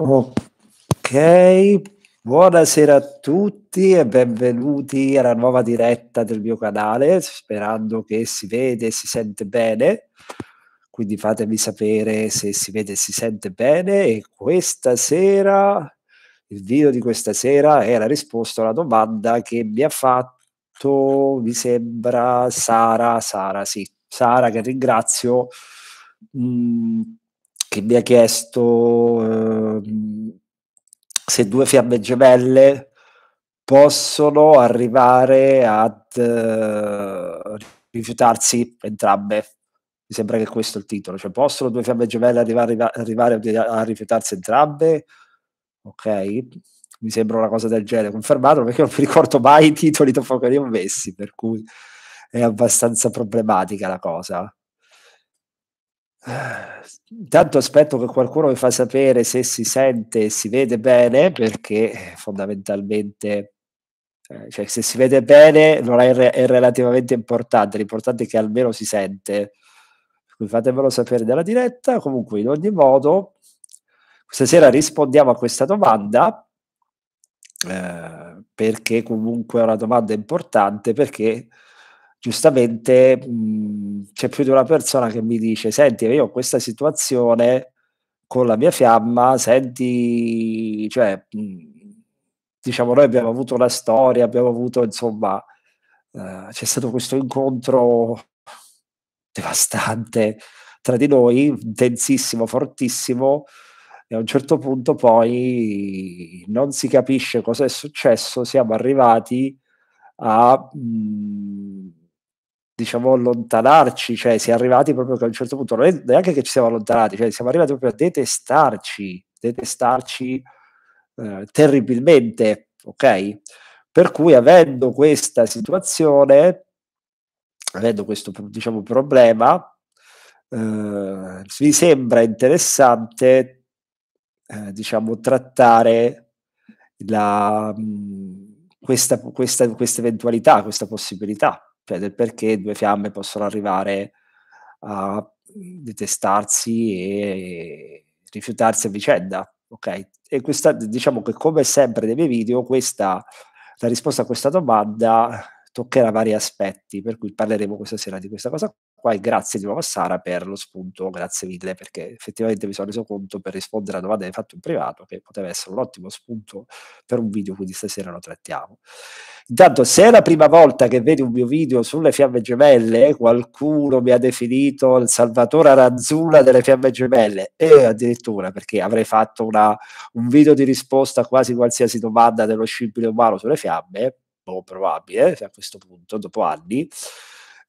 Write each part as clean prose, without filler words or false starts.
Ok, buonasera a tutti e benvenuti alla nuova diretta del mio canale, sperando che si vede e si sente bene, quindi fatemi sapere se si vede e si sente bene. E questa sera, il video di questa sera è la risposta alla domanda che mi ha fatto, mi sembra, Sara, che ringrazio, che mi ha chiesto se due fiamme gemelle possono arrivare ad rifiutarsi entrambe. Mi sembra che questo è il titolo, cioè possono due fiamme gemelle arrivare a rifiutarsi entrambe? Ok, mi sembra una cosa del genere, confermatelo perché non mi ricordo mai i titoli dopo che li ho messi, per cui è abbastanza problematica la cosa. Intanto aspetto che qualcuno mi fa sapere se si sente e si vede bene, perché fondamentalmente cioè, se si vede bene non è relativamente importante, l'importante è che almeno si sente. Quindi fatemelo sapere nella diretta. Comunque, in ogni modo, questa sera rispondiamo a questa domanda, perché comunque è una domanda importante, perché giustamente c'è più di una persona che mi dice: senti, io ho questa situazione con la mia fiamma, senti, cioè diciamo noi abbiamo avuto una storia, abbiamo avuto, insomma, c'è stato questo incontro devastante tra di noi, intensissimo, fortissimo, e a un certo punto poi non si capisce cosa è successo, siamo arrivati a diciamo allontanarci, cioè si è arrivati proprio che a un certo punto non è neanche che ci siamo allontanati, cioè siamo arrivati proprio a detestarci terribilmente, ok? Per cui avendo questa situazione, avendo questo, diciamo, problema, mi sembra interessante diciamo trattare questa eventualità, questa possibilità, cioè del perché due fiamme possono arrivare a detestarsi e rifiutarsi a vicenda, ok? E questa, diciamo che come sempre nei miei video, la risposta a questa domanda toccherà vari aspetti, per cui parleremo questa sera di questa cosa qua. E grazie di nuovo a Sara per lo spunto, grazie mille, perché effettivamente mi sono reso conto, per rispondere alla domanda che hai fatto in privato, che poteva essere un ottimo spunto per un video, quindi stasera lo trattiamo. Intanto, se è la prima volta che vedi un mio video sulle fiamme gemelle, qualcuno mi ha definito il Salvatore Aranzulla delle fiamme gemelle, e addirittura perché avrei fatto un video di risposta a quasi qualsiasi domanda dello scibile umano sulle fiamme, probabile a questo punto, dopo anni,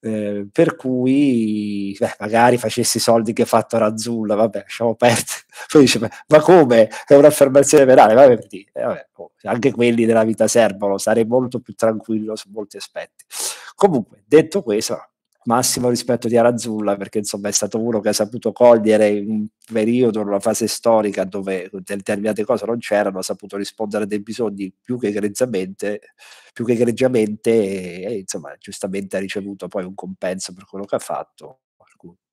per cui magari facessi i soldi che ha fatto Aranzulla, vabbè, lasciamo perdere. Poi dice: ma come? È un'affermazione penale? Vabbè, anche quelli della vita servono, sarei molto più tranquillo su molti aspetti. Comunque, detto questo, massimo rispetto di Aranzulla, perché insomma è stato uno che ha saputo cogliere un periodo, una fase storica dove determinate cose non c'erano, ha saputo rispondere a dei bisogni più che egregiamente e insomma giustamente ha ricevuto poi un compenso per quello che ha fatto.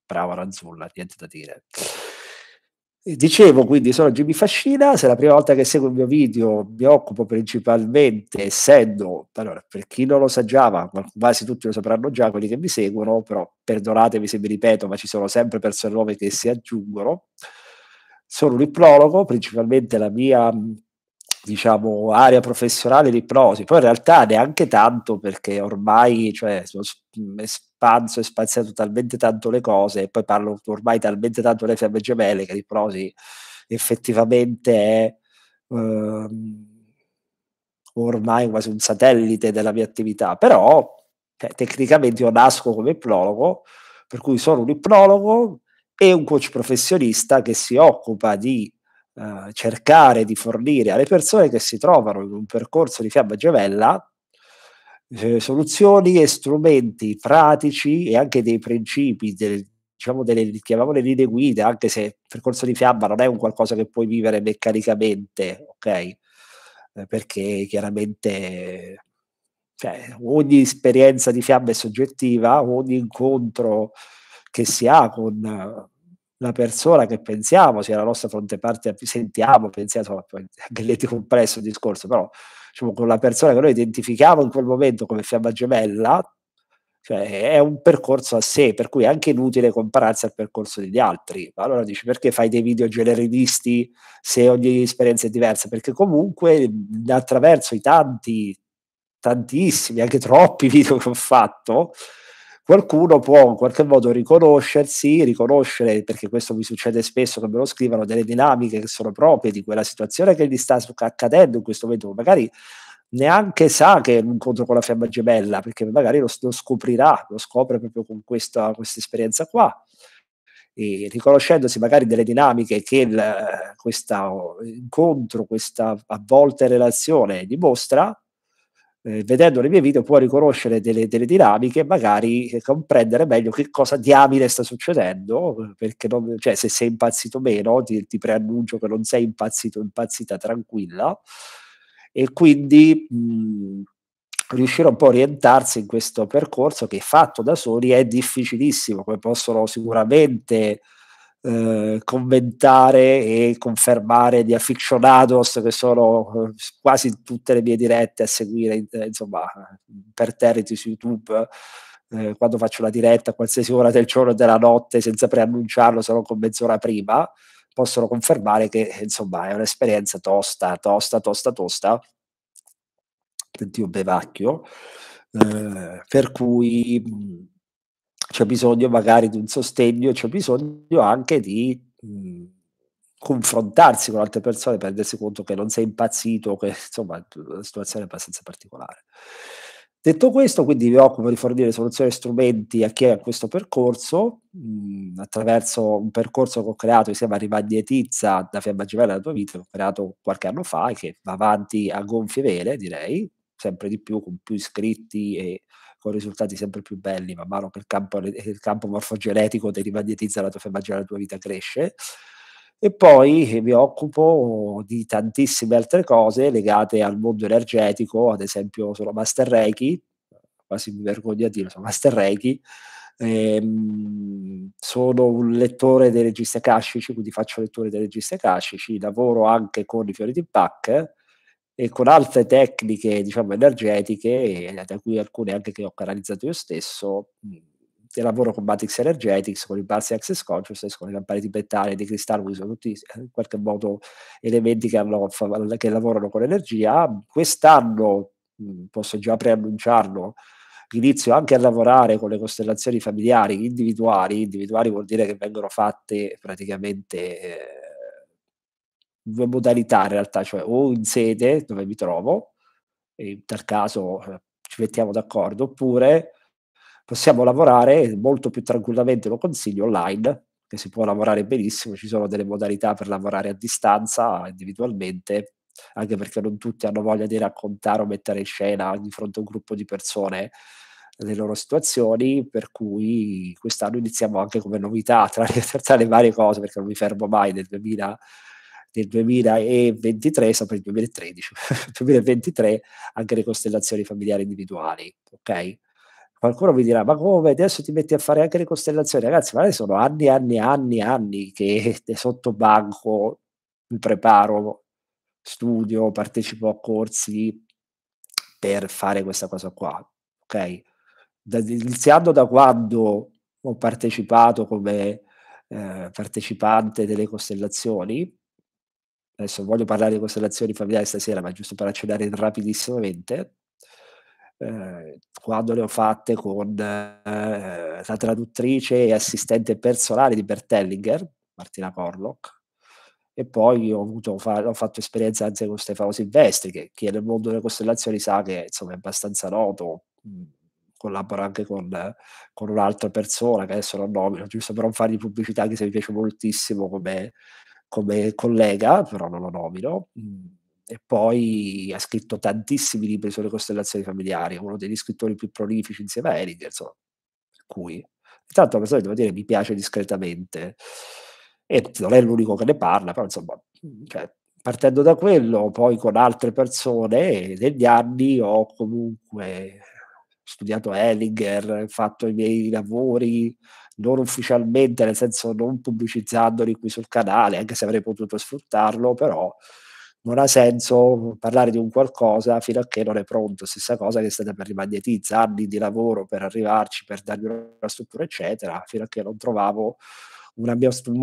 Bravo Aranzulla, niente da dire. Dicevo, quindi, sono Jimmi Fascina, se è la prima volta che seguo il mio video, mi occupo principalmente, allora, per chi non lo sa già, ma quasi tutti lo sapranno già, quelli che mi seguono, però perdonatemi se mi ripeto, ma ci sono sempre persone nuove che si aggiungono. Sono un ipnologo, principalmente la mia, diciamo, area professionale di ipnosi, poi in realtà neanche tanto, perché ormai, cioè, espanso e spaziato talmente tanto le cose, e poi parlo ormai talmente tanto delle fiamme gemelle, che l'ipnosi effettivamente è ormai quasi un satellite della mia attività, però tecnicamente io nasco come ipnologo, per cui sono un ipnologo e un coach professionista che si occupa di cercare di fornire alle persone che si trovano in un percorso di fiamma gemella soluzioni e strumenti pratici e anche dei principi, diciamo chiamiamole linee guida, anche se il percorso di fiamma non è un qualcosa che puoi vivere meccanicamente, ok? Perché chiaramente, cioè, ogni esperienza di fiamma è soggettiva, ogni incontro che si ha con la persona che pensiamo sia la nostra controparte, sentiamo, pensiamo, anche lì è complesso il discorso, però diciamo, con la persona che noi identifichiamo in quel momento come fiamma gemella, cioè, è un percorso a sé, per cui è anche inutile compararsi al percorso degli altri. Allora dici, perché fai dei video generalisti se ogni esperienza è diversa? Perché comunque attraverso i tanti, tantissimi, anche troppi video che ho fatto, qualcuno può in qualche modo riconoscersi, riconoscere, perché questo mi succede spesso che me lo scrivano, delle dinamiche che sono proprie di quella situazione che gli sta accadendo in questo momento, magari neanche sa che è un incontro con la fiamma gemella, perché magari lo scoprirà, lo scopre proprio con questa esperienza qua, e riconoscendosi magari delle dinamiche che questo incontro, questa avvolta relazione gli mostra, vedendo le mie video può riconoscere delle dinamiche, magari comprendere meglio che cosa diamine sta succedendo, perché non, cioè, se sei impazzito o meno, ti preannuncio che non sei impazzito, impazzita, tranquilla, e quindi riuscire un po' a orientarsi in questo percorso che fatto da soli è difficilissimo, come possono sicuramente commentare e confermare gli aficionados che sono quasi tutte le mie dirette a seguire, insomma, per territi su YouTube, quando faccio la diretta a qualsiasi ora del giorno e della notte senza preannunciarlo, se non con mezz'ora prima, possono confermare che, insomma, è un'esperienza tosta, io bevacchio, per cui c'è bisogno magari di un sostegno, c'è bisogno anche di confrontarsi con altre persone per rendersi conto che non sei impazzito, che insomma la situazione è abbastanza particolare. Detto questo, quindi mi occupo di fornire soluzioni e strumenti a chi è a questo percorso, attraverso un percorso che ho creato, che si chiama Rimagnetizza la Fiamma Gemella Nella Tua Vita, che ho creato qualche anno fa e che va avanti a gonfie vele, direi, sempre di più, con più iscritti e con risultati sempre più belli, man mano che il campo morfogenetico di Rimagnetizza la Tua Fiamma Gemella Nella Tua Vita cresce. E poi mi occupo di tantissime altre cose legate al mondo energetico, ad esempio sono Master Reiki, quasi mi vergogno a dirlo, sono Master Reiki, sono un lettore dei registri akashici, quindi faccio letture dei registri akashici, lavoro anche con i fiori di Bach e con altre tecniche, diciamo, energetiche, da cui alcune anche che ho canalizzato io stesso. Lavoro con Matrix Energetics, con il Bars Access Consciousness, con le lampade tibetane di cristallo, che sono tutti in qualche modo elementi che lavorano con energia. Quest'anno, posso già preannunciarlo, inizio anche a lavorare con le costellazioni familiari individuali vuol dire che vengono fatte praticamente due modalità in realtà, cioè o in sede dove mi trovo, e in tal caso ci mettiamo d'accordo, oppure possiamo lavorare molto più tranquillamente, lo consiglio, online, che si può lavorare benissimo, ci sono delle modalità per lavorare a distanza, individualmente, anche perché non tutti hanno voglia di raccontare o mettere in scena di fronte a un gruppo di persone le loro situazioni, per cui quest'anno iniziamo anche come novità, tra le varie cose, perché non mi fermo mai nel 2023, sempre il 2013, 2023 anche le costellazioni familiari individuali, ok? Qualcuno mi dirà, ma come adesso ti metti a fare anche le costellazioni? Ragazzi, ma sono anni che sotto banco mi preparo, studio, partecipo a corsi per fare questa cosa qua, ok? Iniziando da quando ho partecipato come partecipante delle costellazioni, adesso voglio parlare di costellazioni familiari stasera, ma giusto per accennare rapidissimamente, quando le ho fatte con la traduttrice e assistente personale di Bert Hellinger, Martina Corlock, e poi ho fatto esperienza anche con Stefano Silvestri, che chi è nel mondo delle costellazioni sa che, insomma, è abbastanza noto, collabora anche con un'altra persona che adesso non nomino, giusto per non fargli pubblicità, anche se mi piace moltissimo come collega, però non lo nomino. E poi ha scritto tantissimi libri sulle costellazioni familiari, uno degli scrittori più prolifici insieme a Hellinger, insomma, per cui intanto la persona, devo dire, mi piace discretamente e non è l'unico che ne parla, però insomma, cioè, partendo da quello, poi con altre persone negli anni ho comunque studiato Hellinger, fatto i miei lavori non ufficialmente, nel senso non pubblicizzandoli qui sul canale, anche se avrei potuto sfruttarlo, però non ha senso parlare di un qualcosa fino a che non è pronto. Stessa cosa che è stata per Rimagnetizza, anni di lavoro per arrivarci, per dargli una struttura eccetera, fino a che non trovavo un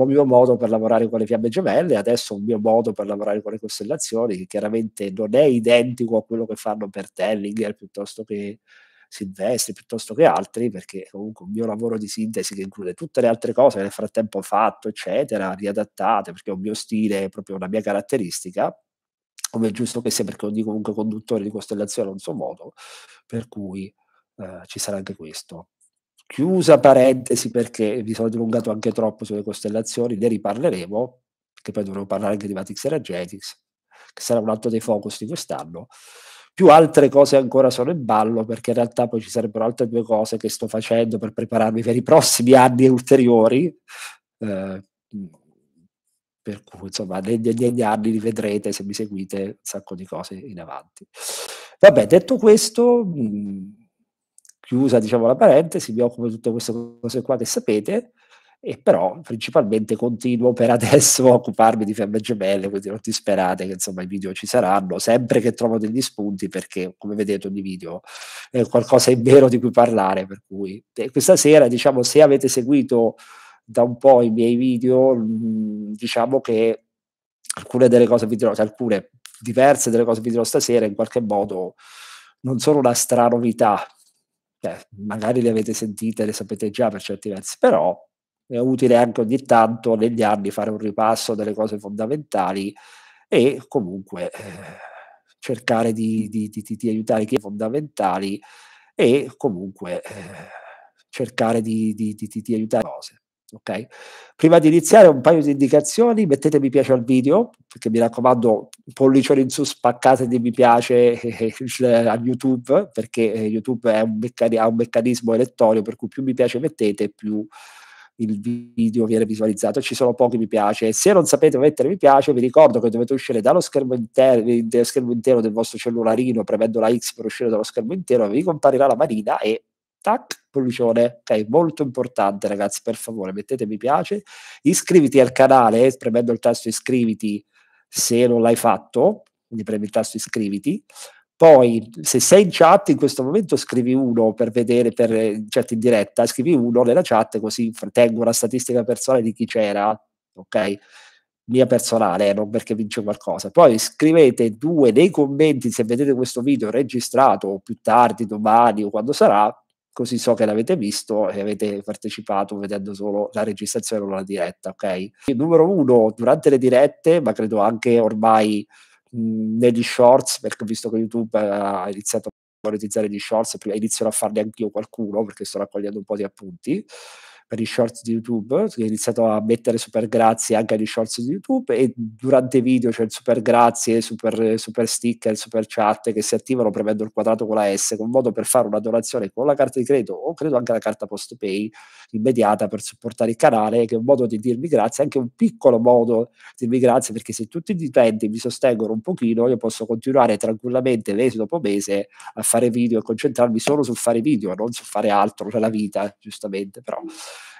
mio modo per lavorare con le fiamme gemelle. Adesso un mio modo per lavorare con le costellazioni, che chiaramente non è identico a quello che fanno Bert Hellinger piuttosto che Silvestri, piuttosto che altri, perché comunque un mio lavoro di sintesi che include tutte le altre cose che nel frattempo ho fatto eccetera, riadattate, perché è un mio stile, è proprio una mia caratteristica, come è giusto che sia, perché ogni comunque conduttore di costellazione ha un suo modo, per cui ci sarà anche questo. Chiusa parentesi, perché mi sono dilungato anche troppo sulle costellazioni, ne riparleremo, perché poi dovremo parlare anche di Matrix Energetics, che sarà un altro dei focus di quest'anno. Più altre cose ancora sono in ballo, perché in realtà poi ci sarebbero altre due cose che sto facendo per prepararmi per i prossimi anni ulteriori, per cui insomma negli anni li vedrete, se mi seguite, un sacco di cose in avanti. Vabbè, detto questo, chiusa diciamo la parentesi, mi occupo di tutte queste cose qua che sapete, e però principalmente continuo per adesso a occuparmi di fiamme gemelle, quindi non ti sperate che insomma i video ci saranno, sempre che trovo degli spunti, perché come vedete ogni video è qualcosa in vero di cui parlare, per cui questa sera, diciamo, se avete seguito da un po' i miei video, diciamo che alcune delle cose vi dirò, alcune diverse delle cose vi dirò stasera in qualche modo non sono una stranovità. Beh, magari le avete sentite, le sapete già per certi versi, però è utile anche ogni tanto negli anni fare un ripasso delle cose fondamentali e comunque cercare di aiutare chi è fondamentali e comunque cercare di aiutare cose. Okay? Prima di iniziare un paio di indicazioni, mettete mi piace al video, perché mi raccomando pollicioni in su, spaccate di mi piace a YouTube, perché YouTube è un meccanismo elettorio, per cui più mi piace mettete, più il video viene visualizzato. Ci sono pochi mi piace. Se non sapete mettere mi piace, vi ricordo che dovete uscire dallo schermo intero del vostro cellularino, premendo la X per uscire dallo schermo intero, vi comparirà la manina e tac, pollicione. Ok, molto importante ragazzi, per favore mettete mi piace, iscriviti al canale premendo il tasto iscriviti se non l'hai fatto, quindi premi il tasto iscriviti. Poi se sei in chat in questo momento scrivi uno per vedere, per chat in diretta, scrivi uno nella chat, così tengo una statistica personale di chi c'era, ok? Mia personale, non perché vince qualcosa. Poi scrivete due nei commenti se vedete questo video registrato più tardi, domani o quando sarà, così so che l'avete visto e avete partecipato vedendo solo la registrazione o la diretta, ok? Il numero uno durante le dirette, ma credo anche ormai negli shorts, perché ho visto che YouTube ha iniziato a monetizzare gli shorts, inizierò a farne anch'io qualcuno, perché sto raccogliendo un po' di appunti per i shorts di YouTube, ho iniziato a mettere super grazie anche agli shorts di YouTube, e durante i video c'è il super grazie, super sticker, super chat che si attivano premendo il quadrato con la S, con modo per fare una donazione con la carta di credito o credo anche la carta post pay immediata per supportare il canale, che è un modo di dirmi grazie, anche un piccolo modo di dirmi grazie, perché se tutti i dipendenti mi sostengono un pochino, io posso continuare tranquillamente mese dopo mese a fare video e concentrarmi solo sul fare video, non su fare altro nella vita, giustamente, però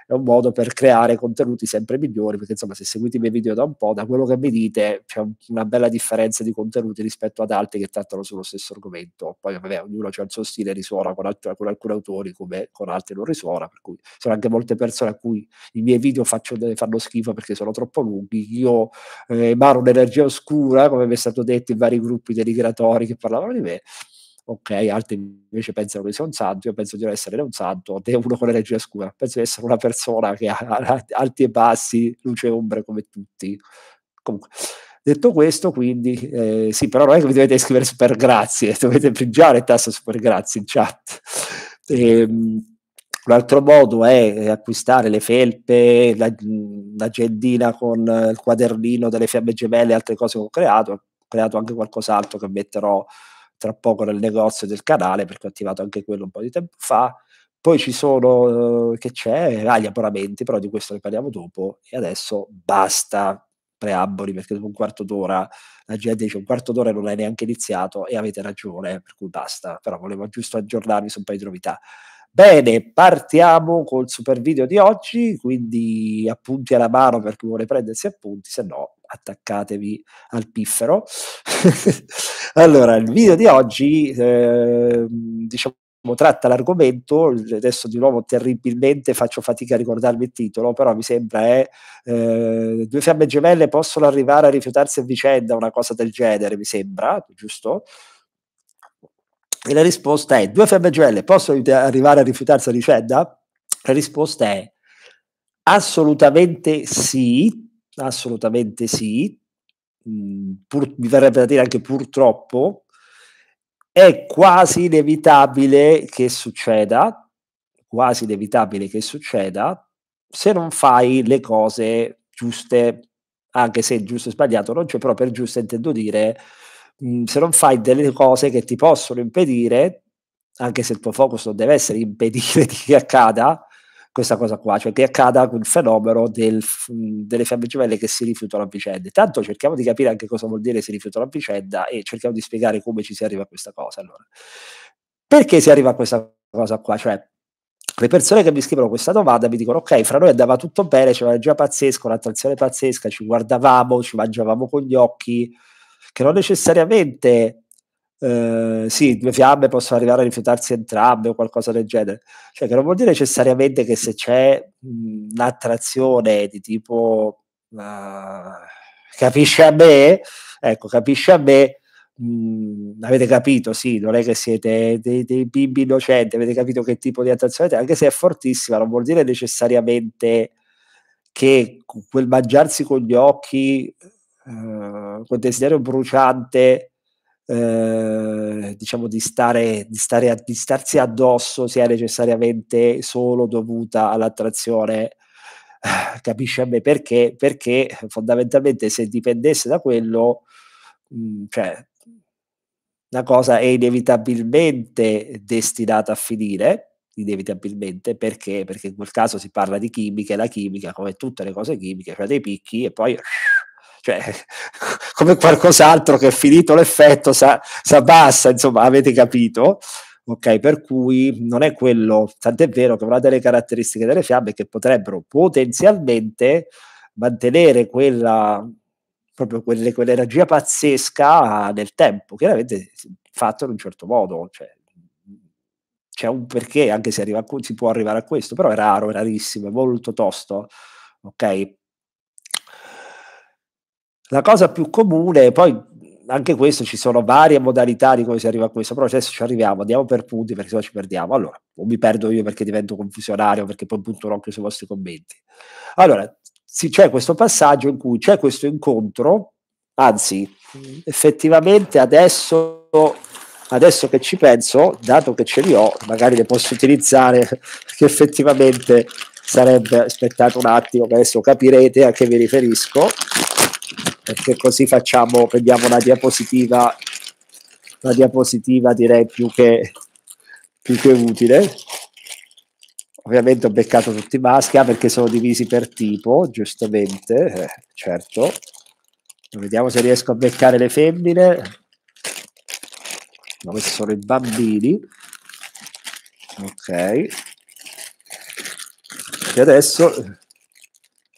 è un modo per creare contenuti sempre migliori, perché insomma se seguite i miei video da un po', da quello che mi dite c'è una bella differenza di contenuti rispetto ad altri che trattano sullo stesso argomento. Poi vabbè, ognuno c'ha il suo stile, risuona con alcuni autori come con altri non risuona, per cui sono anche molte persone a cui i miei video fanno schifo perché sono troppo lunghi. Io emano un'energia oscura, come vi è stato detto in vari gruppi denigratori che parlavano di me. Ok, altri invece pensano che sia un santo, io penso di non essere né un santo né uno con l'energia scura, penso di essere una persona che ha alti e bassi, luce e ombre come tutti. Comunque, detto questo, quindi, sì, però non è che vi dovete scrivere super grazie, dovete pringiare il tasto super grazie in chat. Un altro modo è acquistare le felpe, l'agendina con il quadernino delle fiamme gemelle e altre cose che ho creato anche qualcos'altro che metterò tra poco nel negozio del canale, perché ho attivato anche quello un po' di tempo fa. Poi ci sono gli abbonamenti, però di questo ne parliamo dopo. E adesso basta preamboli, perché dopo un quarto d'ora la gente dice un quarto d'ora e non è neanche iniziato, e avete ragione, per cui basta. Però volevo giusto aggiornarvi su un paio di novità. Bene, partiamo col super video di oggi, quindi appunti alla mano per chi vuole prendersi appunti, se no attaccatevi al piffero. Allora, il video di oggi, diciamo, tratta l'argomento, adesso di nuovo terribilmente faccio fatica a ricordarmi il titolo, però mi sembra è due fiamme gemelle possono arrivare a rifiutarsi a vicenda, una cosa del genere mi sembra, giusto? E la risposta è: due fiamme gemelle possono arrivare a rifiutarsi a vicenda? La risposta è assolutamente sì, assolutamente sì, mi verrebbe da dire anche purtroppo. È quasi inevitabile che succeda, quasi inevitabile che succeda, se non fai le cose giuste, anche se giusto e sbagliato non c'è, però per giusto intendo dire, se non fai delle cose che ti possono impedire, anche se il tuo focus non deve essere impedire che accada questa cosa qua, cioè che accada quel fenomeno delle fiamme gemelle che si rifiutano a vicenda. Tanto cerchiamo di capire anche cosa vuol dire si rifiutano a vicenda e cerchiamo di spiegare come ci si arriva a questa cosa. Allora, perché si arriva a questa cosa qua? Cioè, le persone che mi scrivono questa domanda mi dicono: ok, fra noi andava tutto bene, c'era già pazzesco, un'attrazione pazzesca, ci guardavamo, ci mangiavamo con gli occhi, che non necessariamente... sì, due fiamme possono arrivare a rifiutarsi entrambe o qualcosa del genere, cioè che non vuol dire necessariamente che se c'è un'attrazione di tipo capisce a me, ecco, capisce a me, avete capito, sì, non è che siete dei bimbi innocenti, avete capito che tipo di attrazione è, anche se è fortissima, non vuol dire necessariamente che quel mangiarsi con gli occhi, quel desiderio bruciante, diciamo di starsi addosso sia necessariamente solo dovuta all'attrazione, capisci a me, perché fondamentalmente se dipendesse da quello, cioè la cosa è inevitabilmente destinata a finire, inevitabilmente, perché in quel caso si parla di chimica, e la chimica, come tutte le cose chimiche, cioè dei picchi e poi... cioè come qualcos'altro che è finito l'effetto s'abbassa, insomma, avete capito? Ok, per cui non è quello, tant'è vero che una delle caratteristiche delle fiamme è che potrebbero potenzialmente mantenere quell'energia pazzesca nel tempo, chiaramente fatto in un certo modo, cioè c'è un perché, anche se si può arrivare a questo, però è raro, è rarissimo, è molto tosto, ok? La cosa più comune, poi anche questo, ci sono varie modalità di come si arriva a questo, però adesso ci arriviamo, andiamo per punti perché se no ci perdiamo. Allora, o mi perdo io perché divento confusionario, perché poi punto un occhio sui vostri commenti. Allora, c'è questo passaggio in cui c'è questo incontro, anzi, effettivamente adesso che ci penso, dato che ce li ho, magari le posso utilizzare, perché effettivamente sarebbe, aspettate un attimo, che adesso capirete a che mi riferisco, perché così facciamo, prendiamo una diapositiva direi più che utile. Ovviamente ho beccato tutti i maschi, perché sono divisi per tipo, giustamente, certo. Vediamo se riesco a beccare le femmine. No, questi sono i bambini. Ok. E adesso,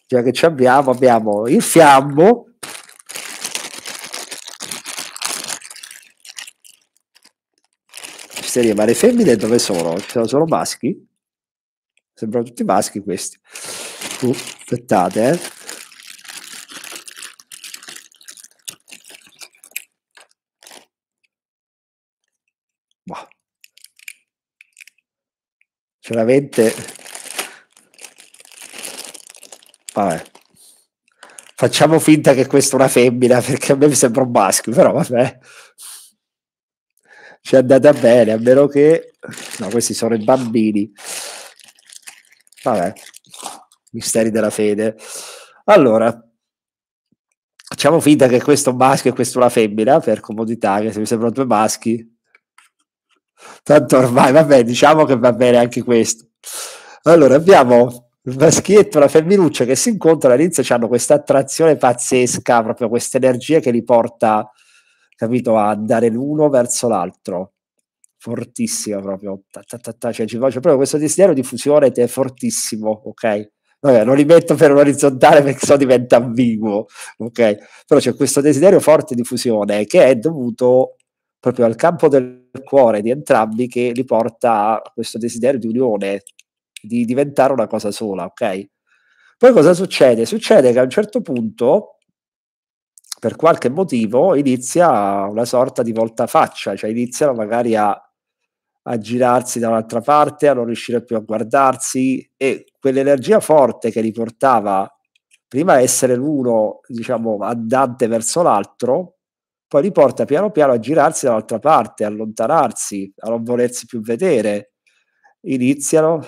già che ci abbiamo il fiammo, ma le femmine dove sono? Sono maschi? Sembrano tutti maschi questi. Aspettate, Boh. Sinceramente, vabbè, facciamo finta che questa è una femmina, perché a me mi sembra un maschio, però vabbè, ci è andata bene, a meno che... No, questi sono i bambini. Vabbè, misteri della fede. Allora, facciamo finta che questo è un maschio e questo è una femmina, per comodità, che se mi sembrano due maschi. Tanto ormai, vabbè, diciamo che va bene anche questo. Allora, abbiamo il maschietto e la femminuccia che si incontrano, all'inizio hanno questa attrazione pazzesca, proprio questa energia che li porta... capito, a andare l'uno verso l'altro, fortissima proprio, cioè ci faccio proprio questo desiderio di fusione che è fortissimo, ok? Vabbè, non li metto per un orizzontale perché sennò diventa ambiguo, ok? Però c'è questo desiderio forte di fusione che è dovuto proprio al campo del cuore di entrambi, che li porta a questo desiderio di unione, di diventare una cosa sola, ok? Poi cosa succede? Succede che a un certo punto, per qualche motivo, inizia una sorta di voltafaccia, cioè iniziano magari a girarsi da un'altra parte, a non riuscire più a guardarsi, e quell'energia forte che li portava prima a essere l'uno, diciamo, andante verso l'altro, poi li porta piano piano a girarsi dall'altra parte, a allontanarsi, a non volersi più vedere. Iniziano...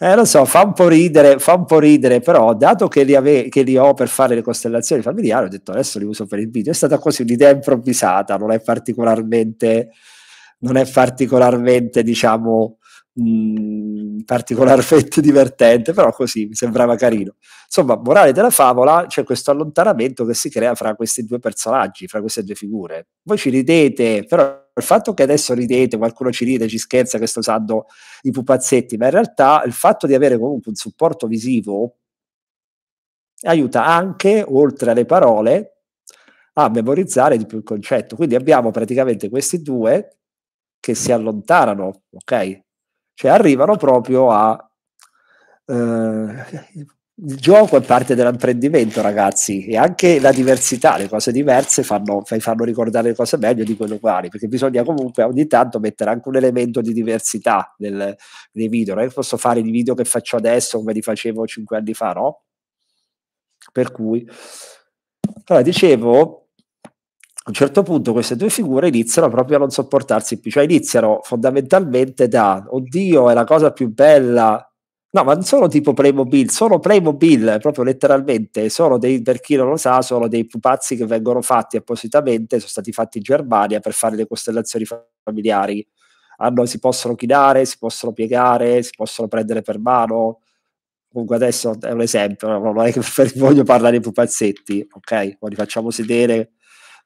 lo so, fa un po' ridere, però dato che li ho per fare le costellazioni familiari, ho detto adesso li uso per il video. È stata così un'idea improvvisata, non è particolarmente, diciamo, particolarmente divertente, però così mi sembrava carino. Insomma, morale della favola, c'è questo allontanamento che si crea fra questi due personaggi, fra queste due figure. Voi ci ridete, però il fatto che adesso ridete, qualcuno ci ride, ci scherza che sto usando i pupazzetti, ma in realtà il fatto di avere comunque un supporto visivo aiuta anche, oltre alle parole, a memorizzare di più il concetto. Quindi abbiamo praticamente questi due che si allontanano, ok? Cioè arrivano proprio a... il gioco è parte dell'apprendimento, ragazzi, e anche la diversità, le cose diverse fanno ricordare le cose meglio di quelle uguali, perché bisogna comunque ogni tanto mettere anche un elemento di diversità nei video. Non è che posso fare i video che faccio adesso come li facevo 5 anni fa, no? Per cui, allora, dicevo, a un certo punto queste due figure iniziano proprio a non sopportarsi più, cioè iniziano fondamentalmente da oddio è la cosa più bella, no, ma non sono tipo Playmobil, sono Playmobil proprio letteralmente, sono dei, per chi non lo sa, sono dei pupazzi che vengono fatti appositamente, sono stati fatti in Germania per fare le costellazioni familiari. Si possono chinare, si possono piegare, si possono prendere per mano. Comunque adesso è un esempio, non è che voglio parlare di pupazzetti, ok? Poi li facciamo sedere.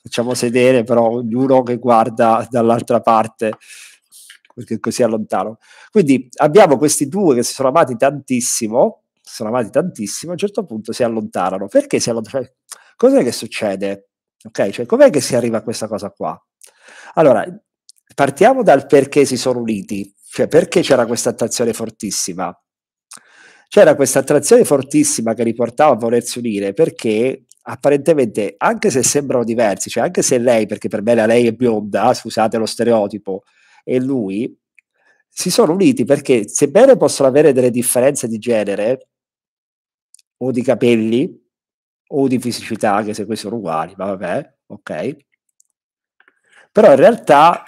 Facciamo sedere, però ognuno che guarda dall'altra parte, perché così è lontano. Quindi abbiamo questi due che si sono amati tantissimo, a un certo punto si allontanano. Perché si allontanano? Cos'è che succede? Ok, cioè com'è che si arriva a questa cosa qua? Allora, partiamo dal perché si sono uniti, cioè perché c'era questa attrazione fortissima. C'era questa attrazione fortissima che li portava a volersi unire, perché apparentemente, anche se sembrano diversi, cioè anche se lei, perché per me lei è bionda, scusate lo stereotipo, e lui, si sono uniti perché sebbene possono avere delle differenze di genere o di capelli o di fisicità, anche se questi sono uguali, ma vabbè, ok, però in realtà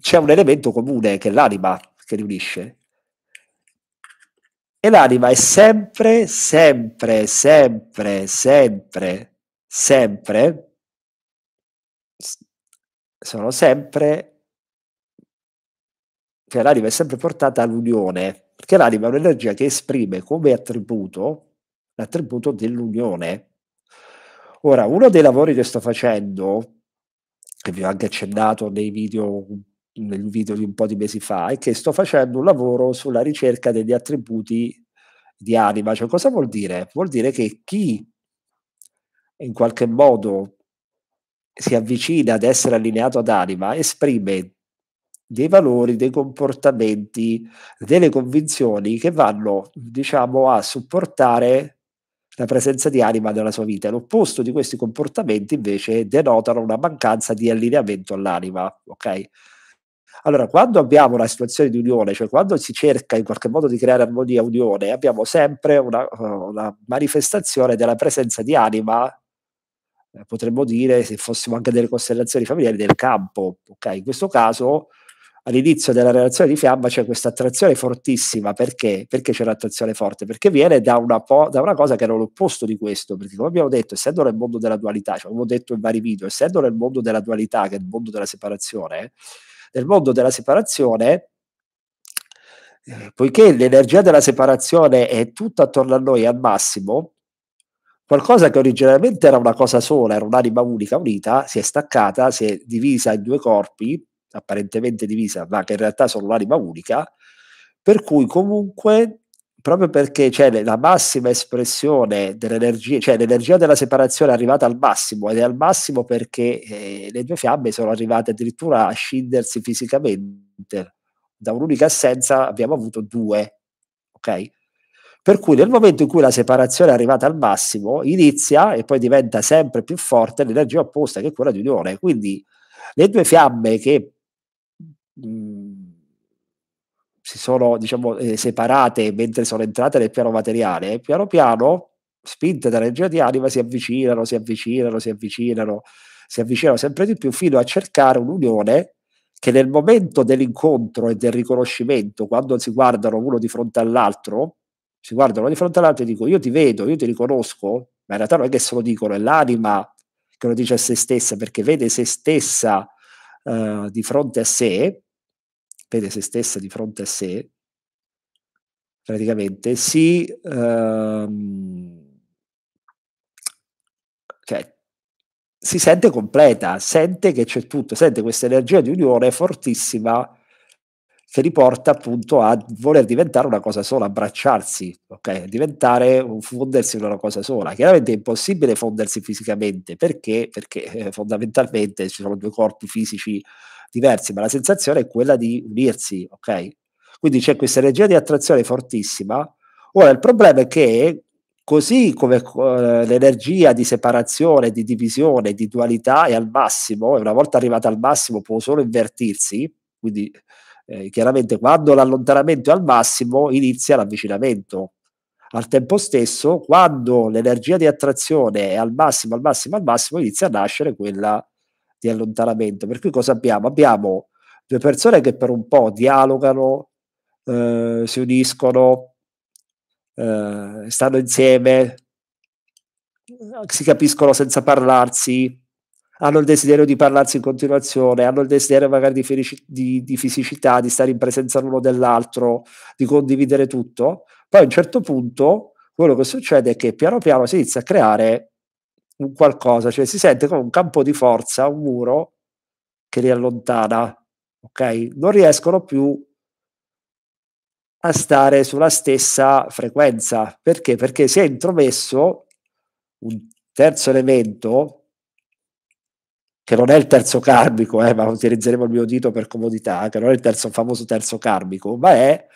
c'è un elemento comune che è l'anima che li unisce. E l'anima è sempre, sono sempre, cioè l'anima è sempre portata all'unione, perché l'anima è un'energia che esprime come attributo, l'attributo dell'unione. Ora, uno dei lavori che sto facendo, che vi ho anche accennato nei video, nel video di un po' di mesi fa, è che sto facendo un lavoro sulla ricerca degli attributi di anima. Cioè, cosa vuol dire? Vuol dire che chi in qualche modo si avvicina ad essere allineato ad anima esprime dei valori, dei comportamenti, delle convinzioni che vanno, diciamo, a supportare la presenza di anima nella sua vita. L'opposto di questi comportamenti invece denotano una mancanza di allineamento all'anima, ok? Allora, quando abbiamo una situazione di unione, cioè quando si cerca in qualche modo di creare armonia, unione, abbiamo sempre una manifestazione della presenza di anima, potremmo dire, se fossimo anche delle costellazioni familiari, del campo. Okay? In questo caso, all'inizio della relazione di fiamma c'è questa attrazione fortissima. Perché? Perché c'è un'attrazione forte? Perché viene da una cosa che era l'opposto di questo, perché come abbiamo detto, essendo nel mondo della dualità, cioè abbiamo detto in vari video, essendo nel mondo della dualità, che è il mondo della separazione, nel mondo della separazione, poiché l'energia della separazione è tutta attorno a noi al massimo, Qualcosa che originariamente era una cosa sola, era un'anima unica, unita, si è staccata, si è divisa in due corpi, apparentemente divisa, ma che in realtà sono un'anima unica, per cui comunque, proprio perché c'è la massima espressione dell'energia, cioè l'energia della separazione è arrivata al massimo, ed è al massimo perché le due fiamme sono arrivate addirittura a scindersi fisicamente. Da un'unica assenza abbiamo avuto due, ok? Per cui nel momento in cui la separazione è arrivata al massimo, inizia e poi diventa sempre più forte l'energia opposta, che è quella di unione. Quindi le due fiamme che si sono, diciamo, separate mentre sono entrate nel piano materiale, piano piano, spinte dall'energia di anima, si avvicinano sempre di più fino a cercare un'unione che nel momento dell'incontro e del riconoscimento, quando si guardano uno di fronte all'altro, e dico io ti vedo, io ti riconosco, ma in realtà non è che se lo dicono, è l'anima che lo dice a se stessa, perché vede se stessa di fronte a sé, praticamente si cioè, si sente completa, sente che c'è tutto, sente questa energia di unione fortissima che li porta appunto a voler diventare una cosa sola, abbracciarsi, ok? Diventare, fondersi in una cosa sola. Chiaramente è impossibile fondersi fisicamente, perché? Perché fondamentalmente ci sono due corpi fisici diversi, ma la sensazione è quella di unirsi, ok? Quindi c'è questa energia di attrazione fortissima. Ora il problema è che così come l'energia di separazione, di divisione, di dualità è al massimo, e una volta arrivata al massimo può solo invertirsi, quindi chiaramente quando l'allontanamento è al massimo inizia l'avvicinamento. Al tempo stesso, quando l'energia di attrazione è al massimo, inizia a nascere quella di allontanamento. Per cui cosa abbiamo? Abbiamo due persone che per un po' dialogano, si uniscono, stanno insieme, si capiscono senza parlarsi, hanno il desiderio di parlarsi in continuazione, hanno il desiderio magari di fisicità, di stare in presenza l'uno dell'altro, di condividere tutto. Poi a un certo punto quello che succede è che piano piano si inizia a creare un qualcosa, cioè si sente come un campo di forza, un muro che li allontana, ok? Non riescono più a stare sulla stessa frequenza. Perché? Perché si è intromesso un terzo elemento, che non è il terzo karmico, ma utilizzeremo il mio dito per comodità, che non è il famoso terzo karmico, ma è,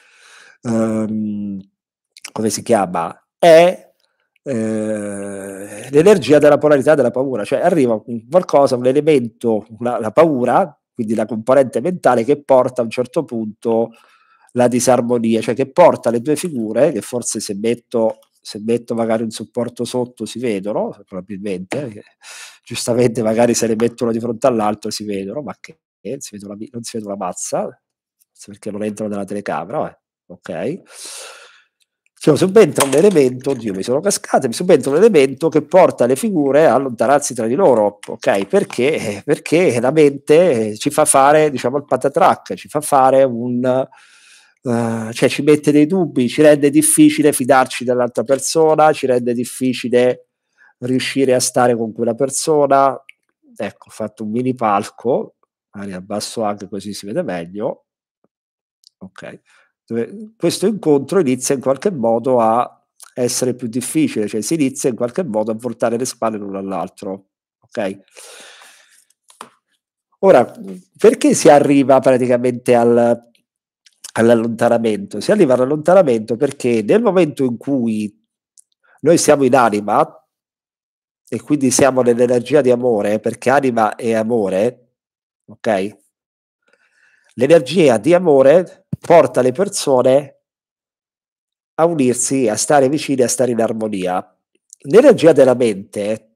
come si chiama? È l'energia della polarità della paura, cioè arriva qualcosa, un elemento, la paura, quindi la componente mentale che porta a un certo punto la disarmonia, cioè che porta le due figure, che forse se metto magari un supporto sotto si vedono, probabilmente, giustamente magari se le mettono di fronte all'altro si vedono, ma che non si vede una mazza, perché non entrano nella telecamera, ok? Cioè, subentra un elemento, oddio mi sono cascato, mi subentra un elemento che porta le figure a allontanarsi tra di loro, ok? Perché? Perché la mente ci fa fare, diciamo, il patatrack, ci fa fare un... cioè ci mette dei dubbi, ci rende difficile fidarci dell'altra persona, ci rende difficile riuscire a stare con quella persona. Ecco, ho fatto un mini palco, magari abbasso anche così si vede meglio, ok? Dove questo incontro inizia in qualche modo a essere più difficile, cioè si inizia in qualche modo a voltare le spalle l'uno all'altro, ok? Ora, perché si arriva praticamente all'allontanamento? Si arriva all'allontanamento perché nel momento in cui noi siamo in anima e quindi siamo nell'energia di amore, perché anima è amore, ok? L'energia di amore porta le persone a unirsi, a stare vicine, a stare in armonia. L'energia della mente è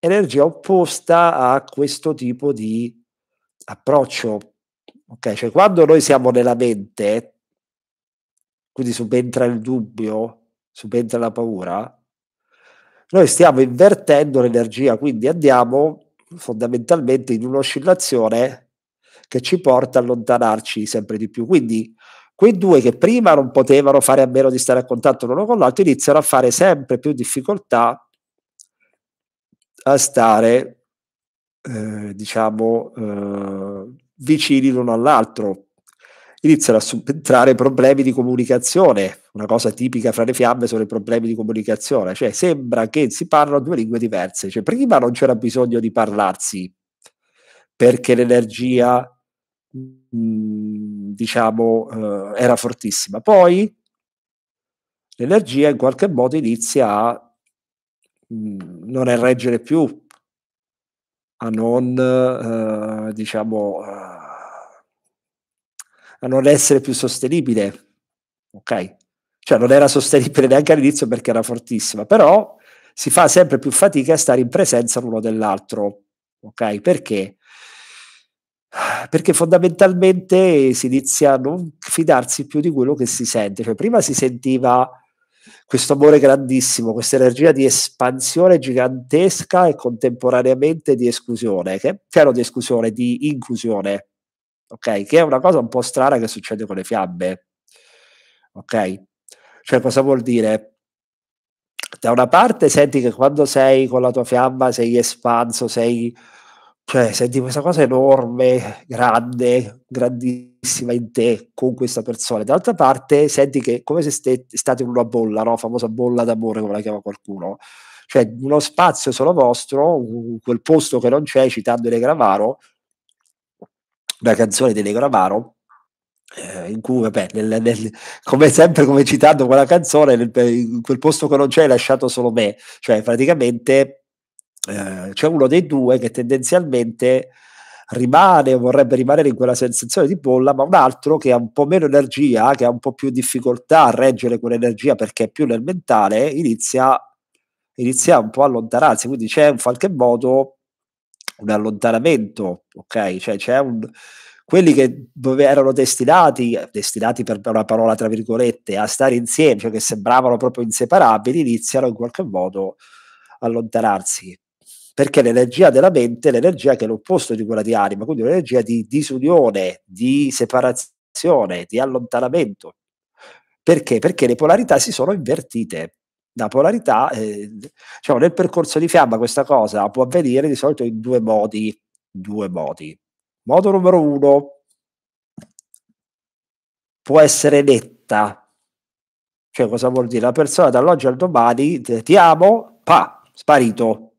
energia opposta a questo tipo di approccio. Ok, cioè quando noi siamo nella mente, quindi subentra il dubbio, subentra la paura, noi stiamo invertendo l'energia, quindi andiamo fondamentalmente in un'oscillazione che ci porta a allontanarci sempre di più. Quindi quei due che prima non potevano fare a meno di stare a contatto l'uno con l'altro iniziano a fare sempre più difficoltà a stare, diciamo, vicini l'uno all'altro. Iniziano a subentrare problemi di comunicazione. Una cosa tipica fra le fiamme sono i problemi di comunicazione, cioè sembra che si parlano due lingue diverse, cioè prima non c'era bisogno di parlarsi perché l'energia, diciamo, era fortissima, poi l'energia in qualche modo inizia a non reggere più, a non, diciamo, a non essere più sostenibile, ok? Cioè non era sostenibile neanche all'inizio perché era fortissima, però si fa sempre più fatica a stare in presenza l'uno dell'altro, ok? Perché? Perché fondamentalmente si inizia a non fidarsi più di quello che si sente, cioè prima si sentiva questo amore grandissimo, questa energia di espansione gigantesca e contemporaneamente di esclusione, che di esclusione, di inclusione, ok? Che è una cosa un po' strana che succede con le fiamme, ok? Cioè cosa vuol dire? Da una parte senti che quando sei con la tua fiamma sei espanso, sei, cioè senti questa cosa enorme, grande, grandissima in te, con questa persona. Dall'altra parte senti che come se state in una bolla, no? Famosa bolla d'amore, come la chiama qualcuno, cioè uno spazio solo vostro, quel posto che non c'è, citando Negramaro, una canzone di Negramaro, in cui, vabbè, come sempre, come citando quella canzone, in quel posto che non c'è è lasciato solo me, cioè praticamente c'è uno dei due che tendenzialmente rimane o vorrebbe rimanere in quella sensazione di bolla, ma un altro che ha un po' meno energia, che ha un po' più difficoltà a reggere quell'energia perché è più nel mentale, inizia un po' a allontanarsi, quindi c'è in qualche modo un allontanamento, ok? Cioè c'è quelli che erano destinati per una parola tra virgolette a stare insieme, cioè che sembravano proprio inseparabili, iniziano in qualche modo a allontanarsi, perché l'energia della mente è l'energia che è l'opposto di quella di anima, quindi un'energia di disunione, di separazione, di allontanamento. Perché? Perché le polarità si sono invertite. La polarità, diciamo, nel percorso di fiamma questa cosa può avvenire di solito in due modi. Modo numero uno, può essere netta, cioè cosa vuol dire? La persona dall'oggi al domani, ti amo, pa, sparito.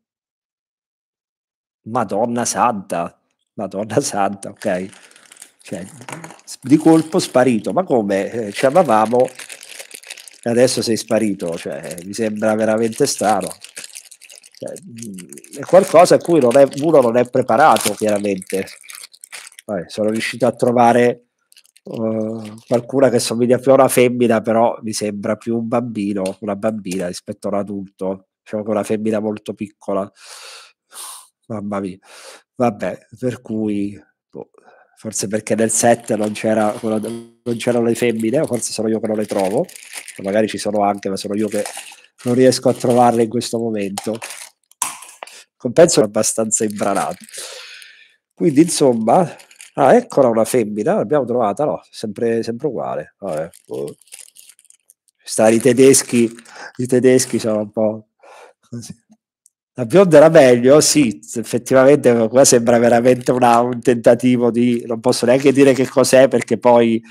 Madonna santa, ok? Cioè, di colpo sparito, ma come? Ci amavamo, adesso sei sparito, cioè mi sembra veramente strano, cioè, è qualcosa a cui uno non è preparato, chiaramente. Vabbè, sono riuscito a trovare qualcuna che somiglia più a una femmina, però mi sembra più un bambino, una bambina rispetto a un adulto, diciamo che una femmina molto piccola, mamma mia, vabbè, per cui boh, forse perché nel set non c'erano le femmine, o forse sono io che non le trovo, magari ci sono anche, ma sono io che non riesco a trovarle in questo momento. Compenso è abbastanza imbranato. Quindi insomma, ah, eccola una femmina, l'abbiamo trovata, no, sempre uguale. Vabbè. I tedeschi sono un po' così. La bionda era meglio, sì, effettivamente qua sembra veramente un tentativo di, non posso neanche dire che cos'è perché poi,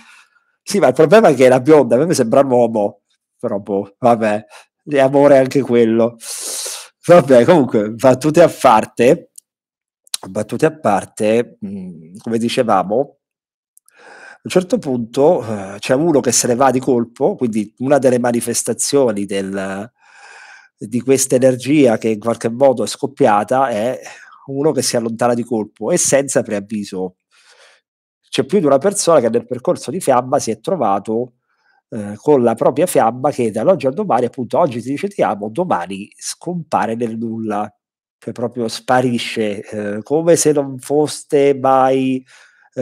sì, ma il problema è che la bionda, a me sembra un uomo, però boh, vabbè, è amore anche quello, vabbè, comunque, battute a parte, come dicevamo, a un certo punto c'è uno che se ne va di colpo, quindi una delle manifestazioni di questa energia che in qualche modo è scoppiata è uno che si allontana di colpo e senza preavviso. C'è più di una persona che nel percorso di fiamma si è trovato con la propria fiamma che dall'oggi al domani, appunto oggi ti dice ti amo, domani scompare nel nulla, cioè proprio sparisce, come se non foste mai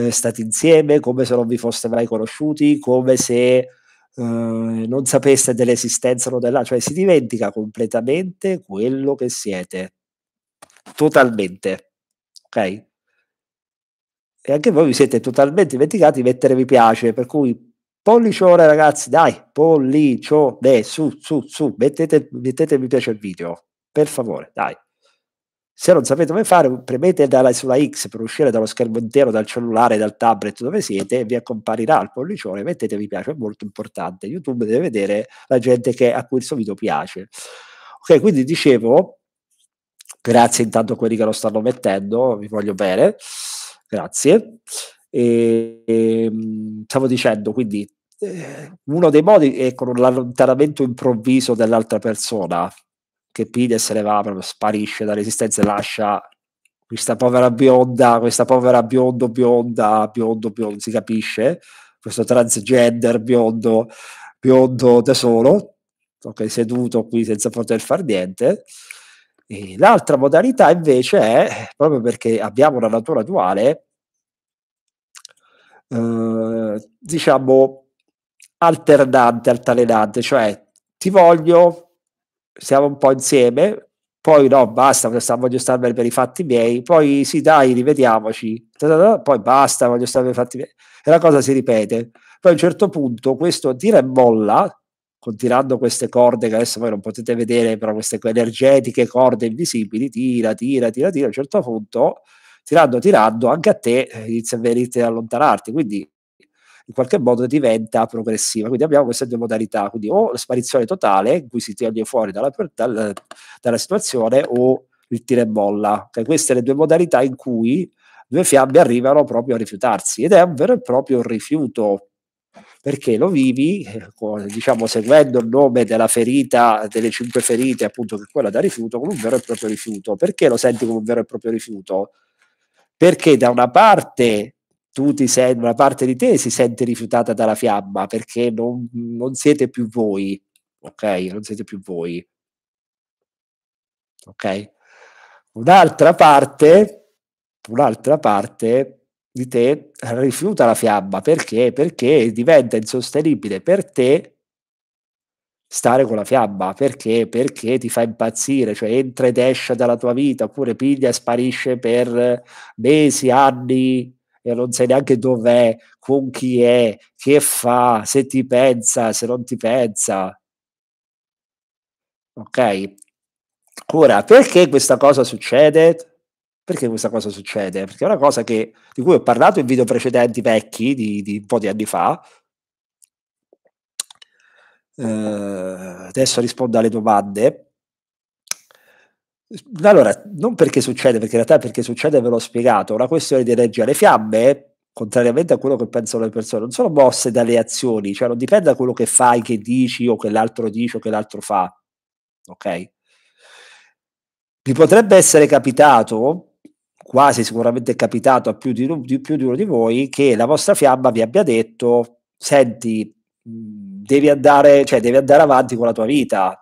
stati insieme, come se non vi foste mai conosciuti, come se non sapeste dell'esistenza o dell'altro, cioè si dimentica completamente quello che siete, totalmente, ok? E anche voi vi siete totalmente dimenticati di mettere mi piace, per cui pollicione ragazzi, dai, pollicione, su, mettete mi piace al video, per favore, dai, Se non sapete come fare, premete sulla X per uscire dallo schermo intero, dal cellulare, dal tablet dove siete, e vi accomparirà il pollicione, mettete mi piace, è molto importante. YouTube deve vedere la gente a cui il suo video piace. Ok, quindi dicevo, grazie intanto a quelli che lo stanno mettendo, vi voglio bene, grazie. Stavo dicendo, quindi, uno dei modi è con l'allontanamento improvviso dell'altra persona, che pide e se ne va, proprio sparisce dall'esistenza e lascia questa povera bionda, si capisce, questo transgender biondo da solo, okay, seduto qui senza poter far niente. L'altra modalità invece è, proprio perché abbiamo una natura duale, diciamo alternante, altalenante, cioè ti voglio, siamo un po' insieme, poi no, basta, voglio starmene per i fatti miei, poi sì dai, rivediamoci, poi basta, voglio starmene per i fatti miei, e la cosa si ripete. Poi a un certo punto questo tira e molla, continuando queste corde che adesso voi non potete vedere, però queste energetiche corde invisibili, tira, a un certo punto, tirando, anche a te inizia a venirti ad allontanarti, quindi in qualche modo diventa progressiva. Quindi abbiamo queste due modalità, quindi o la sparizione totale, in cui si toglie fuori dalla situazione, o il tira e molla. Okay, queste le due modalità in cui due fiamme arrivano proprio a rifiutarsi, ed è un vero e proprio rifiuto, perché lo vivi, diciamo, seguendo il nome della ferita, delle 5 ferite, appunto, che è quella da rifiuto, come un vero e proprio rifiuto. Perché lo senti come un vero e proprio rifiuto? Perché da una parte una parte di te si sente rifiutata dalla fiamma, perché non siete più voi, ok? Non siete più voi, ok? Un'altra parte di te rifiuta la fiamma, perché diventa insostenibile per te stare con la fiamma, perché ti fa impazzire, cioè entra ed esce dalla tua vita, oppure piglia e sparisce per mesi, anni, e non sai neanche dov'è, con chi è, che fa, se ti pensa, se non ti pensa. Ok? Ora, perché questa cosa succede? Perché questa cosa succede? Perché è una cosa di cui ho parlato in video precedenti vecchi, di un po' di anni fa. Adesso rispondo alle domande. Allora, non perché succede, perché in realtà perché succede ve l'ho spiegato, è una questione di energia. Le fiamme, contrariamente a quello che pensano le persone, non sono mosse dalle azioni, cioè non dipende da quello che fai, che dici, o che l'altro dice o che l'altro fa, ok? Vi potrebbe essere capitato, quasi sicuramente è capitato a più di uno di voi, che la vostra fiamma vi abbia detto: senti, devi andare avanti con la tua vita,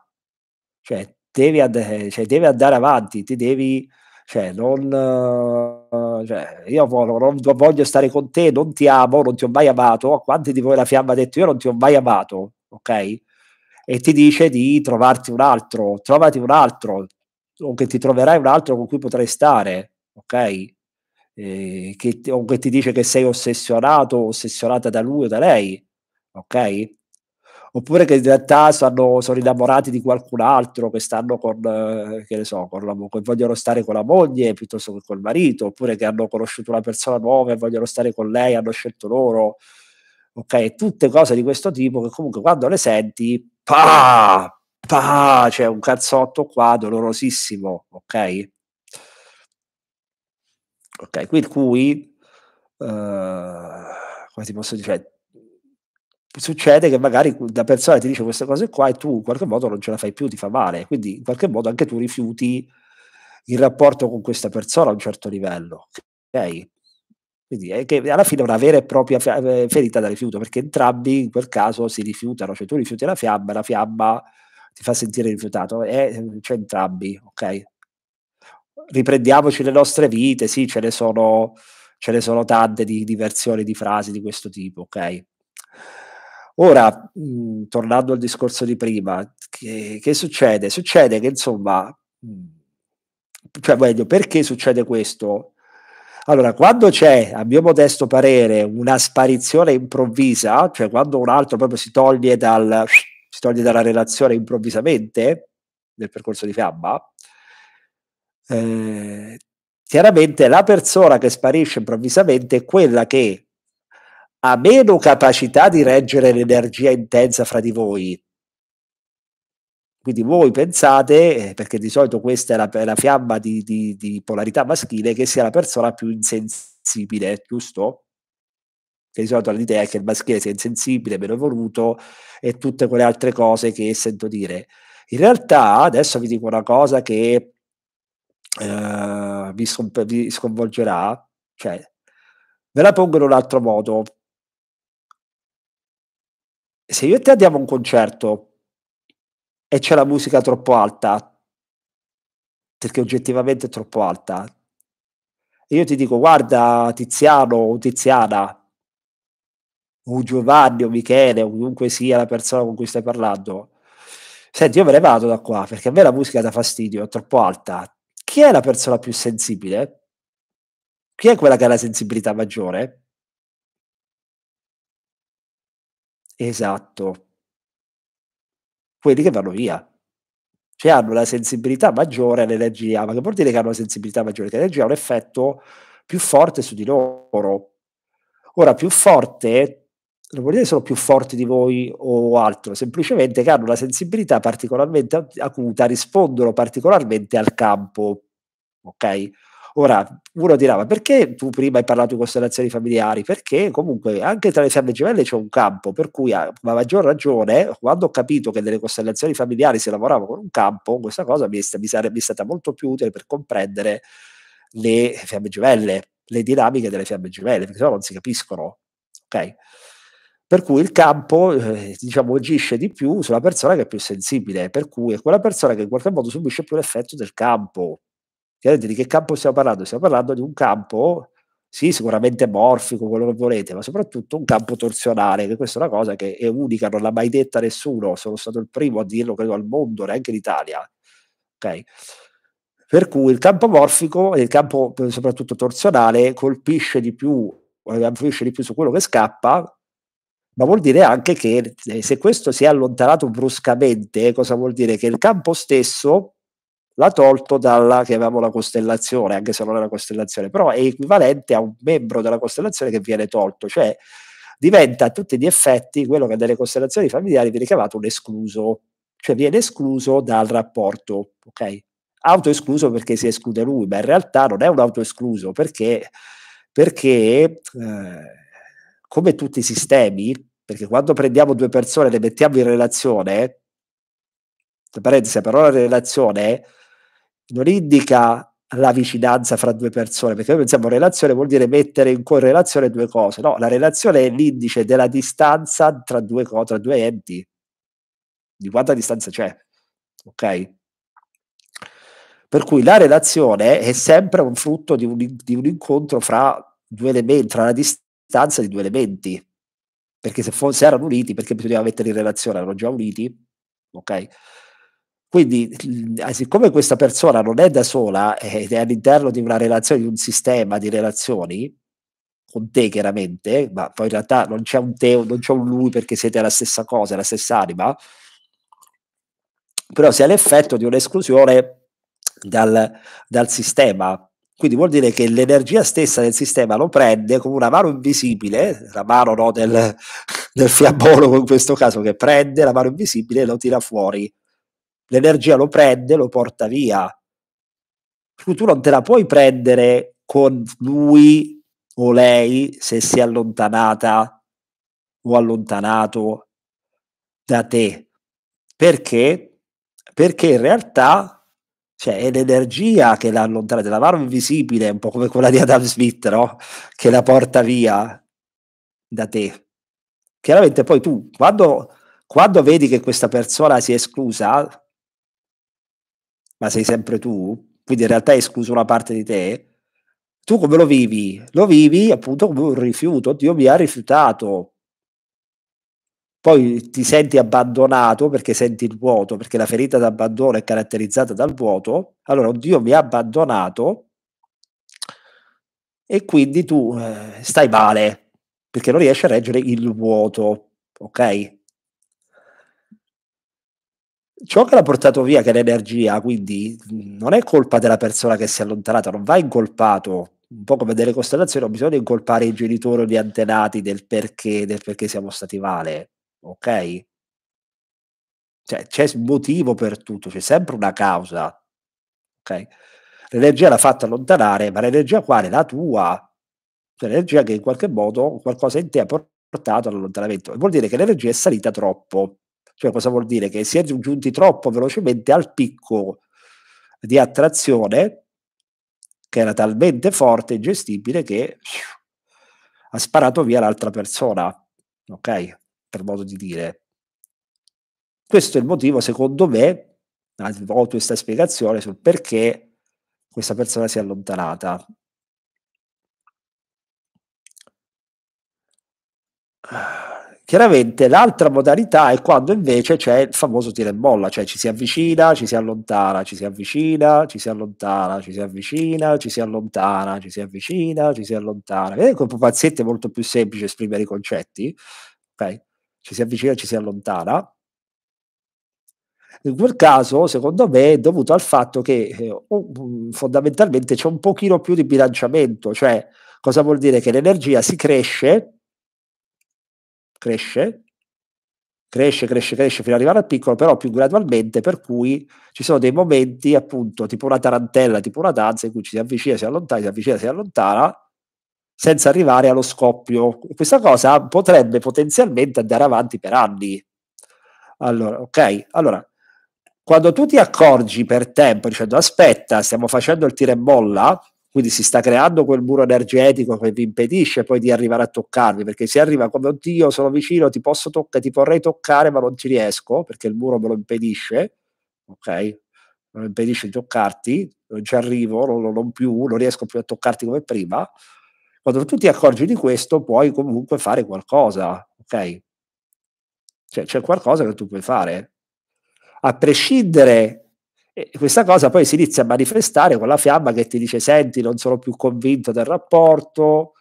devi andare avanti, io non voglio stare con te, non ti amo, non ti ho mai amato. A quanti di voi la fiamma ha detto: io non ti ho mai amato, ok? E ti dice di trovati un altro, o che ti troverai un altro con cui potrai stare, ok? O che ti dice che sei ossessionato o ossessionata da lui o da lei, ok? Oppure che in realtà sono innamorati di qualcun altro, che stanno che vogliono stare con la moglie piuttosto che col marito, oppure che hanno conosciuto una persona nuova e vogliono stare con lei, hanno scelto loro, ok? Tutte cose di questo tipo che comunque quando le senti, c'è un cazzotto qua dolorosissimo, ok? Ok, qui il cui, come ti posso dire, succede che magari la persona ti dice queste cose qua e tu in qualche modo non ce la fai più, ti fa male, quindi in qualche modo anche tu rifiuti il rapporto con questa persona a un certo livello, ok? Quindi è che alla fine è una vera e propria ferita da rifiuto, perché entrambi in quel caso si rifiutano, cioè tu rifiuti la fiamma e la fiamma ti fa sentire rifiutato, cioè entrambi, ok? Riprendiamoci le nostre vite, sì, ce ne sono tante di versioni, di frasi di questo tipo, ok? Ora, tornando al discorso di prima, che succede? Succede che, insomma, cioè meglio, perché succede questo? Allora, quando c'è, a mio modesto parere, una sparizione improvvisa, cioè quando un altro proprio si toglie dalla relazione improvvisamente nel percorso di fiamma, Chiaramente la persona che sparisce improvvisamente è quella che ha meno capacità di reggere l'energia intensa fra di voi. Quindi voi pensate, perché di solito questa è la fiamma di polarità maschile, che sia la persona più insensibile, giusto? Che di solito l'idea è che il maschile sia insensibile, meno evoluto e tutte quelle altre cose che sento dire. In realtà, adesso vi dico una cosa che vi sconvolgerà, cioè ve la pongo in un altro modo. Se io e te andiamo a un concerto e c'è la musica troppo alta, perché oggettivamente è troppo alta, e io ti dico: guarda Tiziano o Tiziana o Giovanni o Michele o chiunque sia la persona con cui stai parlando, senti, io me ne vado da qua perché a me la musica dà fastidio, è troppo alta. Chi è la persona più sensibile? Chi è quella che ha la sensibilità maggiore? Esatto, quelli che vanno via, cioè hanno la sensibilità maggiore all'energia. Ma che vuol dire che hanno una sensibilità maggiore? Che l'energia ha un effetto più forte su di loro. Ora, più forte non vuol dire sono più forti di voi o altro, semplicemente che hanno una sensibilità particolarmente acuta, rispondono particolarmente al campo, ok? Ora, uno dirà: ma perché tu prima hai parlato di costellazioni familiari? Perché comunque anche tra le fiamme gemelle c'è un campo, per cui a maggior ragione, quando ho capito che nelle costellazioni familiari si lavorava con un campo, questa cosa mi è stata molto più utile per comprendere le fiamme gemelle, le dinamiche delle fiamme gemelle, perché sennò non si capiscono, ok? Per cui il campo, diciamo, agisce di più sulla persona che è più sensibile, per cui è quella persona che in qualche modo subisce più l'effetto del campo. Chiaramente di che campo stiamo parlando? Stiamo parlando di un campo, sì, sicuramente morfico, quello che volete, ma soprattutto un campo torsionale, che questa è una cosa che è unica, non l'ha mai detta nessuno, sono stato il primo a dirlo, credo, al mondo, neanche in Italia. Okay? Per cui il campo morfico e il campo soprattutto torsionale colpisce di più su quello che scappa, ma vuol dire anche che se questo si è allontanato bruscamente, cosa vuol dire? Che il campo stesso l'ha tolto dalla, che avevamo la costellazione, anche se non è una costellazione, però è equivalente a un membro della costellazione che viene tolto, cioè diventa a tutti gli effetti quello che nelle costellazioni familiari viene chiamato un escluso, cioè viene escluso dal rapporto, ok? Autoescluso perché si esclude lui, ma in realtà non è un autoescluso, perché come tutti i sistemi, perché quando prendiamo due persone e le mettiamo in relazione, tra parentesi, però la relazione non indica la vicinanza fra due persone, perché noi pensiamo relazione vuol dire mettere in correlazione due cose, no, la relazione è l'indice della distanza tra due enti, di quanta distanza c'è, ok? Per cui la relazione è sempre un frutto di un incontro fra due elementi, tra la distanza di due elementi, perché se erano uniti, perché bisognava mettere in relazione, erano già uniti, ok? Quindi, siccome questa persona non è da sola ed è all'interno di una relazione, di un sistema di relazioni, con te chiaramente, ma poi in realtà non c'è un te o non c'è un lui perché siete la stessa cosa, la stessa anima, però si ha l'effetto di un'esclusione dal sistema. Quindi vuol dire che l'energia stessa del sistema lo prende come una mano invisibile, la mano no, del fiammologo in questo caso, che prende la mano invisibile e lo tira fuori. L'energia lo prende, lo porta via. Tu non te la puoi prendere con lui o lei se si è allontanata o allontanato da te. Perché? Perché in realtà, cioè, è l'energia che l'ha allontanata, la mano invisibile, un po' come quella di Adam Smith, no? Che la porta via da te. Chiaramente poi tu, quando vedi che questa persona si è esclusa, ma sei sempre tu, quindi in realtà hai escluso una parte di te, tu come lo vivi? Lo vivi appunto come un rifiuto, Dio mi ha rifiutato. Poi ti senti abbandonato perché senti il vuoto, perché la ferita d'abbandono è caratterizzata dal vuoto, allora Dio mi ha abbandonato e quindi tu stai male, perché non riesci a reggere il vuoto, ok? ciò che l'ha portato via, che è l'energia, quindi non è colpa della persona che si è allontanata, non va incolpato, un po' come delle costellazioni, non bisogna incolpare i genitori o gli antenati del perché siamo stati male, ok? Cioè, c'è un motivo per tutto, c'è sempre una causa, ok? L'energia l'ha fatta allontanare, ma l'energia quale? La tua, cioè l'energia che in qualche modo qualcosa in te ha portato all'allontanamento, e vuol dire che l'energia è salita troppo, cioè cosa vuol dire? Che si è giunti troppo velocemente al picco di attrazione che era talmente forte e ingestibile che ha sparato via l'altra persona, ok? Per modo di dire. Questo è il motivo, secondo me, ho questa spiegazione sul perché questa persona si è allontanata. Chiaramente l'altra modalità è quando invece c'è il famoso tira e molla, cioè ci si avvicina, ci si allontana, ci si avvicina, ci si allontana, ci si avvicina, ci si allontana, ci si avvicina, ci si allontana. Vedete che con Pupazzetti è molto più semplice esprimere i concetti? Okay. Ci si avvicina, ci si allontana. In quel caso, secondo me, è dovuto al fatto che fondamentalmente c'è un pochino più di bilanciamento, cioè cosa vuol dire? Che l'energia si cresce fino ad arrivare al piccolo, però più gradualmente, per cui ci sono dei momenti appunto tipo una tarantella, tipo una danza in cui ci si avvicina, si allontana, si avvicina, si allontana, senza arrivare allo scoppio. Questa cosa potrebbe potenzialmente andare avanti per anni. Allora, ok, allora quando tu ti accorgi per tempo dicendo aspetta, stiamo facendo il tira e molla, quindi si sta creando quel muro energetico che vi impedisce poi di arrivare a toccarvi, perché si arriva come oddio sono vicino, ti posso toccare, ti vorrei toccare ma non ci riesco perché il muro me lo impedisce, ok? Me lo impedisce di toccarti, non ci arrivo, non riesco più a toccarti come prima. Quando tu ti accorgi di questo puoi comunque fare qualcosa, ok? Cioè c'è qualcosa che tu puoi fare. A prescindere, questa cosa poi si inizia a manifestare con la fiamma che ti dice senti non sono più convinto del rapporto,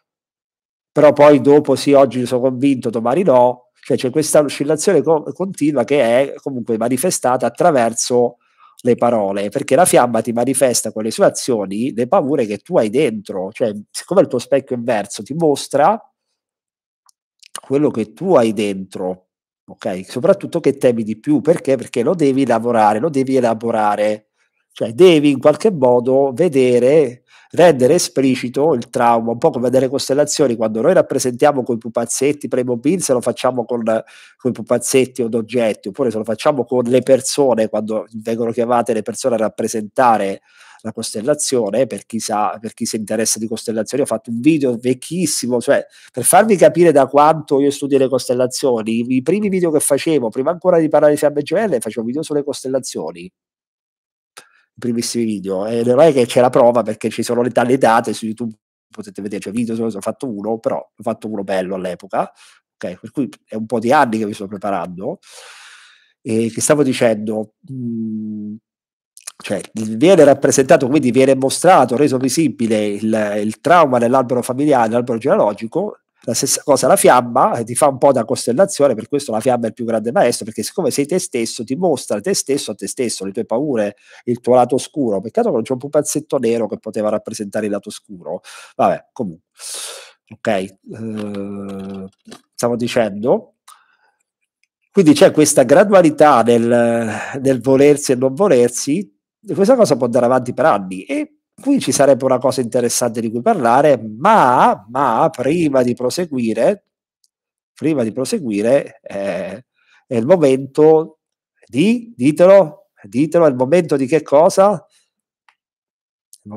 però poi dopo sì oggi sono convinto, domani no, cioè c'è questa oscillazione continua che è comunque manifestata attraverso le parole, perché la fiamma ti manifesta con le sue azioni le paure che tu hai dentro, cioè siccome il tuo specchio inverso ti mostra quello che tu hai dentro, ok? Soprattutto che temi di più, perché? Perché lo devi lavorare, lo devi elaborare, cioè devi in qualche modo vedere, rendere esplicito il trauma, un po' come delle costellazioni, quando noi rappresentiamo con i pupazzetti, pre-mobile, se lo facciamo con i pupazzetti o ad oggetti, oppure se lo facciamo con le persone, quando vengono chiamate le persone a rappresentare la costellazione, per chi sa, per chi si interessa di costellazioni, ho fatto un video vecchissimo, cioè per farvi capire da quanto io studio le costellazioni, i primi video che facevo, prima ancora di parlare di fiamme gemelle, facevo video sulle costellazioni, i primissimi video, e non è che c'è la prova perché ci sono le date su YouTube, potete vedere, cioè video, ho fatto uno, però ho fatto uno bello all'epoca, okay? Per cui è un po' di anni che mi sto preparando, e che stavo dicendo... cioè viene rappresentato, quindi viene mostrato, reso visibile il trauma nell'albero familiare, nell'albero genealogico, la stessa cosa la fiamma, ti fa un po' da costellazione, per questo la fiamma è il più grande maestro, perché siccome sei te stesso, ti mostra te stesso a te stesso, le tue paure, il tuo lato oscuro, peccato che non c'è un pupazzetto nero che poteva rappresentare il lato oscuro, vabbè, comunque, ok, stavo dicendo... Quindi c'è questa gradualità nel volersi e non volersi, e questa cosa può andare avanti per anni, e qui ci sarebbe una cosa interessante di cui parlare, ma prima di proseguire è il momento di, ditelo, è il momento di che cosa? È il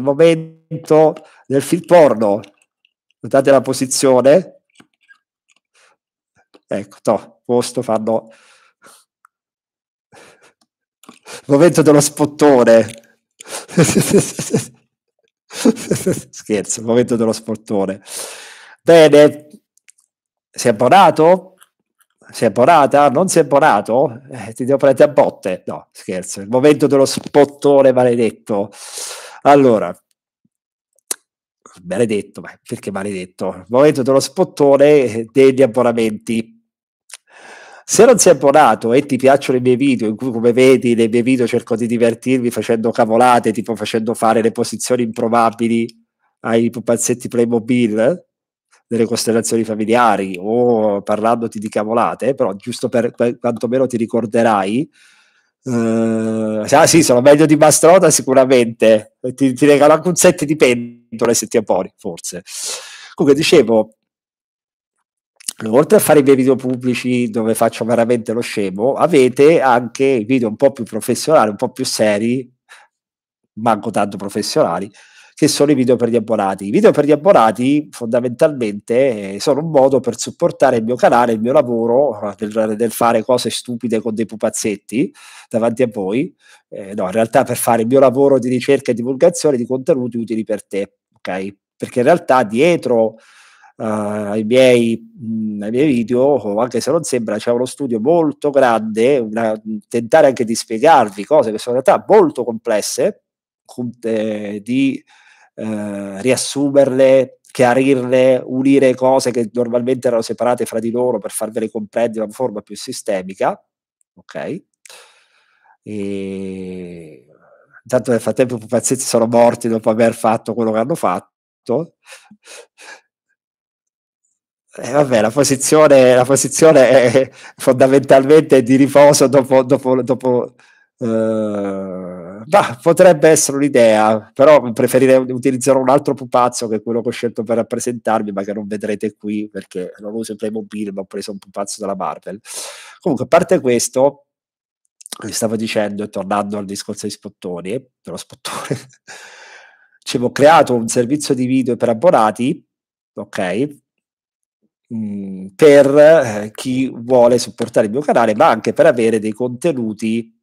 momento del film porno, notate la posizione? Ecco, no, posto fanno il momento dello spottone. Scherzo, il momento dello spottone. Bene, si è abbonato? Si è abbonata? Non si è abbonato? Ti devo prendere a botte. No, scherzo, il momento dello spottone maledetto. Allora, maledetto, ma perché maledetto? Il momento dello spottone degli abbonamenti. Se non si è abbonato e ti piacciono i miei video, in cui, come vedi, nei miei video cerco di divertirmi facendo cavolate, tipo facendo fare le posizioni improbabili ai pupazzetti Playmobil delle costellazioni familiari o parlandoti di cavolate, però giusto per quantomeno ti ricorderai. Sì, sono meglio di Mastrota sicuramente, ti regalo anche un set di pentole se ti abboni, forse. Comunque, dicevo, oltre a fare i miei video pubblici dove faccio veramente lo scemo, avete anche i video un po' più professionali, un po' più seri, manco tanto professionali, che sono i video per gli abbonati. I video per gli abbonati fondamentalmente sono un modo per supportare il mio canale, il mio lavoro, del fare cose stupide con dei pupazzetti davanti a voi, no, in realtà per fare il mio lavoro di ricerca e divulgazione di contenuti utili per te, ok? Perché in realtà dietro ai miei video, anche se non sembra, c'è uno studio molto grande, tentare anche di spiegarvi cose che sono in realtà molto complesse, di riassumerle, chiarirle, unire cose che normalmente erano separate fra di loro per farvele comprendere in una forma più sistemica, ok? E intanto nel frattempo i pupazzetti sono morti dopo aver fatto quello che hanno fatto. Vabbè, la posizione è fondamentalmente di riposo dopo, potrebbe essere un'idea, però preferirei utilizzare un altro pupazzo che è quello che ho scelto per rappresentarmi, ma che non vedrete qui perché non uso il Playmobil, ma ho preso un pupazzo della Marvel. Comunque, a parte questo, vi stavo dicendo, e tornando al discorso di spottoni, dello spottone, ci abbiamo creato un servizio di video per abbonati, ok? Per chi vuole supportare il mio canale, ma anche per avere dei contenuti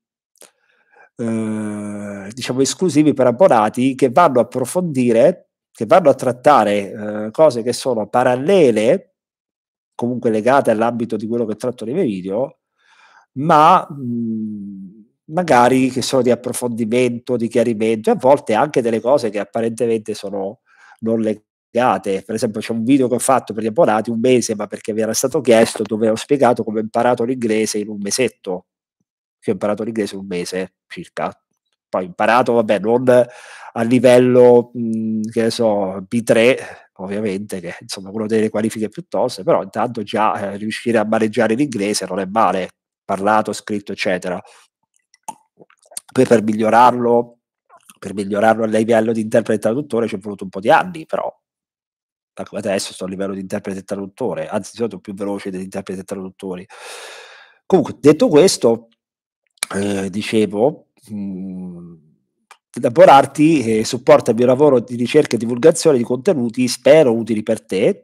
diciamo esclusivi per abbonati, che vanno a approfondire, che vanno a trattare cose che sono parallele, comunque legate all'ambito di quello che tratto nei miei video, ma magari che sono di approfondimento, di chiarimento, e a volte anche delle cose che apparentemente sono non legate. Per esempio, c'è un video che ho fatto per gli abbonati, un mese, ma perché mi era stato chiesto, dove ho spiegato come ho imparato l'inglese in un mesetto. Che ho imparato l'inglese in un mese circa. Poi ho imparato, vabbè, non a livello che ne so, B3, ovviamente, che insomma quello delle qualifiche piuttosto, però intanto già riuscire a maneggiare l'inglese non è male, parlato, scritto, eccetera. Poi per migliorarlo a livello di interprete e traduttore ci è voluto un po' di anni, però adesso sto a livello di interprete e traduttore, anzi di solito più veloce degli interpreti e traduttori. Comunque, detto questo, dicevo, elaborarti supporta il mio lavoro di ricerca e divulgazione di contenuti, spero utili per te,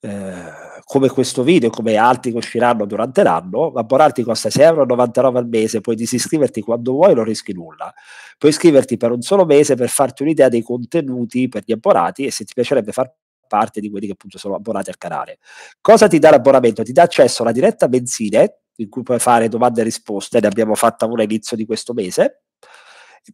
come questo video e come altri che usciranno durante l'anno. Abbonarti costa €6,99 al mese, puoi disiscriverti quando vuoi, non rischi nulla. Puoi iscriverti per un solo mese per farti un'idea dei contenuti per gli abbonati e se ti piacerebbe far parte di quelli che appunto sono abbonati al canale. Cosa ti dà l'abbonamento? Ti dà accesso alla diretta mensile in cui puoi fare domande e risposte, ne abbiamo fatta una all'inizio di questo mese.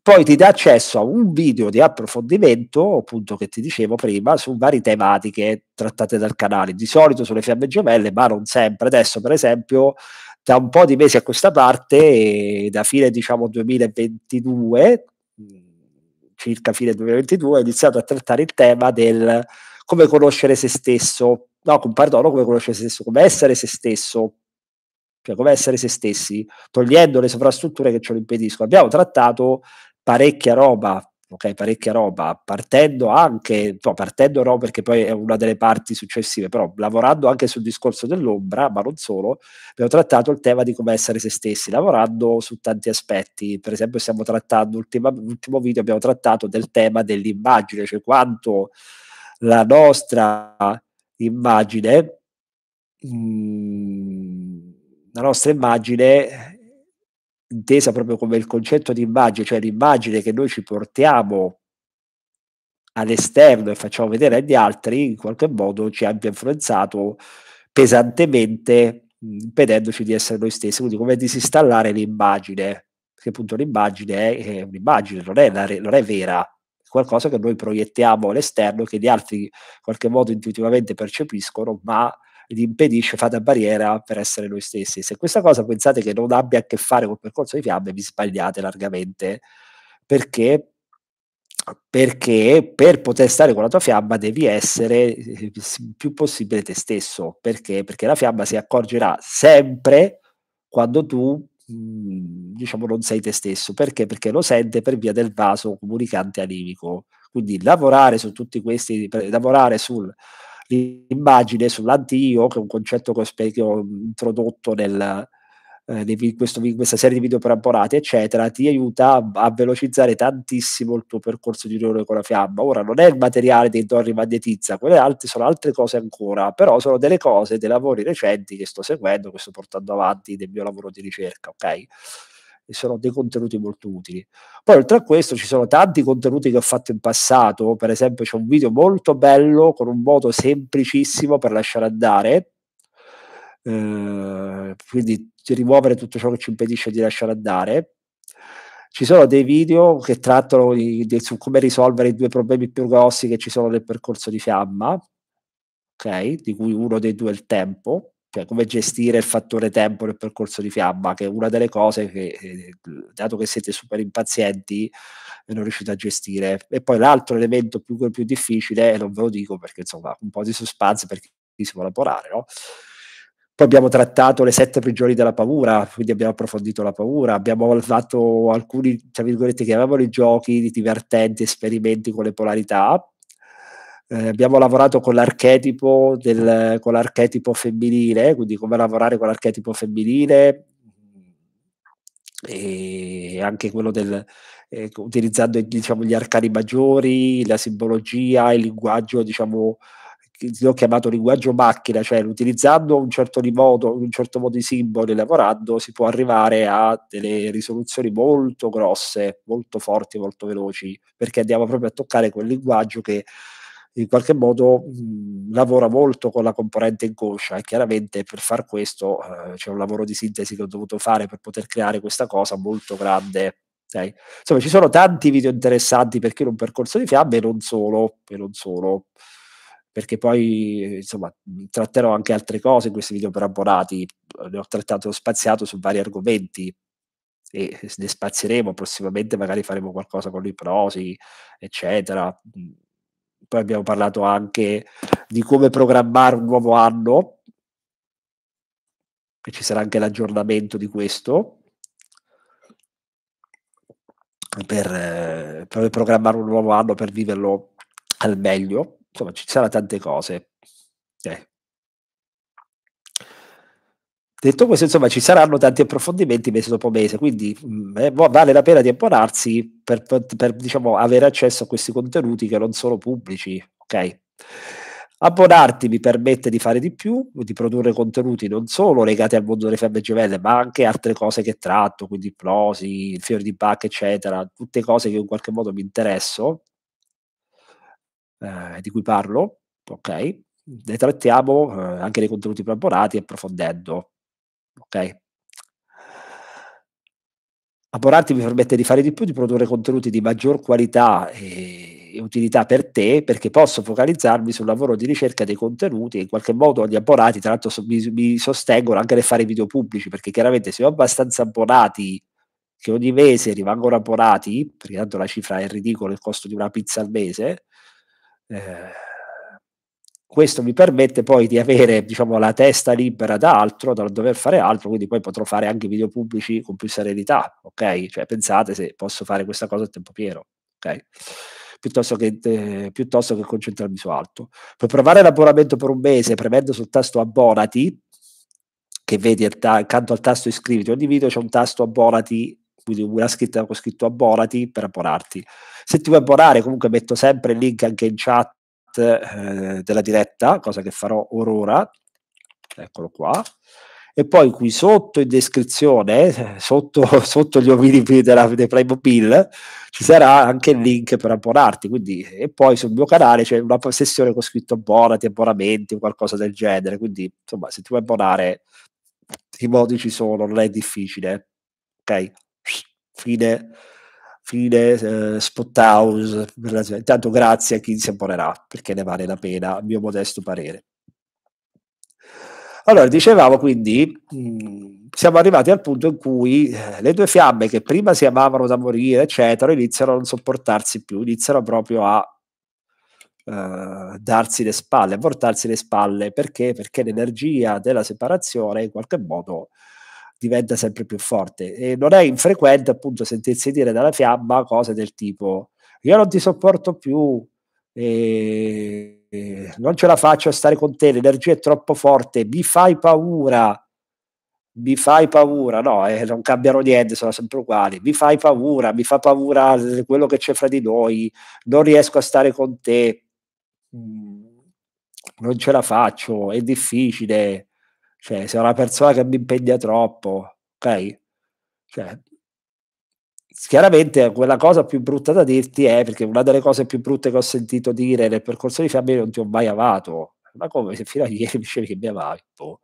Poi ti dà accesso a un video di approfondimento, appunto, che ti dicevo prima, su varie tematiche trattate dal canale, di solito sulle fiamme gemelle, ma non sempre. Adesso, per esempio, da un po' di mesi a questa parte, da fine, diciamo, 2022, circa fine 2022, ho iniziato a trattare il tema del come conoscere se stesso, come essere se stesso, cioè come essere se stessi, togliendo le sovrastrutture che ce lo impediscono. Abbiamo trattato parecchia roba, ok? Parecchia roba, partendo no, perché poi è una delle parti successive, però lavorando anche sul discorso dell'ombra, ma non solo, abbiamo trattato il tema di come essere se stessi, lavorando su tanti aspetti. Per esempio, stiamo trattando, l'ultimo video abbiamo trattato del tema dell'immagine, cioè quanto la nostra immagine intesa proprio come il concetto di immagine, cioè l'immagine che noi ci portiamo all'esterno e facciamo vedere agli altri, in qualche modo ci abbia influenzato pesantemente, impedendoci di essere noi stessi. Quindi, come disinstallare l'immagine, perché appunto l'immagine è un'immagine, non è vera, è qualcosa che noi proiettiamo all'esterno, che gli altri in qualche modo intuitivamente percepiscono, ma gli impedisce, fa da barriera per essere noi stessi. Se questa cosa pensate che non abbia a che fare col percorso di fiamme, vi sbagliate largamente, perché per poter stare con la tua fiamma devi essere il più possibile te stesso. Perché? Perché la fiamma si accorgerà sempre quando tu diciamo non sei te stesso. Perché? Perché lo sente per via del vaso comunicante animico. Quindi lavorare su tutti questi, lavorare sull'immagine, sull'anti-io, che è un concetto che ho introdotto in questa serie di video preparati, eccetera, ti aiuta a velocizzare tantissimo il tuo percorso di unione con la fiamma. Ora, non è il materiale che tu rimagnetizza, quelle altre sono altre cose ancora, però sono delle cose, dei lavori recenti che sto seguendo, che sto portando avanti nel mio lavoro di ricerca, ok? E sono dei contenuti molto utili. Poi oltre a questo ci sono tanti contenuti che ho fatto in passato, per esempio c'è un video molto bello con un modo semplicissimo per lasciare andare, quindi rimuovere tutto ciò che ci impedisce di lasciare andare. Ci sono dei video che trattano su come risolvere i due problemi più grossi che ci sono nel percorso di fiamma, ok? Di cui uno dei due è il tempo, cioè come gestire il fattore tempo nel percorso di fiamma, che è una delle cose che, dato che siete super impazienti, non riuscite a gestire. E poi l'altro elemento più difficile, e non ve lo dico perché insomma un po' di suspense per chi si può lavorare, no? Poi abbiamo trattato le 7 prigioni della paura, quindi abbiamo approfondito la paura, abbiamo fatto alcuni, tra virgolette, chiamiamoli giochi divertenti, esperimenti con le polarità. Abbiamo lavorato con l'archetipo femminile, quindi come lavorare con l'archetipo femminile, e anche quello utilizzando diciamo, gli arcani maggiori, la simbologia, il linguaggio, diciamo, l'ho chiamato linguaggio macchina, cioè utilizzando un certo modo di simboli, lavorando, si può arrivare a delle risoluzioni molto grosse, molto forti, molto veloci, perché andiamo proprio a toccare quel linguaggio che in qualche modo lavora molto con la componente inconscia, e chiaramente per far questo c'è un lavoro di sintesi che ho dovuto fare per poter creare questa cosa molto grande. Okay? Insomma, ci sono tanti video interessanti per chi ha un percorso di fiamme, e non solo, perché poi insomma tratterò anche altre cose in questi video per abbonati, ne ho trattato, spaziato su vari argomenti, e ne spazieremo prossimamente, magari faremo qualcosa con l'ipnosi, eccetera. Poi abbiamo parlato anche di come programmare un nuovo anno, e ci sarà anche l'aggiornamento di questo, per programmare un nuovo anno, per viverlo al meglio. Insomma, ci saranno tante cose. Detto questo, insomma, ci saranno tanti approfondimenti mese dopo mese, quindi vale la pena di abbonarsi per diciamo, avere accesso a questi contenuti che non sono pubblici, ok? Abbonarti mi permette di fare di più, di produrre contenuti non solo legati al mondo delle fiamme gemelle, ma anche altre cose che tratto, quindi ipnosi, fiori di Bach, eccetera, tutte cose che in qualche modo mi interesso, di cui parlo, ok? Ne trattiamo anche dei contenuti più abbonati, approfondendo. Ok, abbonarti mi permette di fare di più, di produrre contenuti di maggior qualità e utilità per te, perché posso focalizzarmi sul lavoro di ricerca dei contenuti, e in qualche modo gli abbonati tra l'altro mi sostengono anche nel fare video pubblici, perché chiaramente se ho abbastanza abbonati che ogni mese rimangono abbonati, perché tanto la cifra è ridicola, il costo di una pizza al mese, questo mi permette poi di avere, diciamo, la testa libera da altro, da non dover fare altro, quindi poi potrò fare anche video pubblici con più serenità, ok? Cioè pensate se posso fare questa cosa a tempo pieno, ok? Piuttosto che concentrarmi su altro. Per provare l'abbonamento per un mese, premendo sul tasto abbonati, che vedi accanto al tasto iscriviti, ogni video c'è un tasto abbonati, quindi una scritta con scritto abbonati per abbonarti. Se ti vuoi abbonare, comunque metto sempre il link anche in chat della diretta, cosa che farò ora, eccolo qua, e poi qui sotto in descrizione, sotto gli omini dei Playmobil, ci sarà anche il link per abbonarti, quindi, e poi sul mio canale c'è una sessione con scritto abbonati, abbonamenti o qualcosa del genere, quindi insomma se ti vuoi abbonare i modi ci sono, non è difficile, ok? Fine spot house. Intanto grazie a chi si abbonerà, perché ne vale la pena, a mio modesto parere. Allora, dicevamo quindi, siamo arrivati al punto in cui le due fiamme che prima si amavano da morire, eccetera, iniziano a non sopportarsi più, iniziano proprio a darsi le spalle, a voltarsi le spalle. Perché? Perché l'energia della separazione in qualche modo diventa sempre più forte, e non è infrequente appunto sentirsi dire dalla fiamma cose del tipo: io non ti sopporto più, non ce la faccio a stare con te, l'energia è troppo forte, mi fai paura, mi fai paura. No, non cambiano niente, sono sempre uguali. Mi fai paura, mi fa paura quello che c'è fra di noi, non riesco a stare con te, non ce la faccio, è difficile, cioè sei una persona che mi impegna troppo, ok? Cioè, chiaramente quella cosa più brutta da dirti è, perché una delle cose più brutte che ho sentito dire nel percorso di fiamme: non ti ho mai amato. Ma come, se fino a ieri mi dicevi che mi amavi? Boh.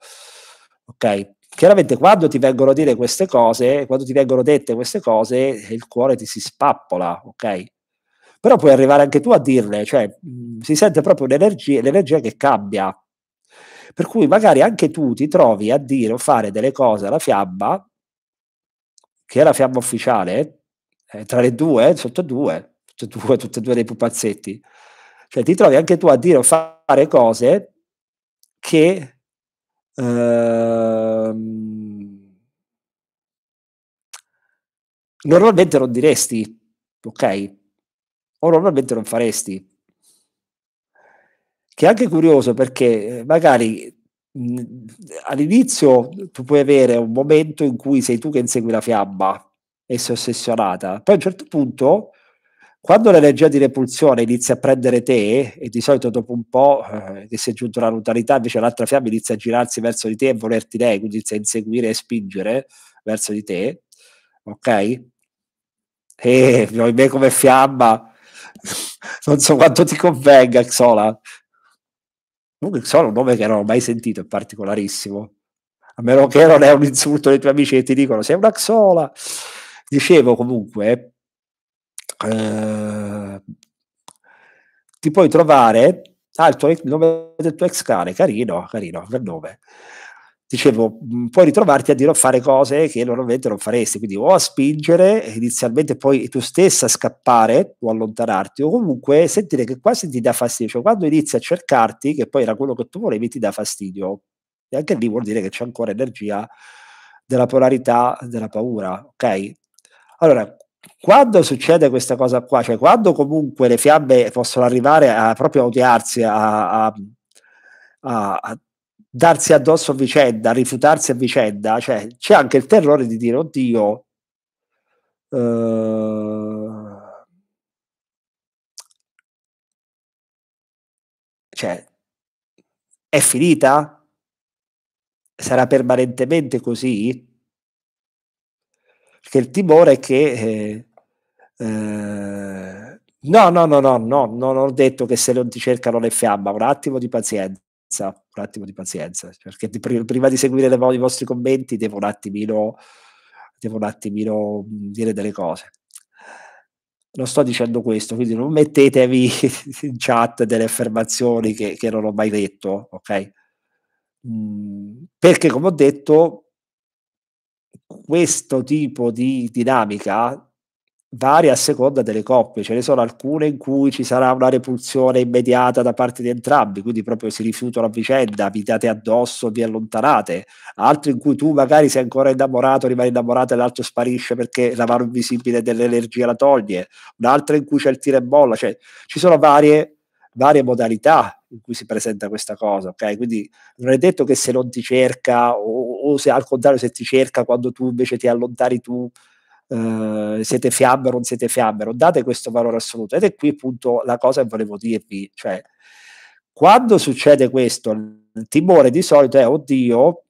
Ok? Chiaramente quando ti vengono a dire queste cose, quando ti vengono dette queste cose, il cuore ti si spappola, ok? Però puoi arrivare anche tu a dirle, cioè si sente proprio l'energia che cambia. Per cui magari anche tu ti trovi a dire o fare delle cose alla fiamma, che è la fiamma ufficiale, tra le due, sotto due, tutte e due dei pupazzetti. Cioè ti trovi anche tu a dire o fare cose che... normalmente non diresti, ok? O normalmente non faresti. Che è anche curioso, perché magari all'inizio tu puoi avere un momento in cui sei tu che insegui la fiamma e sei ossessionata, poi a un certo punto, quando l'energia di repulsione inizia a prendere te, e di solito dopo un po' che sei giunto alla lontanità, invece l'altra fiamma inizia a girarsi verso di te e volerti lei, quindi inizia a inseguire e spingere verso di te, ok? E me come fiamma, non so quanto ti convenga Xola. Comunque Xola è un nome che non ho mai sentito, è particolarissimo, a meno che non è un insulto dei tuoi amici che ti dicono sei una Xola. Dicevo comunque... ti puoi trovare il nome del tuo ex cane, carino per nome. Dicevo, puoi ritrovarti a dire o fare cose che normalmente non faresti, quindi o a spingere inizialmente, poi tu stessa a scappare o allontanarti, o comunque sentire che quasi ti dà fastidio, cioè quando inizi a cercarti, che poi era quello che tu volevi, ti dà fastidio, e anche lì vuol dire che c'è ancora energia della polarità della paura, ok? Allora, quando succede questa cosa qua, cioè quando comunque le fiamme possono arrivare a proprio odiarsi, a darsi addosso a vicenda, a rifiutarsi a vicenda, cioè c'è anche il terrore di dire: oddio, cioè è finita? Sarà permanentemente così? Perché il timore è che no, non ho detto che se non ti cercano le fiamme, un attimo di pazienza, perché prima di seguire i vostri commenti devo un attimino dire delle cose. Non sto dicendo questo, quindi non mettetevi in chat delle affermazioni che non ho mai detto, ok? Perché come ho detto, questo tipo di dinamica varia a seconda delle coppie, ce ne sono alcune in cui ci sarà una repulsione immediata da parte di entrambi, quindi proprio si rifiutano a vicenda, vi date addosso, vi allontanate; altri in cui tu magari sei ancora innamorato, rimani innamorato e l'altro sparisce perché la mano invisibile dell'energia la toglie; un'altra in cui c'è il tira e bolla. Cioè ci sono varie modalità in cui si presenta questa cosa, ok? Quindi non è detto che se non ti cerca, o se al contrario se ti cerca, quando tu invece ti allontani, siete fiamme o non siete fiamme. Non date questo valore assoluto, ed è qui appunto la cosa che volevo dirvi, cioè quando succede questo il timore di solito è: oddio,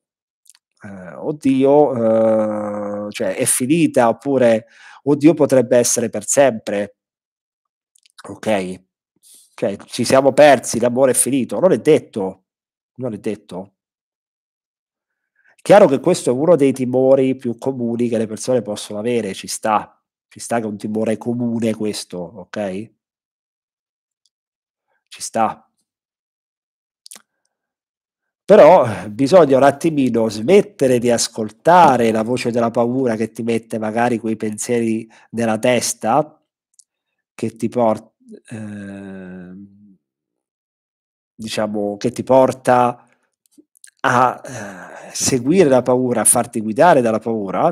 cioè è finita, oppure oddio potrebbe essere per sempre, ok? Cioè, ci siamo persi, l'amore è finito. Non è detto. Chiaro che questo è uno dei timori più comuni che le persone possono avere, ci sta che è un timore comune questo, ok? Ci sta. Però bisogna un attimino smettere di ascoltare la voce della paura che ti mette magari quei pensieri nella testa che ti porta, diciamo, che ti porta a seguire la paura, a farti guidare dalla paura,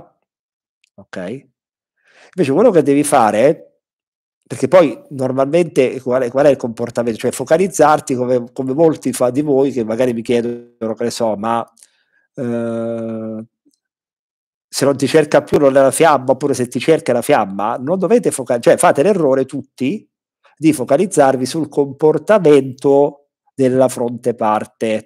ok? Invece quello che devi fare, perché poi normalmente qual è il comportamento? Cioè focalizzarti, come molti fa di voi che magari mi chiedono, che ne so, ma se non ti cerca più non è la fiamma, oppure se ti cerca la fiamma, non dovete focalizzare, cioè fate l'errore tutti di focalizzarvi sul comportamento della fronte parte.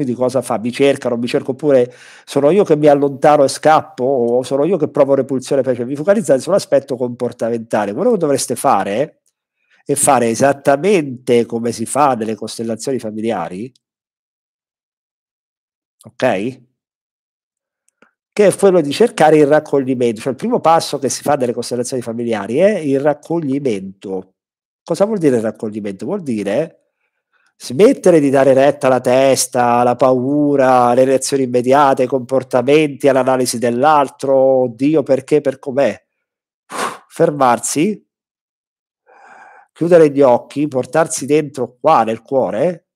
Quindi cosa fa? Mi cerca, non mi cerco, oppure sono io che mi allontano e scappo, o sono io che provo repulsione, perché vi focalizzate sull'aspetto comportamentale. Quello che dovreste fare è fare esattamente come si fa nelle costellazioni familiari, ok? Che è quello di cercare il raccoglimento. Cioè il primo passo che si fa nelle costellazioni familiari è il raccoglimento. Cosa vuol dire il raccoglimento? Vuol dire smettere di dare retta alla testa, alla paura, alle reazioni immediate, ai comportamenti, all'analisi dell'altro, oddio perché, per com'è. Fermarsi, chiudere gli occhi, portarsi dentro qua nel cuore,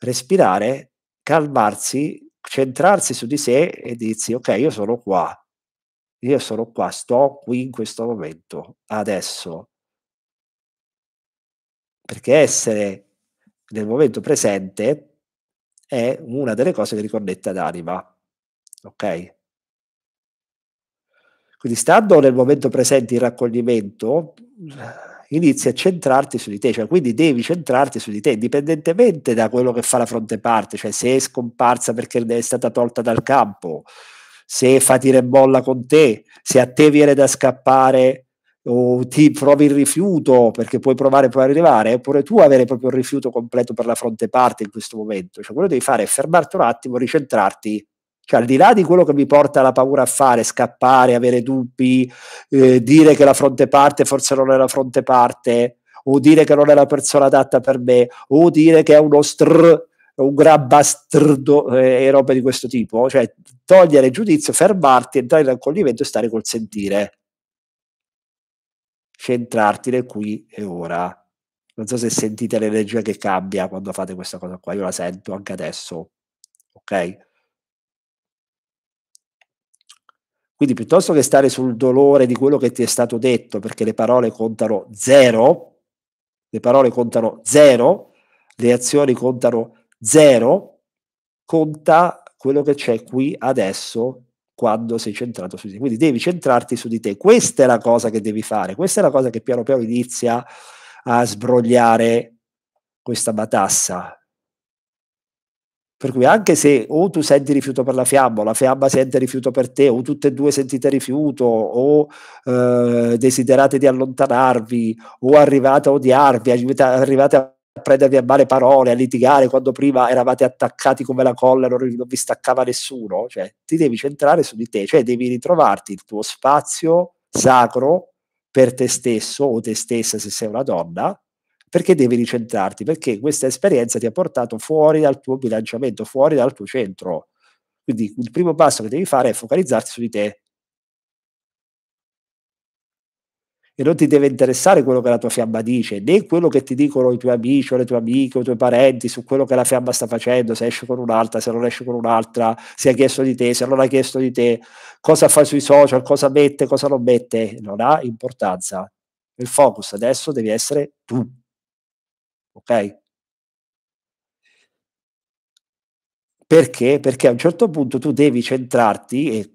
respirare, calmarsi, centrarsi su di sé e dirsi: ok, io sono qua, sto qui in questo momento, adesso. Perché essere nel momento presente è una delle cose che riconnetta d'anima, ok? Quindi stando nel momento presente in raccoglimento inizi a centrarti su di te, cioè quindi devi centrarti su di te indipendentemente da quello che fa la fronte parte, cioè se è scomparsa perché è stata tolta dal campo, se fa tira e molla con te, se a te viene da scappare o ti provi il rifiuto, perché puoi provare e poi arrivare, oppure tu avere proprio il rifiuto completo per la fronte parte in questo momento. Cioè quello che devi fare è fermarti un attimo, ricentrarti, cioè al di là di quello che mi porta la paura a fare, scappare, avere dubbi, dire che la fronte parte forse non è la fronte parte, o dire che non è la persona adatta per me, o dire che è uno un gran bastardo e robe di questo tipo. Cioè togliere il giudizio, fermarti, entrare in raccoglimento e stare col sentire, centrarti nel qui e ora. Non so se sentite l'energia che cambia quando fate questa cosa qua, io la sento anche adesso, ok? Quindi piuttosto che stare sul dolore di quello che ti è stato detto, perché le parole contano zero, le parole contano zero, le azioni contano zero, conta quello che c'è qui adesso, quando sei centrato su di te. Quindi devi centrarti su di te, questa è la cosa che devi fare, questa è la cosa che piano piano inizia a sbrogliare questa matassa, per cui anche se o tu senti rifiuto per la fiamma o la fiamma sente rifiuto per te, o tutte e due sentite rifiuto, o desiderate di allontanarvi, o arrivate a odiarvi, arrivate a prendervi a male parole, a litigare quando prima eravate attaccati come la colla e non vi staccava nessuno, cioè ti devi centrare su di te, cioè devi ritrovarti il tuo spazio sacro per te stesso o te stessa se sei una donna, perché devi ricentrarti, perché questa esperienza ti ha portato fuori dal tuo bilanciamento, fuori dal tuo centro. Quindi il primo passo che devi fare è focalizzarti su di te, e non ti deve interessare quello che la tua fiamma dice, né quello che ti dicono i tuoi amici o le tue amiche o i tuoi parenti su quello che la fiamma sta facendo, se esce con un'altra, se non esce con un'altra, se ha chiesto di te, se non ha chiesto di te, cosa fa sui social, cosa mette, cosa non mette, non ha importanza. Il focus adesso devi essere tu, ok? Perché? Perché a un certo punto tu devi centrarti, e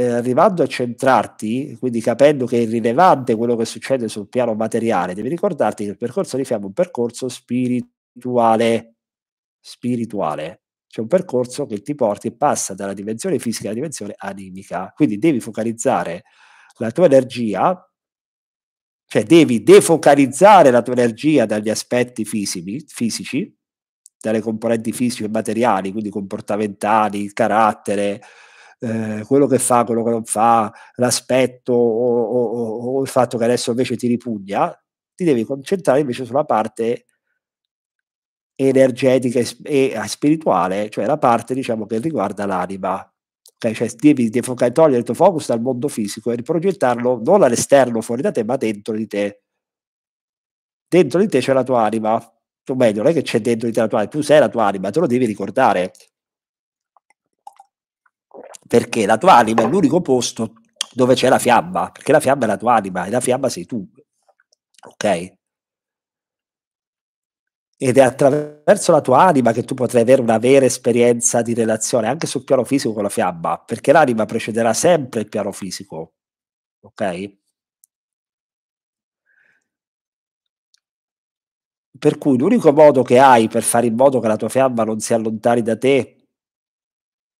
arrivando a centrarti, quindi capendo che è irrilevante quello che succede sul piano materiale, devi ricordarti che il percorso di fiamma è un percorso spirituale, spirituale, cioè un percorso che ti porti e passa dalla dimensione fisica alla dimensione animica. Quindi devi focalizzare la tua energia, cioè devi defocalizzare la tua energia dagli aspetti fisici, dalle componenti fisiche e materiali, quindi comportamentali, carattere, quello che fa, quello che non fa, l'aspetto o il fatto che adesso invece ti ripugna. Ti devi concentrare invece sulla parte energetica e spirituale, cioè la parte, diciamo, che riguarda l'anima. Okay? Cioè devi togliere il tuo focus dal mondo fisico e riprogettarlo non all'esterno, fuori da te, ma dentro di te. Dentro di te c'è la tua anima, o meglio, non è che c'è dentro di te la tua anima, tu sei la tua anima, te lo devi ricordare. Perché la tua anima è l'unico posto dove c'è la fiamma, perché la fiamma è la tua anima e la fiamma sei tu, ok? Ed è attraverso la tua anima che tu potrai avere una vera esperienza di relazione anche sul piano fisico con la fiamma, perché l'anima precederà sempre il piano fisico, ok? Per cui l'unico modo che hai per fare in modo che la tua fiamma non si allontani da te,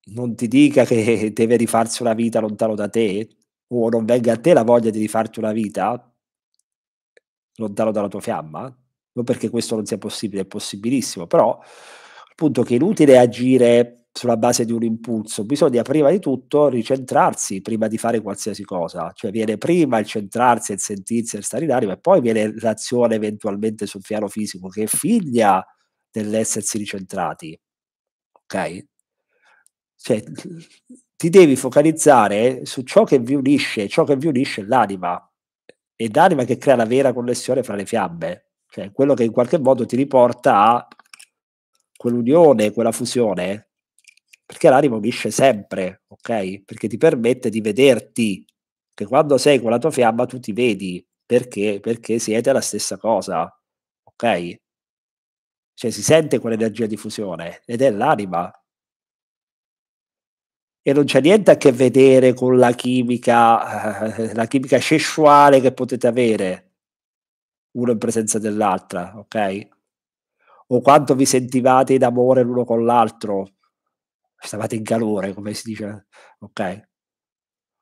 non ti dica che deve rifarsi una vita lontano da te, o non venga a te la voglia di rifarti una vita lontano dalla tua fiamma, non perché questo non sia possibile, è possibilissimo, però il punto è che è inutile agire sulla base di un impulso, bisogna prima di tutto ricentrarsi, prima di fare qualsiasi cosa, cioè viene prima il centrarsi, il sentirsi, il stare in anima, e poi viene l'azione eventualmente sul piano fisico, che è figlia dell'essersi ricentrati, ok? Cioè, ti devi focalizzare su ciò che vi unisce, ciò che vi unisce è l'anima, è l'anima che crea la vera connessione fra le fiamme, cioè quello che in qualche modo ti riporta a quell'unione, quella fusione, perché l'anima unisce sempre, ok? Perché ti permette di vederti, che quando sei con la tua fiamma tu ti vedi, perché? Perché siete la stessa cosa, ok? Cioè si sente quell'energia di fusione, ed è l'anima. E non c'è niente a che vedere con la chimica sessuale che potete avere, uno in presenza dell'altra, ok? O quanto vi sentivate in amore l'uno con l'altro, stavate in calore, come si dice, ok?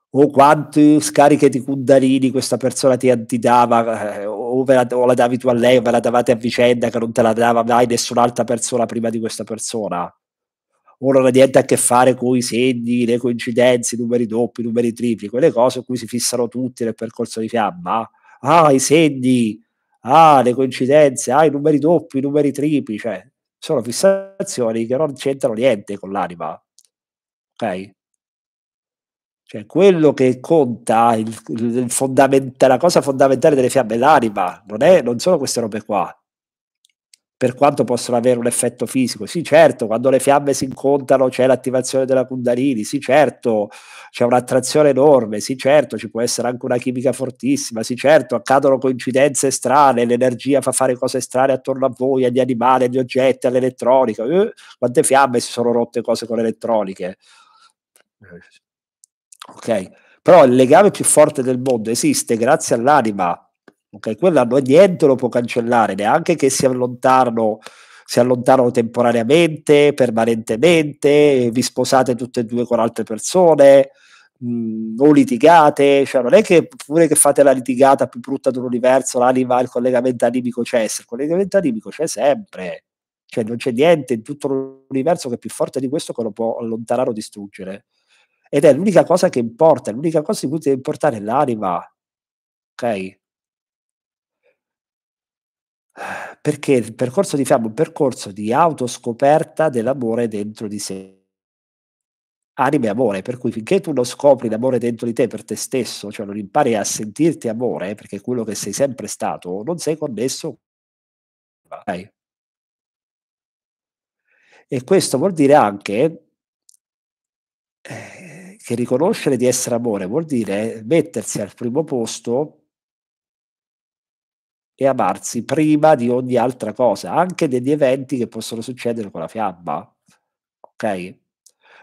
O quante scariche di kundalini questa persona ti antidava, o la davi tu a lei, o ve la davate a vicenda, che non te la dava mai nessun'altra persona prima di questa persona. O non ha niente a che fare con i segni, le coincidenze, i numeri doppi, i numeri tripli, quelle cose in cui si fissano tutti nel percorso di fiamma. Ah, i segni, ah, le coincidenze, ah, i numeri doppi, i numeri tripli, cioè sono fissazioni che non c'entrano niente con l'anima, ok? Cioè quello che conta, la cosa fondamentale delle fiamme è l'anima, non sono queste robe qua. Per quanto possono avere un effetto fisico, sì certo, quando le fiamme si incontrano c'è l'attivazione della kundalini, sì certo, c'è un'attrazione enorme, sì certo, ci può essere anche una chimica fortissima, sì certo, accadono coincidenze strane, l'energia fa fare cose strane attorno a voi, agli animali, agli oggetti, all'elettronica, quante fiamme si sono rotte cose con le elettroniche, ok, però il legame più forte del mondo esiste grazie all'anima. Okay, quella niente lo può cancellare, neanche che si allontanano temporaneamente, permanentemente, vi sposate tutte e due con altre persone, o litigate, cioè non è che pure che fate la litigata più brutta dell'universo, l'anima, il collegamento animico c'è, il collegamento animico c'è sempre, cioè non c'è niente in tutto l'universo che è più forte di questo, che lo può allontanare o distruggere, ed è l'unica cosa che importa, l'unica cosa di cui deve importare l'anima, ok? Perché il percorso di fiamma è un percorso di autoscoperta dell'amore dentro di sé, anima e amore, per cui finché tu non scopri l'amore dentro di te per te stesso, cioè non impari a sentirti amore, perché è quello che sei sempre stato, non sei connesso, okay. E questo vuol dire anche che riconoscere di essere amore vuol dire mettersi al primo posto e amarsi prima di ogni altra cosa, anche degli eventi che possono succedere con la fiamma, ok?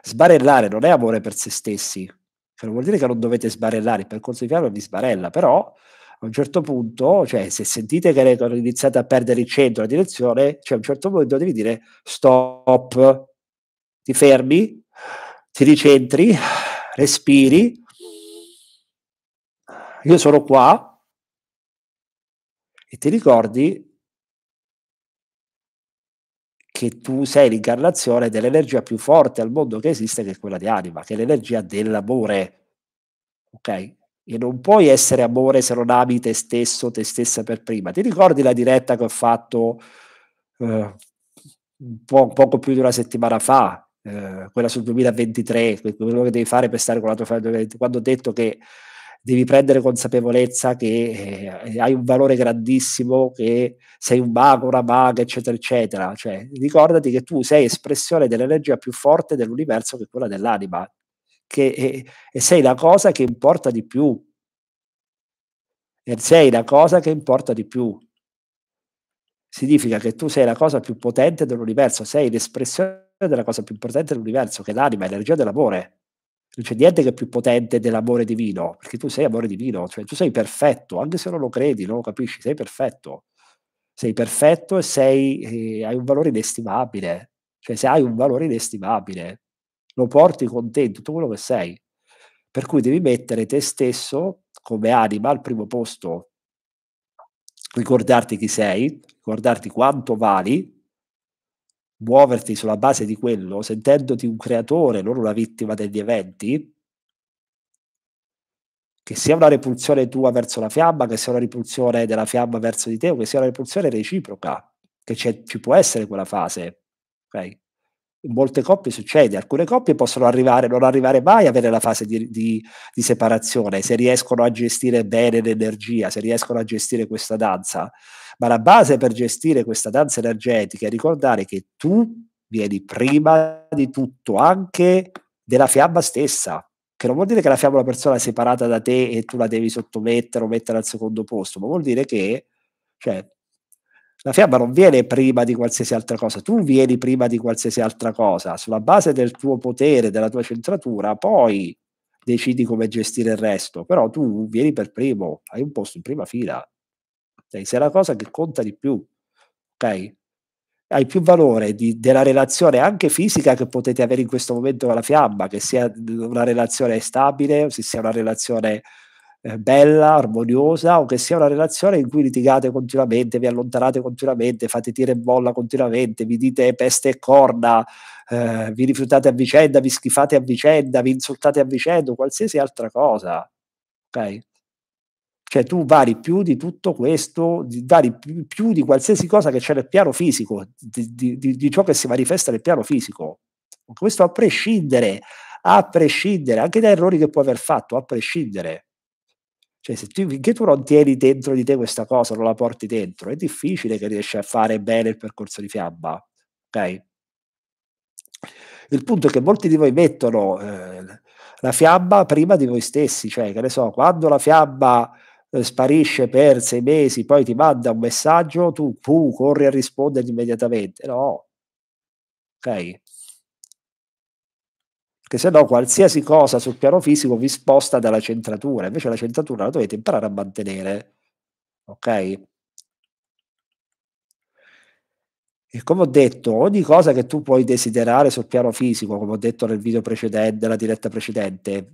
Sbarellare non è amore per se stessi, che non vuol dire che non dovete sbarellare, il percorso di fiamma vi sbarella, però a un certo punto, cioè se sentite che iniziate a perdere il centro, la direzione, cioè a un certo punto devi dire stop, ti fermi, ti ricentri, respiri, io sono qua, e ti ricordi che tu sei l'incarnazione dell'energia più forte al mondo che esiste, che è quella di anima, che è l'energia dell'amore, ok? E non puoi essere amore se non ami te stesso, te stessa per prima. Ti ricordi la diretta che ho fatto poco più di una settimana fa, quella sul 2023, quello che devi fare per stare con la tua famiglia, quando ho detto che devi prendere consapevolezza che hai un valore grandissimo, che sei un mago, una maga, eccetera, eccetera. Cioè, ricordati che tu sei espressione dell'energia più forte dell'universo, che è quella dell'anima, e sei la cosa che importa di più. E sei la cosa che importa di più. Significa che tu sei la cosa più potente dell'universo, sei l'espressione della cosa più importante dell'universo, che è l'anima, l'energia dell'amore. Non c'è niente che è più potente dell'amore divino, perché tu sei amore divino, cioè tu sei perfetto, anche se non lo credi, non lo capisci, sei perfetto. Sei perfetto e hai un valore inestimabile, cioè se hai un valore inestimabile, lo porti con te in tutto quello che sei. Per cui devi mettere te stesso come anima al primo posto, ricordarti chi sei, ricordarti quanto vali, muoverti sulla base di quello, sentendoti un creatore, non una vittima degli eventi, che sia una repulsione tua verso la fiamma, che sia una repulsione della fiamma verso di te, o che sia una repulsione reciproca, che ci può essere quella fase. Okay? In molte coppie succede, alcune coppie possono arrivare, non arrivare mai a avere la fase di separazione, se riescono a gestire bene l'energia, se riescono a gestire questa danza. Ma la base per gestire questa danza energetica è ricordare che tu vieni prima di tutto, anche della fiamma stessa, che non vuol dire che la fiamma è una persona separata da te e tu la devi sottomettere o mettere al secondo posto, ma vuol dire che, cioè, la fiamma non viene prima di qualsiasi altra cosa, tu vieni prima di qualsiasi altra cosa, sulla base del tuo potere, della tua centratura, poi decidi come gestire il resto, però tu vieni per primo, hai un posto in prima fila. Sei la cosa che conta di più, ok? Hai più valore della relazione anche fisica che potete avere in questo momento con la fiamma, che sia una relazione stabile, o se sia una relazione bella, armoniosa, o che sia una relazione in cui litigate continuamente, vi allontanate continuamente, fate tira e molla continuamente, vi dite peste e corna, vi rifiutate a vicenda, vi schifate a vicenda, vi insultate a vicenda, o qualsiasi altra cosa, ok? Cioè tu vari più di tutto questo, vari più di qualsiasi cosa che c'è nel piano fisico, di ciò che si manifesta nel piano fisico. Questo a prescindere, anche da errori che puoi aver fatto, a prescindere. Cioè se tu, finché tu non tieni dentro di te questa cosa, non la porti dentro, è difficile che riesci a fare bene il percorso di fiamma, ok? Il punto è che molti di voi mettono la fiamma prima di voi stessi, cioè che ne so, quando la fiamma sparisce per 6 mesi, poi ti manda un messaggio, tu corri a rispondergli immediatamente, no, ok? Perché se no qualsiasi cosa sul piano fisico vi sposta dalla centratura, invece la centratura la dovete imparare a mantenere, ok? E come ho detto, ogni cosa che tu puoi desiderare sul piano fisico, come ho detto nel video precedente, nella diretta precedente,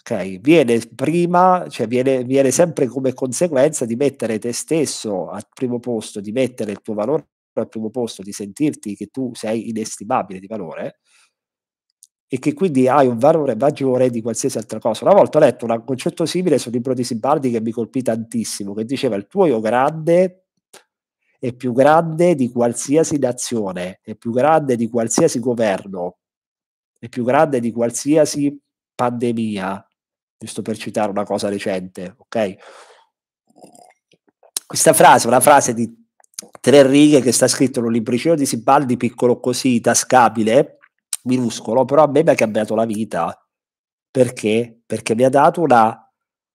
ok, viene prima, cioè viene sempre come conseguenza di mettere te stesso al primo posto, di mettere il tuo valore al primo posto, di sentirti che tu sei inestimabile di valore e che quindi hai un valore maggiore di qualsiasi altra cosa. Una volta ho letto un concetto simile sul libro di Siddhartha che mi colpì tantissimo, che diceva il tuo io grande è più grande di qualsiasi nazione, è più grande di qualsiasi governo, è più grande di qualsiasi pandemia, giusto per citare una cosa recente, ok? Questa frase, una frase di 3 righe che sta scritto in un libricino di Sibaldi, piccolo così, tascabile, minuscolo, però a me mi ha cambiato la vita. Perché? Perché mi ha dato una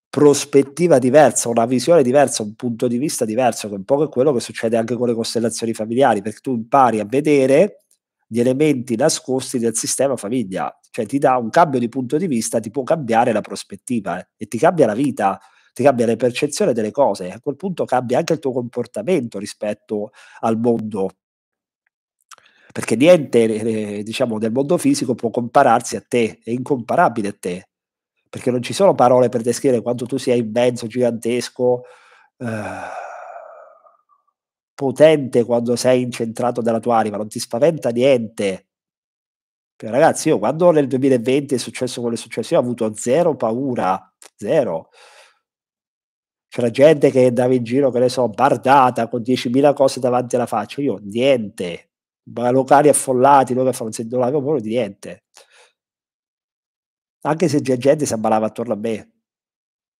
prospettiva diversa, una visione diversa, un punto di vista diverso, che un po' è quello che succede anche con le costellazioni familiari, perché tu impari a vedere gli elementi nascosti del sistema famiglia, cioè ti dà un cambio di punto di vista, ti può cambiare la prospettiva e ti cambia la vita, ti cambia la percezione delle cose, a quel punto cambia anche il tuo comportamento rispetto al mondo, perché niente diciamo del mondo fisico può compararsi a te, è incomparabile a te, perché non ci sono parole per descrivere quanto tu sia immenso, gigantesco, potente quando sei incentrato dalla tua anima, non ti spaventa niente. Perché, ragazzi, io quando nel 2020 è successo quello che è successo, io ho avuto 0 paura. C'era gente che andava in giro, che ne so, bardata, con 10.000 cose davanti alla faccia, io niente, ma locali affollati, dove non sentono proprio di niente. Anche se già gente si ammalava attorno a me,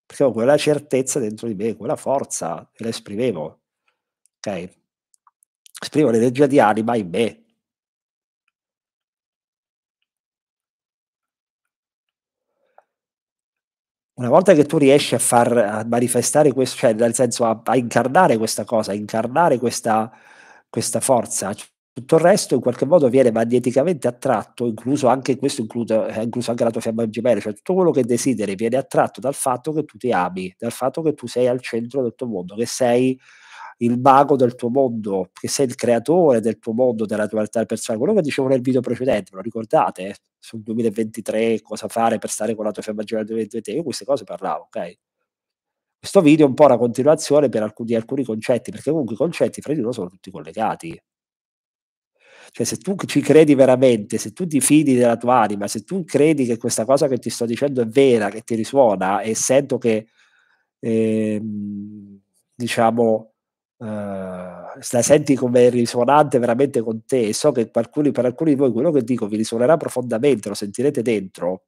perché avevo quella certezza dentro di me, quella forza, e la esprimevo. Ok? Esprimevo l'energia di anima in me. Una volta che tu riesci a manifestare questo, cioè nel senso a incarnare questa cosa, a incarnare questa forza, tutto il resto in qualche modo viene magneticamente attratto, incluso anche questo, incluso anche la tua fiamma gemella, cioè tutto quello che desideri viene attratto dal fatto che tu ti ami, dal fatto che tu sei al centro del tuo mondo, che sei il mago del tuo mondo, che sei il creatore del tuo mondo, della tua realtà personale. Quello che dicevo nel video precedente, ve lo ricordate? Sul 2023, cosa fare per stare con la tua fiamma gemella nel 2023, io queste cose parlavo, ok? Questo video è un po' una continuazione di alcuni concetti, perché comunque i concetti fra di loro sono tutti collegati. Cioè se tu ci credi veramente, se tu ti fidi della tua anima, se tu credi che questa cosa che ti sto dicendo è vera, che ti risuona, e sento che, diciamo... la senti come risuonante veramente con te, e so che per alcuni di voi quello che dico vi risuonerà profondamente, lo sentirete dentro,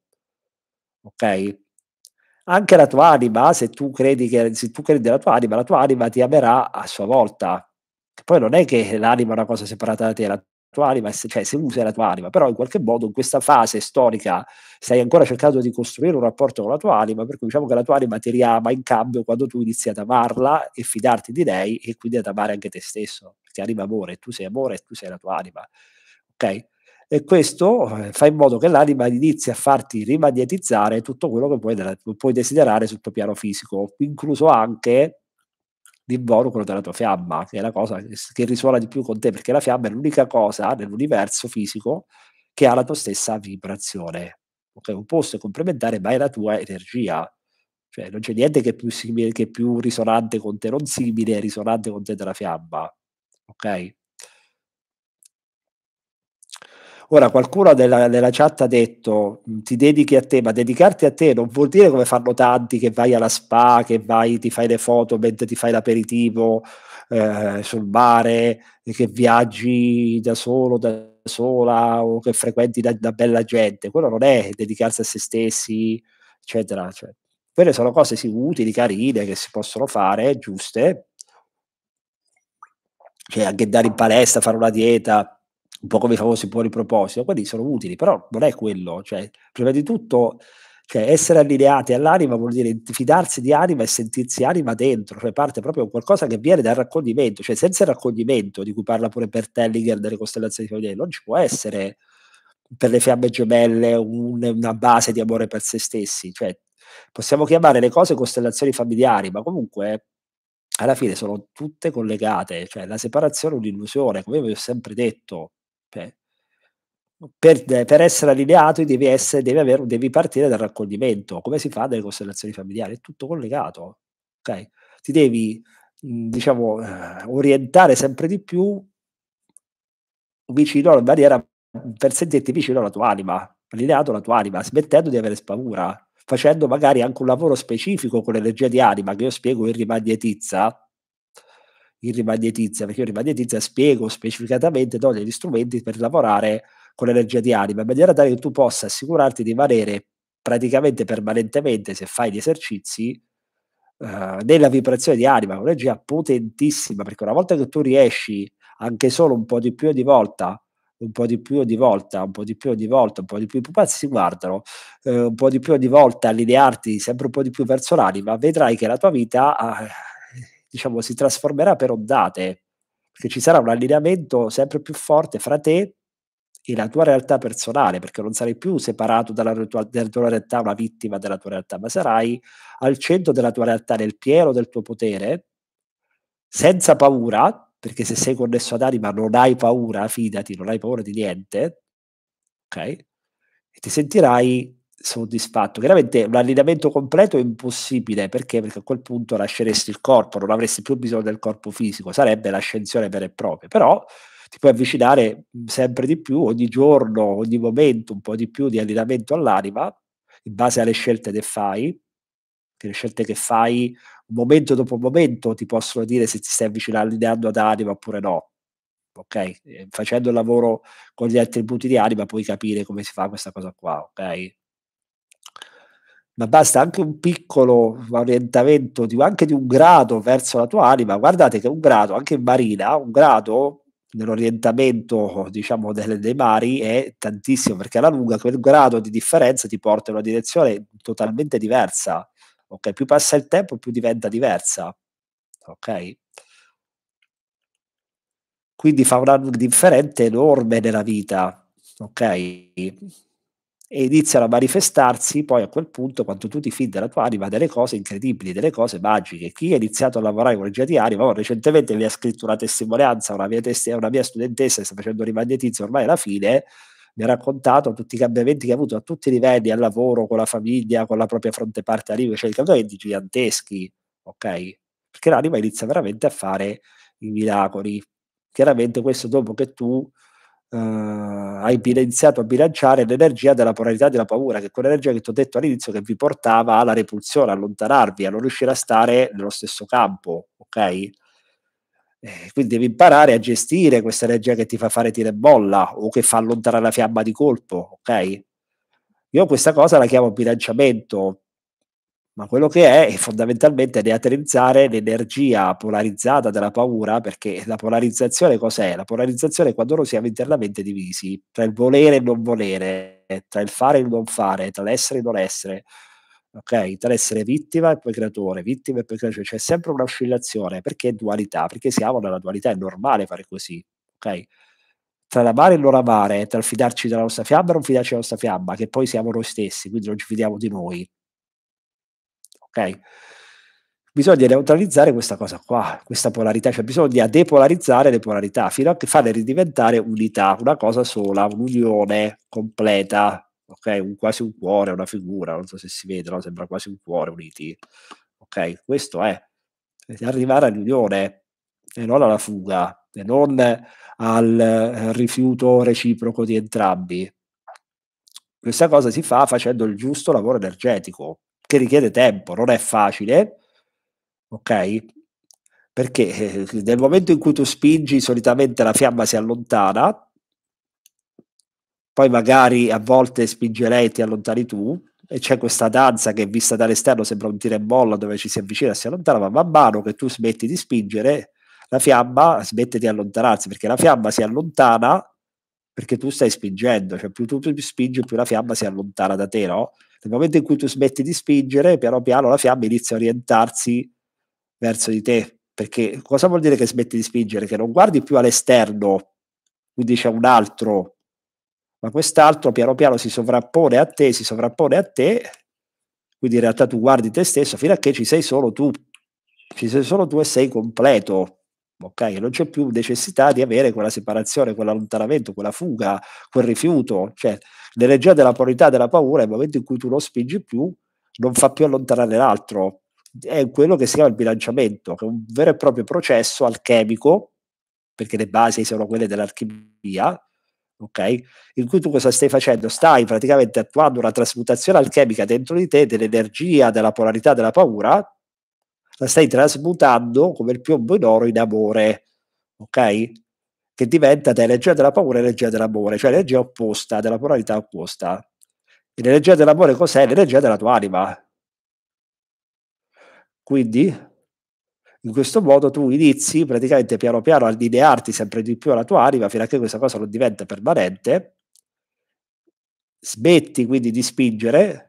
ok? Anche la tua anima, se tu credi nella tua anima, la tua anima ti amerà a sua volta. Poi non è che l'anima è una cosa separata da te, la tua anima, cioè se usa la tua anima, però in qualche modo in questa fase storica stai ancora cercando di costruire un rapporto con la tua anima, per cui diciamo che la tua anima ti riama in cambio quando tu inizi ad amarla e fidarti di lei, e quindi ad amare anche te stesso, perché anima amore, tu sei amore e tu sei la tua anima, ok? E questo fa in modo che l'anima inizi a farti rimagnetizzare tutto quello che puoi desiderare sul tuo piano fisico, incluso anche l'involucro della tua fiamma, che è la cosa che risuona di più con te, perché la fiamma è l'unica cosa nell'universo fisico che ha la tua stessa vibrazione, ok? Un posto è complementare, ma è la tua energia, cioè non c'è niente che è più simile, che è più risonante con te, non simile, è risonante con te della fiamma, ok? Ora, qualcuno nella chat ha detto, ti dedichi a te, ma dedicarti a te non vuol dire, come fanno tanti, che vai alla spa, che vai, ti fai le foto mentre ti fai l'aperitivo sul mare, che viaggi da solo, da sola, o che frequenti da bella gente. Quello non è dedicarsi a se stessi, eccetera. Cioè, quelle sono cose sì, utili, carine, che si possono fare, giuste. Cioè, anche andare in palestra, fare una dieta, un po' come i famosi buoni propositi, quelli sono utili, però non è quello, cioè prima di tutto, cioè, essere allineati all'anima vuol dire fidarsi di anima e sentirsi anima dentro, cioè parte proprio qualcosa che viene dal raccoglimento, cioè senza il raccoglimento, di cui parla pure Bert Hellinger nelle costellazioni familiari, non ci può essere per le fiamme gemelle una base di amore per se stessi, cioè possiamo chiamare le cose costellazioni familiari, ma comunque alla fine sono tutte collegate, cioè la separazione è un'illusione, come vi ho sempre detto. Cioè, per essere allineato devi partire dal raccoglimento, come si fa nelle costellazioni familiari, è tutto collegato, okay? Ti devi diciamo orientare sempre di più vicino alla barriera, per sentirti vicino alla tua anima, allineato alla tua anima, smettendo di avere paura, facendo magari anche un lavoro specifico con l'energia di anima che io spiego in Rimagnetizza. Perché io Rimagnetizza spiego specificatamente, do gli strumenti per lavorare con l'energia di anima, in maniera tale che tu possa assicurarti di valere praticamente permanentemente, se fai gli esercizi, nella vibrazione di anima, un'energia potentissima, perché una volta che tu riesci anche solo un po' di più ogni volta, i pupazzi si guardano, un po' di più ogni volta, allinearti sempre un po' di più verso l'anima, vedrai che la tua vita... diciamo si trasformerà per ondate, perché ci sarà un allineamento sempre più forte fra te e la tua realtà personale, perché non sarai più separato dalla tua realtà, una vittima della tua realtà, ma sarai al centro della tua realtà, nel pieno del tuo potere, senza paura, perché se sei connesso ad anima non hai paura, fidati, non hai paura di niente, ok? E ti sentirai soddisfatto. Chiaramente un allineamento completo è impossibile, perché a quel punto lasceresti il corpo, non avresti più bisogno del corpo fisico, sarebbe l'ascensione vera e propria, però ti puoi avvicinare sempre di più, ogni giorno, ogni momento, un po' di più di allineamento all'anima, in base alle scelte che fai, momento dopo momento ti possono dire se ti stai avvicinando ad anima oppure no, ok? Facendo il lavoro con gli attributi di anima puoi capire come si fa questa cosa qua, ok? Ma basta anche un piccolo orientamento, anche di un grado verso la tua anima. Guardate che un grado, anche in marina, un grado nell'orientamento, diciamo, dei mari è tantissimo, perché alla lunga quel grado di differenza ti porta in una direzione totalmente diversa, ok? Più passa il tempo più diventa diversa, ok? Quindi fa una differenza enorme nella vita, ok? E iniziano a manifestarsi poi a quel punto, quando tu ti fidi della tua anima, delle cose incredibili, delle cose magiche. Chi ha iniziato a lavorare con energia di anima, recentemente mi ha scritto una testimonianza, una mia studentessa che sta facendo rimagnetizza ormai alla fine, mi ha raccontato tutti i cambiamenti che ha avuto a tutti i livelli, al lavoro, con la famiglia, con la propria fronteparte anima, cioè i cambiamenti giganteschi, ok? Perché l'anima inizia veramente a fare i miracoli. Chiaramente questo dopo che tu hai iniziato a bilanciare l'energia della polarità della paura, che è quell'energia che ti ho detto all'inizio che vi portava alla repulsione, a allontanarvi, a non riuscire a stare nello stesso campo, ok? Quindi devi imparare a gestire questa energia che ti fa fare tira e bolla o che fa allontanare la fiamma di colpo, ok? Io questa cosa la chiamo bilanciamento, ma quello che è fondamentalmente neutralizzare l'energia polarizzata della paura, perché la polarizzazione cos'è? La polarizzazione è quando noi siamo internamente divisi, tra il volere e il non volere, tra il fare e il non fare, tra l'essere e il non essere, ok? Tra l'essere vittima e poi creatore, vittima e poi creatore, c'è sempre un'oscillazione, perché è dualità, perché siamo nella dualità, è normale fare così, ok? Tra l'amare e non amare, tra il fidarci della nostra fiamma e non fidarci della nostra fiamma, che poi siamo noi stessi, quindi non ci fidiamo di noi. Okay. Bisogna neutralizzare questa cosa qua, questa polarità, cioè bisogna depolarizzare le polarità fino a farle ridiventare unità, una cosa sola, un'unione completa, ok? Quasi un cuore, una figura, non so se si vede, no? Sembra quasi un cuore uniti, ok? Questo è arrivare all'unione e non alla fuga e non al rifiuto reciproco di entrambi. Questa cosa si fa facendo il giusto lavoro energetico, che richiede tempo, non è facile, ok? Perché nel momento in cui tu spingi, solitamente la fiamma si allontana, poi magari a volte spinge lei e ti allontani tu, e c'è questa danza che vista dall'esterno sembra un tira e bolla dove ci si avvicina e si allontana, ma man mano che tu smetti di spingere, la fiamma smette di allontanarsi, perché la fiamma si allontana perché tu stai spingendo, cioè più tu spingi più la fiamma si allontana da te, no? Nel momento in cui tu smetti di spingere, piano piano la fiamma inizia a orientarsi verso di te. Perché cosa vuol dire che smetti di spingere? Che non guardi più all'esterno, quindi c'è un altro, ma quest'altro piano piano si sovrappone a te, quindi in realtà tu guardi te stesso fino a che ci sei solo tu. Ci sei solo tu e sei completo, ok? Non c'è più necessità di avere quella separazione, quell'allontanamento, quella fuga, quel rifiuto, cioè... L'energia della polarità della paura, nel momento in cui tu non spingi più, non fa più allontanare l'altro. È quello che si chiama il bilanciamento, che è un vero e proprio processo alchemico, perché le basi sono quelle dell'alchimia, ok? In cui tu cosa stai facendo? Stai praticamente attuando una trasmutazione alchemica dentro di te dell'energia della polarità della paura, la stai trasmutando come il piombo in oro in amore, ok? Che diventa da energia della paura e energia dell'amore, cioè energia opposta, della polarità opposta. E l'energia dell'amore cos'è? L'energia della tua anima. Quindi, in questo modo tu inizi praticamente piano piano a allinearti sempre di più alla tua anima, fino a che questa cosa non diventa permanente, smetti quindi di spingere,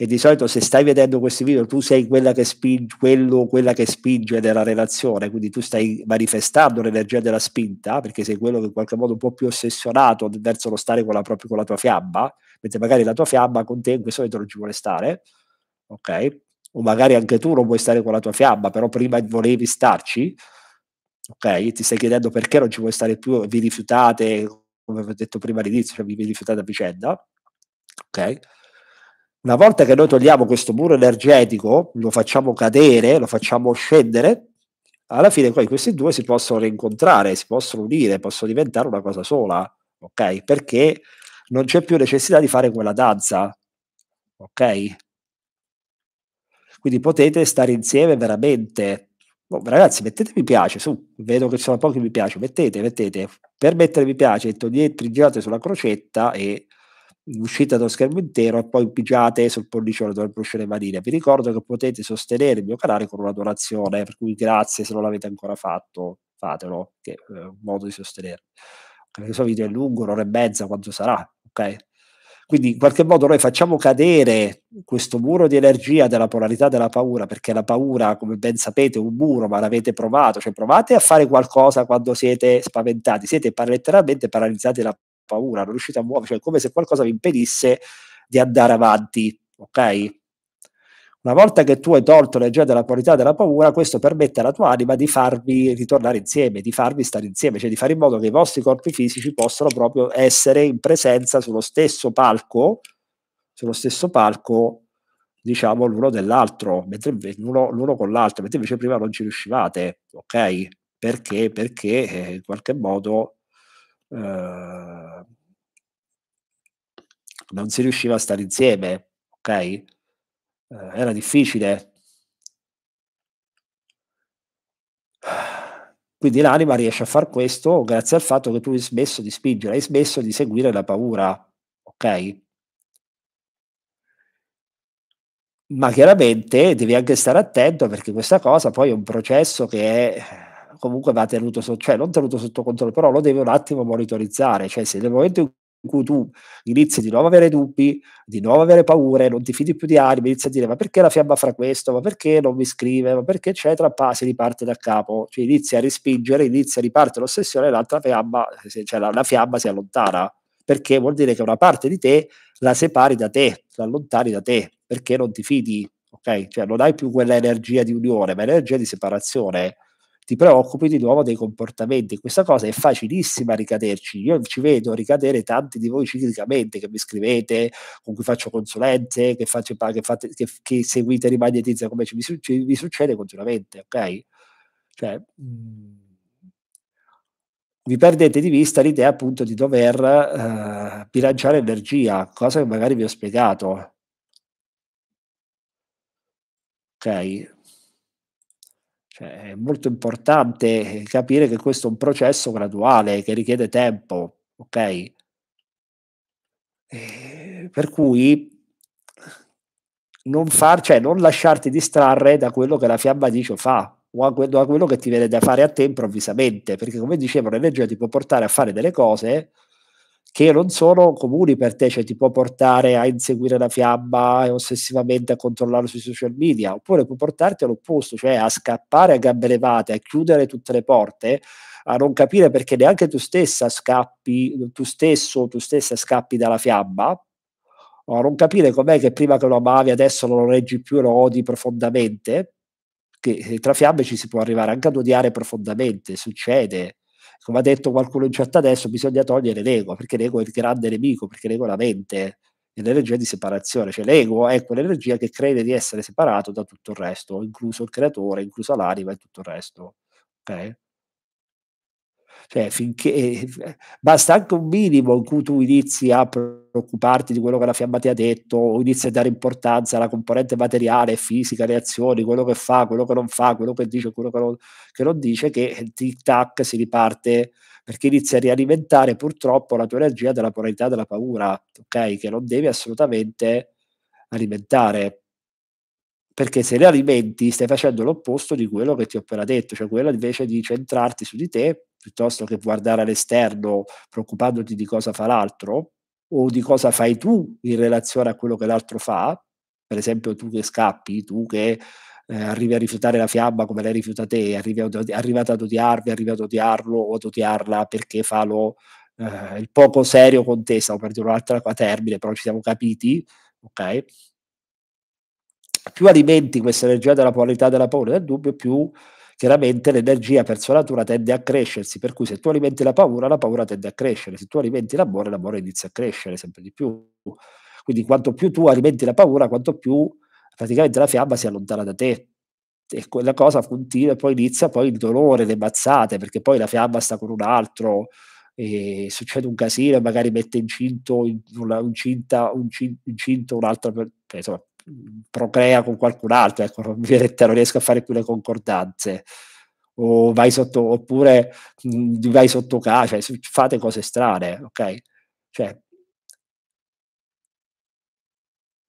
e di solito se stai vedendo questi video tu sei quella che spinge, quello, quella che spinge nella relazione, quindi tu stai manifestando l'energia della spinta, perché sei quello che in qualche modo un po' più ossessionato verso lo stare con la tua fiamma, mentre magari la tua fiamma con te in questo momento non ci vuole stare, ok? O magari anche tu non vuoi stare con la tua fiamma, però prima volevi starci, ok? Ti stai chiedendo perché non ci vuoi stare più, vi rifiutate, come ho detto prima all'inizio, cioè vi rifiutate a vicenda, ok? Una volta che noi togliamo questo muro energetico, lo facciamo cadere, lo facciamo scendere, alla fine poi questi due si possono rincontrare, si possono unire, possono diventare una cosa sola, ok? Perché non c'è più necessità di fare quella danza, ok? Quindi potete stare insieme veramente, Oh, ragazzi, mettete mi piace, su, vedo che ci sono pochi mi piace, mettete, per mettere mi piace girate sulla crocetta e uscite dallo schermo intero e poi pigiate sul pollicione dove brucio le manine. Vi ricordo che potete sostenere il mio canale con una donazione, per cui grazie se non l'avete ancora fatto, fatelo, che è un modo di sostenere. Questo video è lungo, 1 ora e mezza quando sarà, ok? Quindi in qualche modo noi facciamo cadere questo muro di energia della polarità della paura, perché la paura, come ben sapete, è un muro, ma l'avete provato, cioè provate a fare qualcosa quando siete spaventati, siete letteralmente paralizzati dalla paura, non riuscite a muovervi, cioè è come se qualcosa vi impedisse di andare avanti, ok? Una volta che tu hai tolto l'energia della polarità della paura, questo permette alla tua anima di farvi ritornare insieme, di farvi stare insieme, cioè di fare in modo che i vostri corpi fisici possano proprio essere in presenza sullo stesso palco, diciamo, l'uno dell'altro, l'uno con l'altro, mentre invece prima non ci riuscivate, ok? Perché? Perché in qualche modo non si riusciva a stare insieme, ok? Era difficile, quindi l'anima riesce a far questo grazie al fatto che tu hai smesso di spingere, hai smesso di seguire la paura, ok? Ma chiaramente devi anche stare attento, perché questa cosa poi è un processo che comunque va tenuto sotto, cioè non tenuto sotto controllo, però lo devi un attimo monitorizzare, cioè se nel momento in cui tu inizi di nuovo a avere dubbi, di nuovo a avere paure, non ti fidi più di anime, inizi a dire ma perché la fiamma fa questo, ma perché non mi scrive, ma perché eccetera, si riparte da capo, cioè inizi a respingere, inizia a riparte l'ossessione e l'altra fiamma, cioè la fiamma si allontana, perché vuol dire che una parte di te la separi da te, la allontani da te, perché non ti fidi, ok? Cioè non hai più quella energia di unione, ma energia di separazione. Ti preoccupi di nuovo dei comportamenti. Questa cosa è facilissima a ricaderci. Io ci vedo ricadere tanti di voi ciclicamente, che mi scrivete, con cui faccio consulenze, che seguite Rimagnetizza, come vi succede continuamente, ok? Cioè, vi perdete di vista l'idea appunto di dover bilanciare energia, cosa che magari vi ho spiegato, ok? È molto importante capire che questo è un processo graduale che richiede tempo, ok? Per cui non lasciarti distrarre da quello che la fiamma dice o fa, o da quello che ti viene da fare a te improvvisamente, perché come dicevo l'energia ti può portare a fare delle cose che non sono comuni per te, cioè ti può portare a inseguire la fiamma e ossessivamente a controllarlo sui social media, oppure può portarti all'opposto, cioè a scappare a gambe levate, a chiudere tutte le porte, a non capire perché neanche tu stessa scappi, tu stesso o tu stessa scappi dalla fiamma, o a non capire com'è che prima che lo amavi adesso non lo reggi più e lo odi profondamente, che tra fiamme ci si può arrivare anche ad odiare profondamente, succede. Come ha detto qualcuno in chat adesso, bisogna togliere l'ego, perché l'ego è il grande nemico, perché l'ego è la mente, è l'energia di separazione, cioè l'ego è quell'energia che crede di essere separato da tutto il resto, incluso il creatore, inclusa l'anima e tutto il resto, ok? Cioè finché basta anche un minimo in cui tu inizi a preoccuparti di quello che la fiamma ti ha detto, o inizi a dare importanza alla componente materiale, fisica, le azioni, quello che fa, quello che non fa, quello che dice, quello che non dice, che tic-tac si riparte, perché inizi a rialimentare purtroppo la tua energia della polarità della paura, ok? Che non devi assolutamente alimentare, perché se le alimenti stai facendo l'opposto di quello che ti ho appena detto, cioè quella invece di centrarti su di te piuttosto che guardare all'esterno preoccupandoti di cosa fa l'altro o di cosa fai tu in relazione a quello che l'altro fa, per esempio tu che scappi, tu che arrivi a rifiutare la fiamma come l'hai rifiuta te, arrivate ad odiarvi, arrivate ad odiarlo o ad odiarla perché fa il poco serio con te, stavo per dire un'altra termine, però ci siamo capiti, ok? Più alimenti questa energia della polarità della paura e del dubbio, più chiaramente l'energia per sua natura tende a crescersi, per cui se tu alimenti la paura tende a crescere, se tu alimenti l'amore, l'amore inizia a crescere sempre di più. Quindi quanto più tu alimenti la paura, quanto più praticamente la fiamma si allontana da te. E quella cosa continua e poi inizia poi il dolore, le mazzate, perché poi la fiamma sta con un altro, e succede un casino, magari mette incinta un'altra persona, insomma, procrea con qualcun altro, ecco, non riesco a fare più le concordanze, o vai sotto, oppure vai sotto casa, cioè, fate cose strane, ok? Cioè,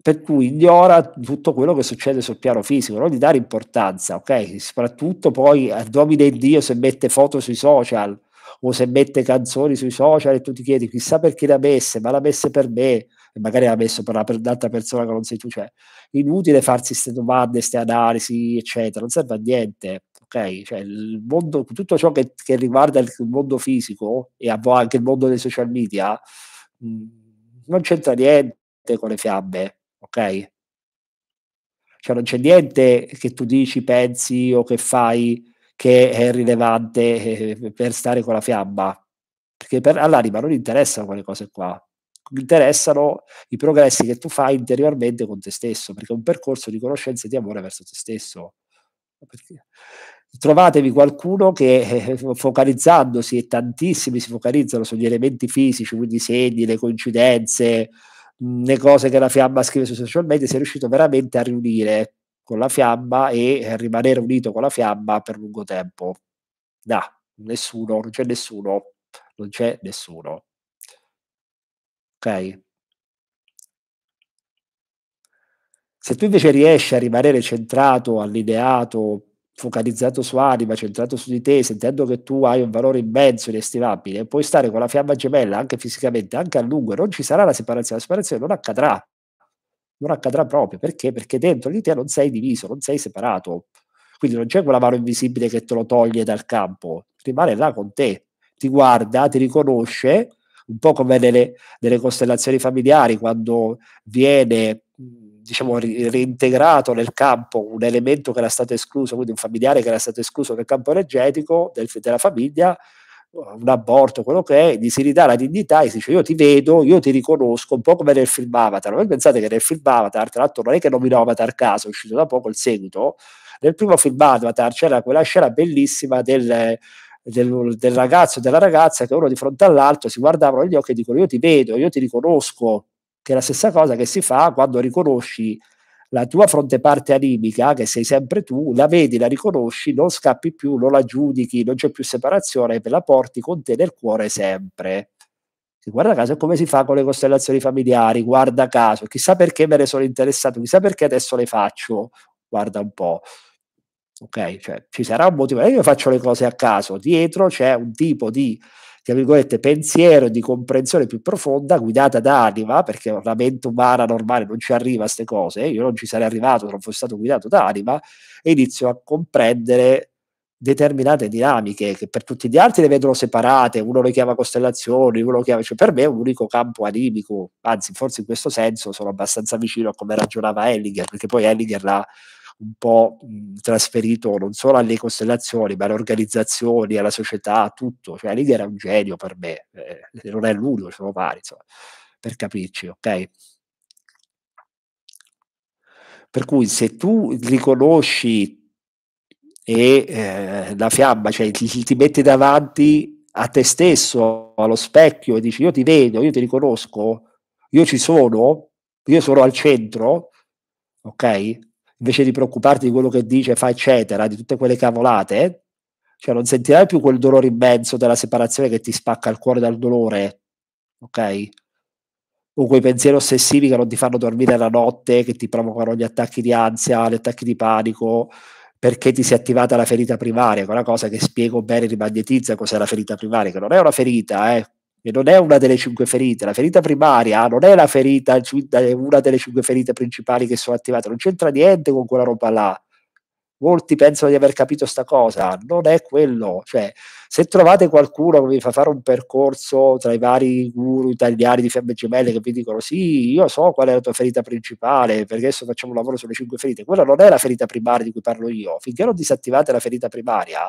per cui ignora tutto quello che succede sul piano fisico, non gli dare importanza, ok? Soprattutto poi domina il Dio se mette foto sui social, o se mette canzoni sui social e tu ti chiedi chissà perché l'ha messa, ma l'ha messa per me, e magari l'ha messo per un'altra persona che non sei tu, cioè, inutile farsi queste domande, queste analisi, eccetera, non serve a niente, ok? Cioè, il mondo, tutto ciò che riguarda il mondo fisico e anche il mondo dei social media, non c'entra niente con le fiamme, ok? Cioè, non c'è niente che tu dici, pensi o che fai che è rilevante per stare con la fiamma, perché all'anima non interessano quelle cose qua, interessano i progressi che tu fai interiormente con te stesso, perché è un percorso di conoscenza e di amore verso te stesso. Perché trovatevi qualcuno che, focalizzandosi, e tantissimi si focalizzano sugli elementi fisici, quindi i segni, le coincidenze, le cose che la fiamma scrive sui social media, si è riuscito veramente a riunire con la fiamma e rimanere unito con la fiamma per lungo tempo. No, nessuno, non c'è nessuno, non c'è nessuno. Ok? Se tu invece riesci a rimanere centrato, allineato, focalizzato su anima, centrato su di te, sentendo che tu hai un valore immenso, inestimabile, puoi stare con la fiamma gemella anche fisicamente, anche a lungo, e non ci sarà la separazione non accadrà. Non accadrà proprio, perché? Perché dentro di te non sei diviso, non sei separato, quindi non c'è quella mano invisibile che te lo toglie dal campo, rimane là con te, ti guarda, ti riconosce, un po' come nelle costellazioni familiari, quando viene, diciamo, reintegrato nel campo un elemento che era stato escluso, quindi un familiare che era stato escluso nel campo energetico della famiglia, un aborto, quello che è, gli si ridà la dignità e si dice io ti vedo, io ti riconosco, un po' come nel film Avatar. Voi pensate che nel film Avatar, tra l'altro non è che nominò Avatar caso, è uscito da poco il seguito, nel primo film Avatar c'era quella scena bellissima del ragazzo e della ragazza che uno di fronte all'altro si guardavano negli occhi e dicono io ti vedo, io ti riconosco, che è la stessa cosa che si fa quando riconosci la tua fronteparte animica, che sei sempre tu, la vedi, la riconosci, non scappi più, non la giudichi, non c'è più separazione, ve la porti con te nel cuore sempre. E guarda caso è come si fa con le costellazioni familiari, guarda caso, chissà perché me ne sono interessato, chissà perché adesso le faccio, guarda un po'. Ok, cioè ci sarà un motivo, io faccio le cose a caso, dietro c'è un tipo di, tra virgolette, pensiero di comprensione più profonda guidata da anima, perché la mente umana normale non ci arriva a queste cose, io non ci sarei arrivato se non fossi stato guidato da anima, e inizio a comprendere determinate dinamiche che per tutti gli altri le vedono separate, uno le chiama costellazioni, uno le chiama, cioè per me è un unico campo animico, anzi forse in questo senso sono abbastanza vicino a come ragionava Hellinger, perché poi Hellinger l'ha un po' trasferito non solo alle costellazioni, ma alle organizzazioni, alla società, a tutto. Cioè, Hellinger era un genio per me, non è l'unico, sono vari, insomma, per capirci, ok? Per cui se tu riconosci e la fiamma, cioè ti metti davanti a te stesso, allo specchio, e dici io ti vedo, io ti riconosco, io ci sono, io sono al centro, ok? Invece di preoccuparti di quello che dice, fa, eccetera, di tutte quelle cavolate, cioè non sentirai più quel dolore immenso della separazione che ti spacca il cuore dal dolore, ok? O quei pensieri ossessivi che non ti fanno dormire la notte, che ti provocano gli attacchi di ansia, gli attacchi di panico, perché ti si è attivata la ferita primaria, quella cosa che spiego bene, rimagnetizza cos'è la ferita primaria, che non è una ferita, e non è una delle 5 ferite, la ferita primaria non è la ferita, una delle 5 ferite principali che sono attivate, non c'entra niente con quella roba là, molti pensano di aver capito sta cosa, non è quello, cioè se trovate qualcuno che vi fa fare un percorso tra i vari guru italiani di fiamme gemelle che vi dicono sì, io so qual è la tua ferita principale, perché adesso facciamo un lavoro sulle 5 ferite, quella non è la ferita primaria di cui parlo io, finché non disattivate la ferita primaria,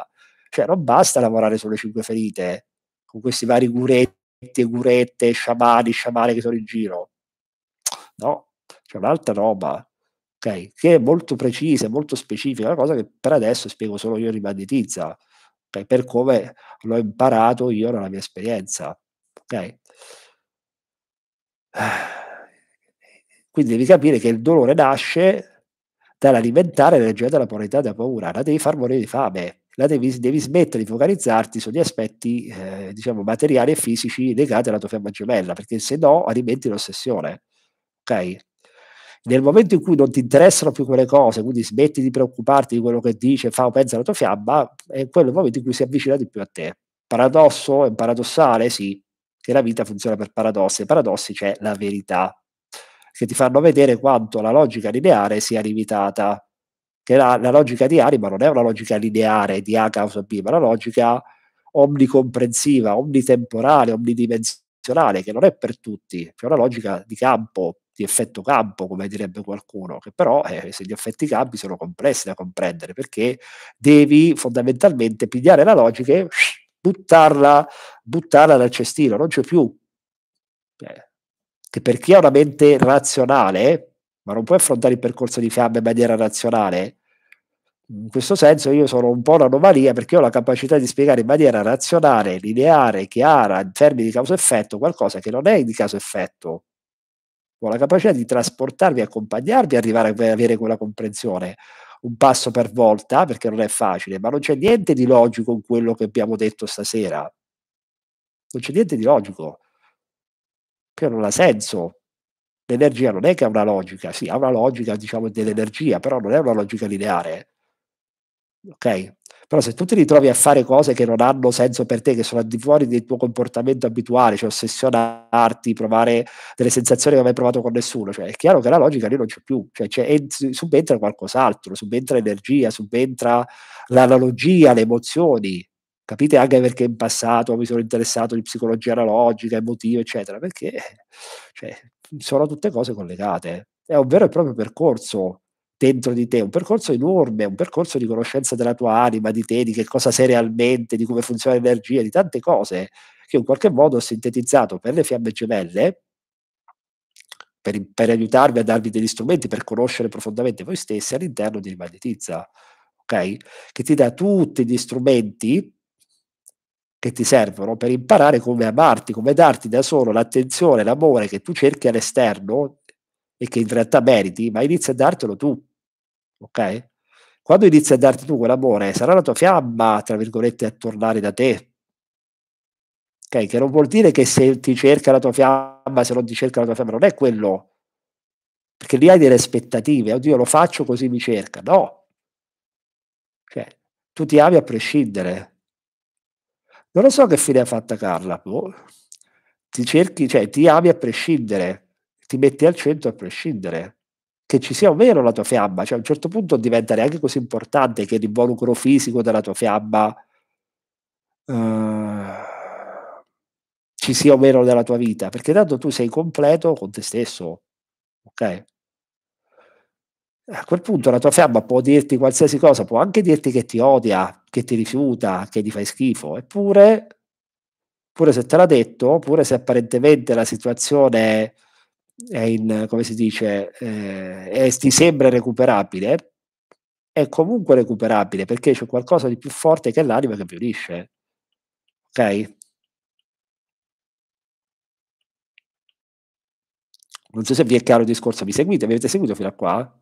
cioè non basta lavorare sulle 5 ferite, con questi vari guretti, gurette, sciamane che sono in giro, no, c'è un'altra roba, ok, che è molto precisa, molto specifica, una cosa che per adesso spiego solo io, rimagnetizza, okay? Per come l'ho imparato io nella mia esperienza, ok. Quindi devi capire che il dolore nasce dall'alimentare l'energia della polarità della paura, la devi far morire di fame, la devi smettere di focalizzarti sugli aspetti diciamo materiali e fisici legati alla tua fiamma gemella, perché se no alimenti l'ossessione, ok? Nel momento in cui non ti interessano più quelle cose, quindi smetti di preoccuparti di quello che dice, fa o pensa la tua fiamma, è quello il momento in cui si avvicina di più a te. Paradosso? È paradossale? Sì, che la vita funziona per paradossi, e paradossi c'è la verità, che ti fanno vedere quanto la logica lineare sia limitata, che la logica di anima non è una logica lineare di A causa B, ma una logica omnicomprensiva, omnitemporale, omnidimensionale, che non è per tutti, c'è una logica di campo, di effetto campo, come direbbe qualcuno, che però se gli effetti campi sono complessi da comprendere, perché devi fondamentalmente pigliare la logica e buttarla dal cestino, non c'è più. Che per chi ha una mente razionale, ma non può affrontare il percorso di fiamme in maniera razionale, in questo senso io sono un po' un'anomalia, perché ho la capacità di spiegare in maniera razionale, lineare, chiara, in termini di causa-effetto, qualcosa che non è di causa-effetto. Ho la capacità di trasportarvi, accompagnarvi, arrivare a avere quella comprensione, un passo per volta, perché non è facile, ma non c'è niente di logico in quello che abbiamo detto stasera. Non c'è niente di logico. Io non ha senso. L'energia non è che ha una logica, sì, ha una logica, diciamo, dell'energia, però non è una logica lineare. Ok? Però se tu ti ritrovi a fare cose che non hanno senso per te, che sono al di fuori del tuo comportamento abituale, cioè ossessionarti, provare delle sensazioni che non hai provato con nessuno, cioè è chiaro che la logica lì non c'è più, cioè subentra qualcos'altro, subentra energia, subentra l'analogia, le emozioni. Capite anche perché in passato mi sono interessato di psicologia analogica, emotiva, eccetera, perché cioè, sono tutte cose collegate. È un vero e proprio percorso dentro di te, un percorso enorme, un percorso di conoscenza della tua anima, di te, di che cosa sei realmente, di come funziona l'energia, di tante cose che in qualche modo ho sintetizzato per le fiamme gemelle, per aiutarvi a darvi degli strumenti per conoscere profondamente voi stessi all'interno di Rimagnetizza, ok? Che ti dà tutti gli strumenti che ti servono per imparare come amarti, come darti da solo l'attenzione, l'amore che tu cerchi all'esterno e che in realtà meriti, ma inizia a dartelo tu. Ok? Quando inizi a darti tu quell'amore, sarà la tua fiamma, tra virgolette, a tornare da te. Ok? Che non vuol dire che se ti cerca la tua fiamma, se non ti cerca la tua fiamma, non è quello. Perché lì hai delle aspettative, oddio lo faccio così mi cerca. No. Cioè, tu ti ami a prescindere. Non lo so che fine ha fatta Carla, boh. Ti cerchi, cioè ti ami a prescindere, ti metti al centro a prescindere. Che ci sia o meno la tua fiamma, cioè a un certo punto diventa neanche così importante che l'involucro fisico della tua fiamma ci sia o meno nella tua vita, perché tanto tu sei completo con te stesso, ok? A quel punto la tua fiamma può dirti qualsiasi cosa, può anche dirti che ti odia, che ti rifiuta, che ti fai schifo, eppure, pure se te l'ha detto, pure se apparentemente la situazione è in, come si dice, ti sembra recuperabile, è comunque recuperabile, perché c'è qualcosa di più forte che l'anima che vi unisce, ok? Non so se vi è chiaro il discorso, mi seguite? Mi avete seguito fino a qua?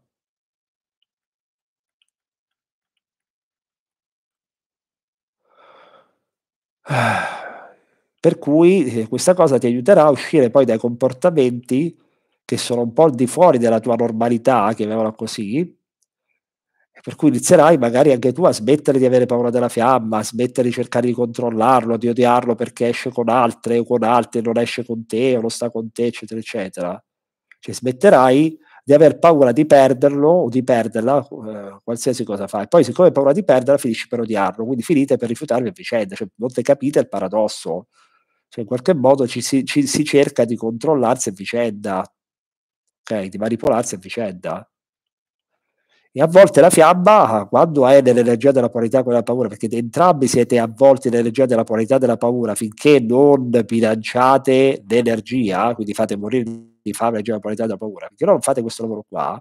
Per cui questa cosa ti aiuterà a uscire poi dai comportamenti che sono un po' al di fuori della tua normalità, chiamiamola così, per cui inizierai magari anche tu a smettere di avere paura della fiamma, a smettere di cercare di controllarlo, di odiarlo perché esce con altre o con altri, non esce con te o non sta con te, eccetera, eccetera. Cioè smetterai di aver paura di perderlo o di perderla, qualsiasi cosa fai. Poi siccome hai paura di perderla finisci per odiarlo, quindi finite per rifiutarvi a vicenda, cioè non te capite il paradosso, cioè in qualche modo ci si cerca di controllarsi a vicenda, ok, di manipolarsi a vicenda. E a volte la fiamma, quando è nell'energia della polarità con la paura, perché entrambi siete avvolti nell'energia della polarità della paura, finché non bilanciate l'energia, quindi fate morire di fame l'energia della polarità della paura, perché non fate questo lavoro qua,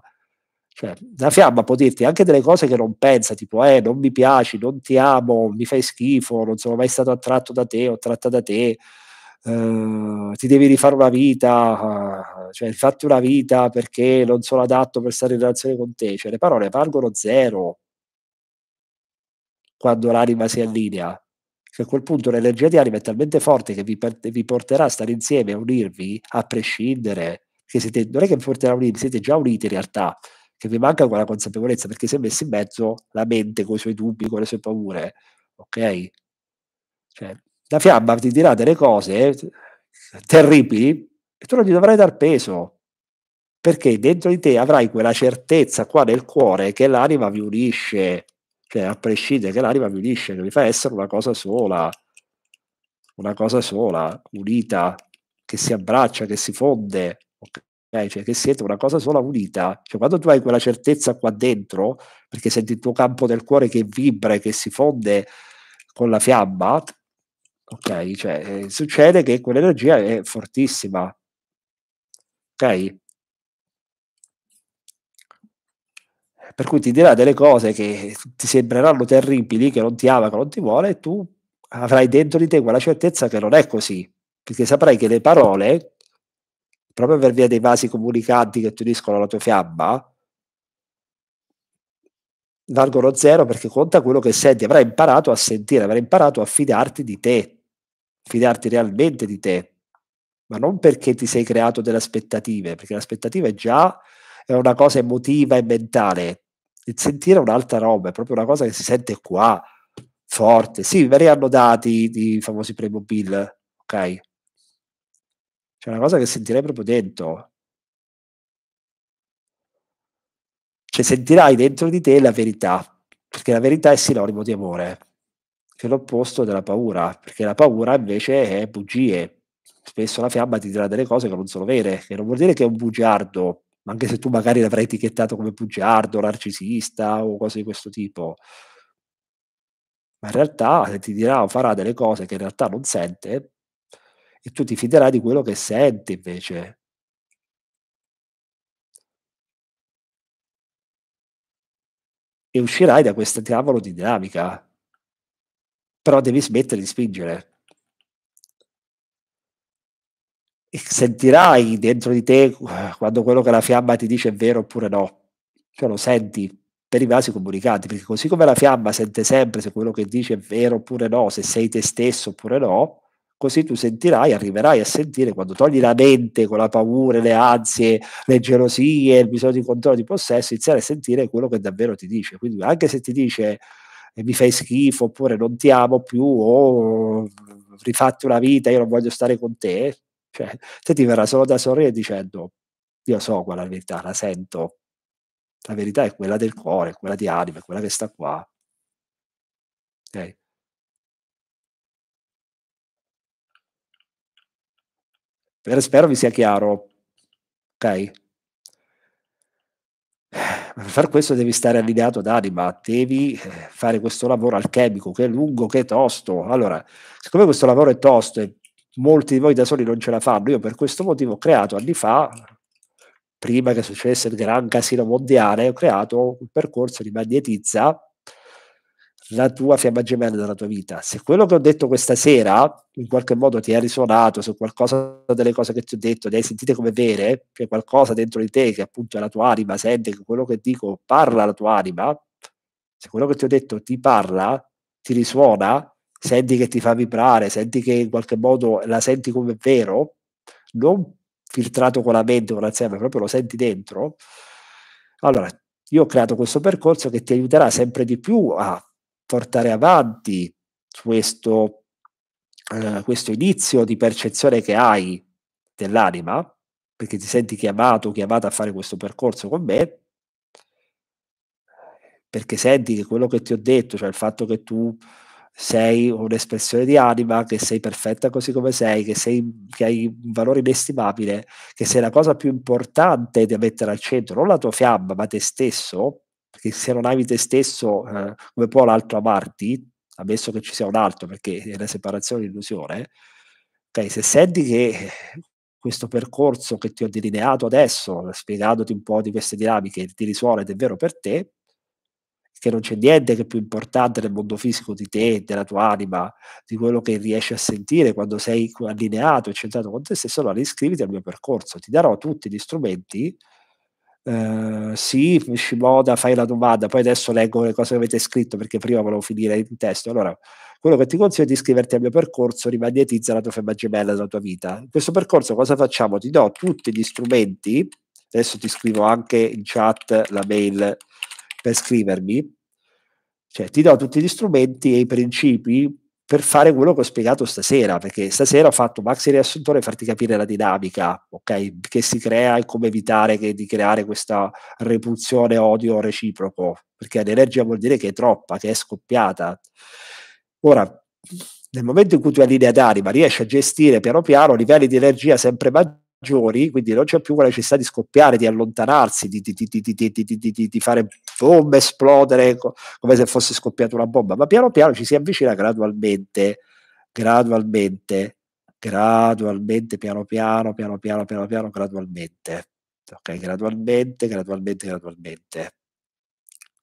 cioè la fiamma può dirti anche delle cose che non pensa, tipo non mi piaci, non ti amo, mi fai schifo, non sono mai stato attratto da te o attratta da te, ti devi rifare una vita, cioè rifatti una vita perché non sono adatto per stare in relazione con te, cioè le parole valgono zero quando l'anima si allinea, che a quel punto l'energia di anima è talmente forte che vi porterà a stare insieme, a unirvi, a prescindere, che siete, non è che vi porterà a unirvi, siete già uniti in realtà, che vi manca quella consapevolezza, perché si è messa in mezzo la mente con i suoi dubbi, con le sue paure, ok? Cioè, la fiamma ti dirà delle cose terribili e tu non gli dovrai dar peso, perché dentro di te avrai quella certezza qua nel cuore che l'anima vi unisce, cioè a prescindere, che l'anima vi unisce, che vi fa essere una cosa sola, unita, che si abbraccia, che si fonde, okay? Cioè che siete una cosa sola unita. Cioè, quando tu hai quella certezza qua dentro, perché senti il tuo campo del cuore che vibra e che si fonde con la fiamma, ok, cioè succede che quell'energia è fortissima, ok? Per cui ti dirà delle cose che ti sembreranno terribili, che non ti ama, che non ti vuole, e tu avrai dentro di te quella certezza che non è così, perché saprai che le parole, proprio per via dei vasi comunicanti che ti uniscono alla tua fiamma, valgono zero, perché conta quello che senti. Avrai imparato a sentire, avrai imparato a fidarti di te, fidarti realmente di te, ma non perché ti sei creato delle aspettative, perché l'aspettativa è già una cosa emotiva e mentale. Il sentire è un'altra roba, è proprio una cosa che si sente qua, forte. Sì, ve li hanno dati i famosi pre-mobile, ok? C'è una cosa che sentirei proprio dentro. Cioè sentirai dentro di te la verità, perché la verità è sinonimo di amore, che è l'opposto della paura, perché la paura invece è bugie. Spesso la fiamma ti dirà delle cose che non sono vere, che non vuol dire che è un bugiardo, anche se tu magari l'avrai etichettato come bugiardo, narcisista o cose di questo tipo, ma in realtà ti dirà o farà delle cose che in realtà non sente, e tu ti fiderai di quello che senti invece. E uscirai da questo tavolo di dinamica, però devi smettere di spingere. E sentirai dentro di te quando quello che la fiamma ti dice è vero oppure no, cioè lo senti per i vasi comunicanti, perché così come la fiamma sente sempre se quello che dice è vero oppure no, se sei te stesso oppure no, così tu sentirai, arriverai a sentire quando togli la mente con la paura, le ansie, le gelosie, il bisogno di controllo, di possesso, iniziare a sentire quello che davvero ti dice. Quindi anche se ti dice mi fai schifo, oppure non ti amo più, o rifatti una vita, io non voglio stare con te, cioè te ti verrà solo da sorridere dicendo io so quella verità, la sento, la verità è quella del cuore, quella di anima, è quella che sta qua, ok? Spero vi sia chiaro, ok? Per far questo devi stare allineato ad anima, devi fare questo lavoro alchemico che è lungo, che è tosto. Allora, siccome questo lavoro è tosto e molti di voi da soli non ce la fanno, io per questo motivo ho creato anni fa, prima che succedesse il gran casino mondiale, ho creato un percorso di Magnetizza la tua fiamma gemella della tua vita. Se quello che ho detto questa sera in qualche modo ti è risuonato, se qualcosa delle cose che ti ho detto le hai sentite come vere, c'è qualcosa dentro di te che appunto è la tua anima, sente che quello che dico parla alla tua anima, se quello che ti ho detto ti parla, ti risuona, senti che ti fa vibrare, senti che in qualche modo la senti come vero, non filtrato con la mente, con la fiamma, proprio lo senti dentro, allora io ho creato questo percorso che ti aiuterà sempre di più a portare avanti questo inizio di percezione che hai dell'anima, perché ti senti chiamato, chiamata a fare questo percorso con me, perché senti che quello che ti ho detto, cioè il fatto che tu sei un'espressione di anima, che sei perfetta così come sei, che hai un valore inestimabile, che sei la cosa più importante da mettere al centro, non la tua fiamma, ma te stesso, perché se non ami te stesso, come può l'altro amarti, ammesso che ci sia un altro, perché è la separazione l'illusione, ok? Se senti che questo percorso che ti ho delineato adesso, spiegandoti un po' di queste dinamiche, ti risuona ed è vero per te, che non c'è niente che è più importante nel mondo fisico di te, della tua anima, di quello che riesci a sentire quando sei allineato e centrato con te stesso. Allora iscriviti al mio percorso, ti darò tutti gli strumenti. Sì, Shimoda, fai la domanda, poi adesso leggo le cose che avete scritto perché prima volevo finire il testo. Allora, quello che ti consiglio è di iscriverti al mio percorso Rimagnetizza la tua fiamma gemella della tua vita. In questo percorso cosa facciamo? Ti do tutti gli strumenti, adesso ti scrivo anche in chat la mail per scrivermi, cioè ti do tutti gli strumenti e i principi per fare quello che ho spiegato stasera, perché stasera ho fatto maxi riassuntore per farti capire la dinamica, ok, che si crea e come evitare di creare questa repulsione, odio reciproco, perché l'energia vuol dire che è troppa, che è scoppiata. Ora, nel momento in cui tu allinei ad anima, riesci a gestire piano piano livelli di energia sempre maggiori, quindi non c'è più quella necessità di scoppiare, di allontanarsi, di fare bombe, esplodere come se fosse scoppiata una bomba, ma piano piano ci si avvicina gradualmente, piano piano, gradualmente, ok, gradualmente, e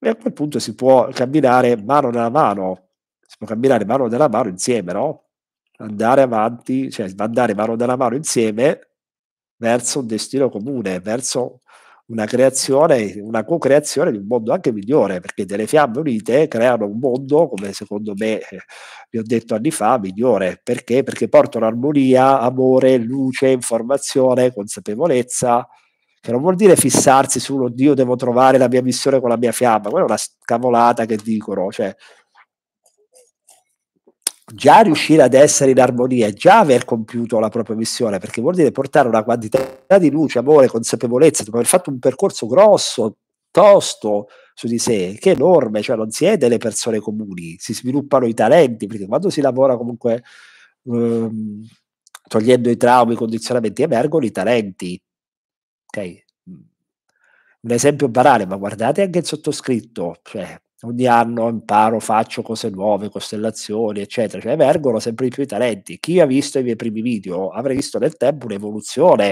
a quel punto si può camminare mano nella mano, insieme, no? Andare avanti, cioè andare mano nella mano insieme verso un destino comune, verso una creazione, una co-creazione di un mondo anche migliore, perché delle fiamme unite creano un mondo, come secondo me vi ho detto anni fa, migliore. Perché? Perché portano armonia, amore, luce, informazione, consapevolezza, che non vuol dire fissarsi sull'oddio devo trovare la mia missione con la mia fiamma, quella è una cavolata che dicono, cioè già riuscire ad essere in armonia, già aver compiuto la propria missione, perché vuol dire portare una quantità di luce, amore, consapevolezza, dopo aver fatto un percorso grosso, tosto su di sé, che è enorme, cioè non si è delle persone comuni, si sviluppano i talenti, perché quando si lavora comunque togliendo i traumi, i condizionamenti, emergono i talenti, ok? Un esempio banale, ma guardate anche il sottoscritto, cioè ogni anno imparo, faccio cose nuove, costellazioni, eccetera, cioè emergono sempre di più i talenti. Chi ha visto i miei primi video avrà visto nel tempo un'evoluzione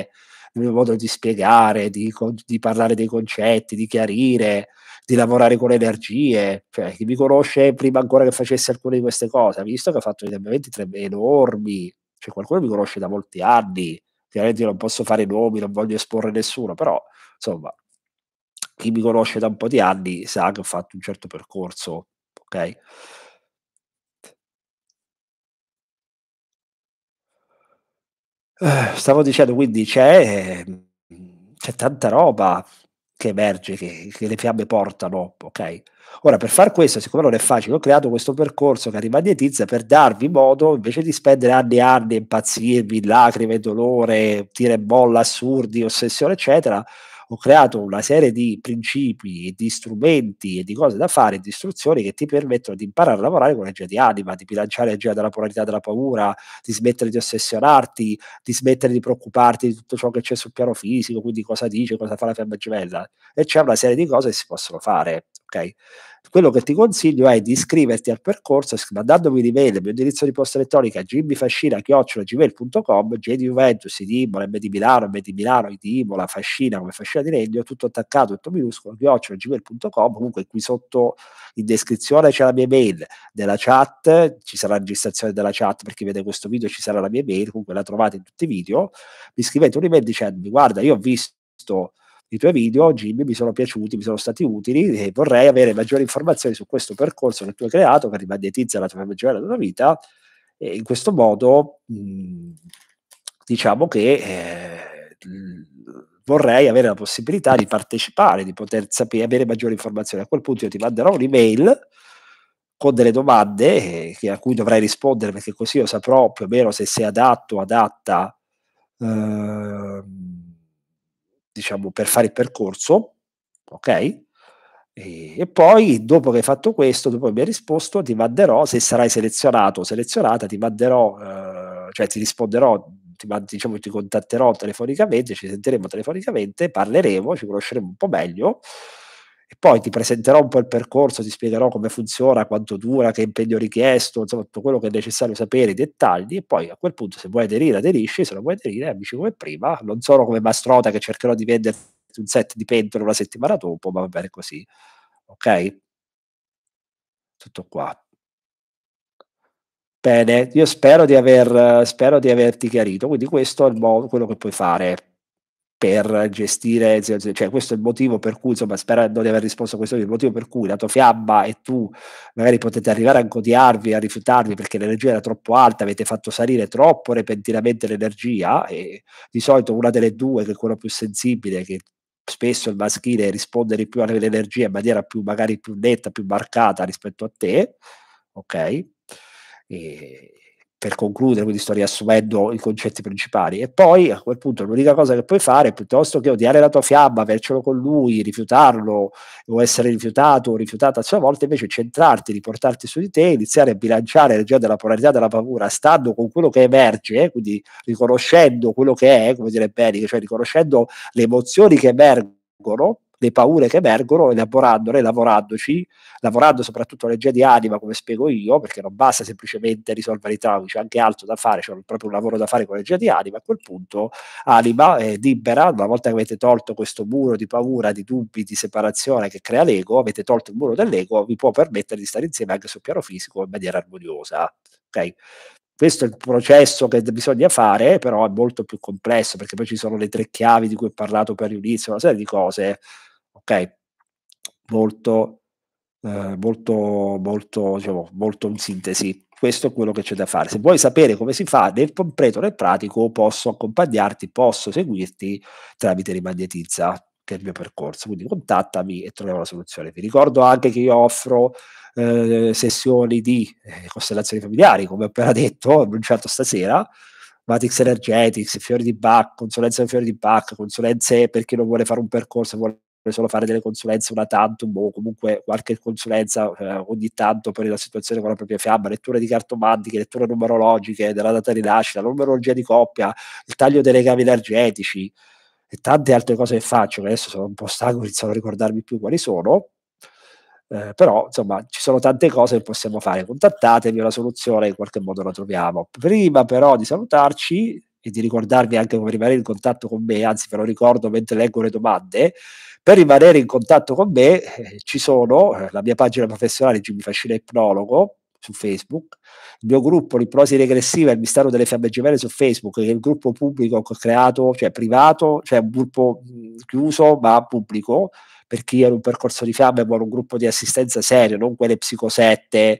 nel mio modo di spiegare, di parlare dei concetti, di chiarire, di lavorare con le energie. Cioè, chi mi conosce prima ancora che facesse alcune di queste cose ha visto che ho fatto dei cambiamenti enormi, cioè qualcuno mi conosce da molti anni, chiaramente io non posso fare nomi, non voglio esporre nessuno, però insomma chi mi conosce da un po' di anni sa che ho fatto un certo percorso, ok? Stavo dicendo, quindi c'è tanta roba che emerge, che le fiamme portano, ok? Ora, per far questo, siccome non è facile, ho creato questo percorso che rimagnetizza per darvi modo, invece di spendere anni e anni, impazzirvi, lacrime, dolore, tira e bolla assurdi, ossessione, eccetera, ho creato una serie di principi, di strumenti e di cose da fare, di istruzioni che ti permettono di imparare a lavorare con l'energia di anima, di bilanciare l'energia della polarità della paura, di smettere di ossessionarti, di smettere di preoccuparti di tutto ciò che c'è sul piano fisico, quindi cosa dice, cosa fa la fiamma gemella, e c'è una serie di cose che si possono fare, ok? Quello che ti consiglio è di iscriverti al percorso mandandomi un'email, il mio indirizzo di posta elettronica jimmifascina@gmail.com, J di Juventus, I di Imola, M di Milano, M di Milano, I di Imola, Fascina come fascina di legno, tutto attaccato, tutto minuscolo, @gmail.com. Comunque qui sotto in descrizione c'è la mia mail, nella chat ci sarà la registrazione della chat, per chi vede questo video ci sarà la mia mail, comunque la trovate in tutti i video. Mi scrivete un'email dicendomi: guarda, io ho visto i tuoi video, Jimmi, mi sono piaciuti, mi sono stati utili e vorrei avere maggiori informazioni su questo percorso che tu hai creato che rimagnetizza la tua fiamma gemella della vita, e in questo modo diciamo che vorrei avere la possibilità di partecipare, di poter sapere, avere maggiori informazioni. A quel punto io ti manderò un'email con delle domande a cui dovrai rispondere, perché così io saprò più o meno se sei adatto o adatta diciamo per fare il percorso, ok? E poi dopo che hai fatto questo, dopo che mi hai risposto, ti manderò, se sarai selezionato o selezionata, ti manderò, cioè ti risponderò, diciamo ti contatterò telefonicamente, ci sentiremo telefonicamente, parleremo, ci conosceremo un po' meglio, e poi ti presenterò un po' il percorso, ti spiegherò come funziona, quanto dura, che impegno richiesto, insomma tutto quello che è necessario sapere, i dettagli, e poi a quel punto se vuoi aderire aderisci, se non vuoi aderire amici come prima, non sono come Mastrota che cercherò di venderti un set di pentole una settimana dopo, ma va bene così, ok? Tutto qua. Bene, io spero di averti chiarito, quindi questo è il modo, quello che puoi fare per gestire, cioè questo è il motivo per cui, insomma, sperando di aver risposto a questo, è il motivo per cui la tua fiamma e tu magari potete arrivare a ingodiarvi, a rifiutarvi perché l'energia era troppo alta, avete fatto salire troppo repentinamente l'energia, e di solito una delle due, che è quella più sensibile, che spesso il maschile risponde di più all'energia in maniera più, magari più netta, più marcata rispetto a te, ok? E per concludere, quindi sto riassumendo i concetti principali, e poi a quel punto l'unica cosa che puoi fare, piuttosto che odiare la tua fiamma, avercelo con lui, rifiutarlo o essere rifiutato o rifiutata a sua volta, invece centrarti, riportarti su di te, iniziare a bilanciare l'energia della polarità della paura stando con quello che emerge, quindi riconoscendo quello che è, come dire Beric, cioè riconoscendo le emozioni che emergono, le paure che emergono, elaborandole, lavorando soprattutto l'energia di anima, come spiego io, perché non basta semplicemente risolvere i traumi, c'è anche altro da fare, c'è proprio un lavoro da fare con l'energia di anima. A quel punto anima libera, una volta che avete tolto questo muro di paura, di dubbi, di separazione che crea l'ego, avete tolto il muro dell'ego, vi può permettere di stare insieme anche sul piano fisico in maniera armoniosa, ok? Questo è il processo che bisogna fare, però è molto più complesso, perché poi ci sono le 3 chiavi di cui ho parlato per l'inizio, una serie di cose, ok? Molto in sintesi. Questo è quello che c'è da fare. Se vuoi sapere come si fa nel completo, nel pratico, posso accompagnarti, posso seguirti tramite Rimagnetizza, che è il mio percorso. Quindi contattami e troviamo la soluzione. Vi ricordo anche che io offro sessioni di costellazioni familiari, come ho appena detto, ho annunciato stasera, Matrix Energetics, fiori di Bach, consulenze di fiori di Bach, consulenze per chi non vuole fare un percorso, vuole solo fare delle consulenze una tantum, o comunque qualche consulenza ogni tanto per la situazione con la propria fiamma, letture di carte romantiche, letture numerologiche della data di nascita, la numerologia di coppia, il taglio dei legami energetici e tante altre cose che faccio, che adesso sono un po' stanco, iniziano a ricordarmi più quali sono. Però insomma ci sono tante cose che possiamo fare, contattatemi, la soluzione in qualche modo la troviamo. Prima però di salutarci e di ricordarvi anche come rimanere in contatto con me, anzi ve lo ricordo mentre leggo le domande, per rimanere in contatto con me ci sono la mia pagina professionale Jimmi Fascina Ipnologo su Facebook, il mio gruppo L'ipnosi regressiva e il mistero delle fiamme gemelle su Facebook, che è il gruppo pubblico che ho creato, cioè privato, cioè un gruppo chiuso ma pubblico, per chi è in un percorso di fiamme vuole un gruppo di assistenza serio, non quelle psicosette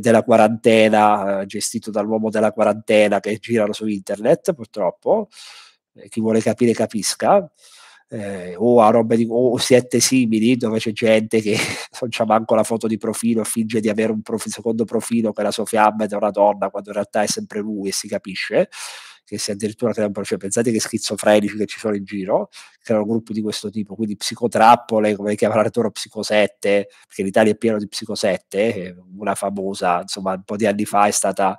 della quarantena, gestito dall'uomo della quarantena che girano su internet purtroppo, chi vuole capire capisca, o a robe o siete simili dove c'è gente che non c'ha manco la foto di profilo, finge di avere un secondo profilo che la sua fiamma è una donna quando in realtà è sempre lui, e si capisce che si addirittura creano, cioè pensate che schizofrenici che ci sono in giro, creano gruppi di questo tipo, quindi psicotrappole, come le chiamano loro, psicosette, perché l'Italia è piena di psicosette, una famosa, insomma, un po' di anni fa è stata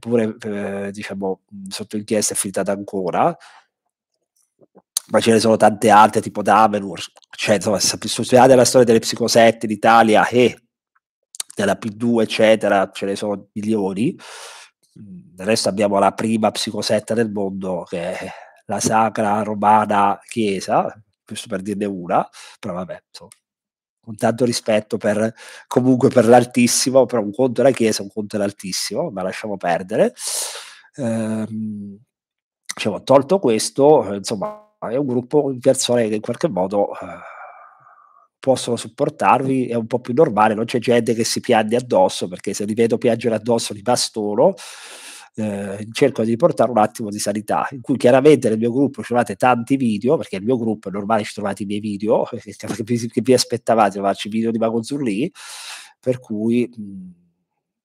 pure, diciamo, sotto inchiesta, è finita ad Ancona, ma ce ne sono tante altre, tipo Davenur, cioè, insomma, studiate la storia delle psicosette in Italia e della P2, eccetera, ce ne sono milioni. Adesso abbiamo la prima psicosetta del mondo, che è la Sacra Romana Chiesa, giusto per dirne una, però vabbè, insomma, con tanto rispetto per, comunque, per l'altissimo, però un conto è la Chiesa, un conto è l'altissimo, ma lasciamo perdere. Diciamo, tolto questo, insomma, è un gruppo di persone che in qualche modo possono supportarvi, è un po' più normale, non c'è gente che si piange addosso, perché se li vedo piangere addosso li bastono, cerco di portare un attimo di sanità, in cui chiaramente nel mio gruppo trovate tanti video, perché nel mio gruppo è normale ci trovate i miei video, che vi aspettavate di trovarci video di Mago Zurlì, per cui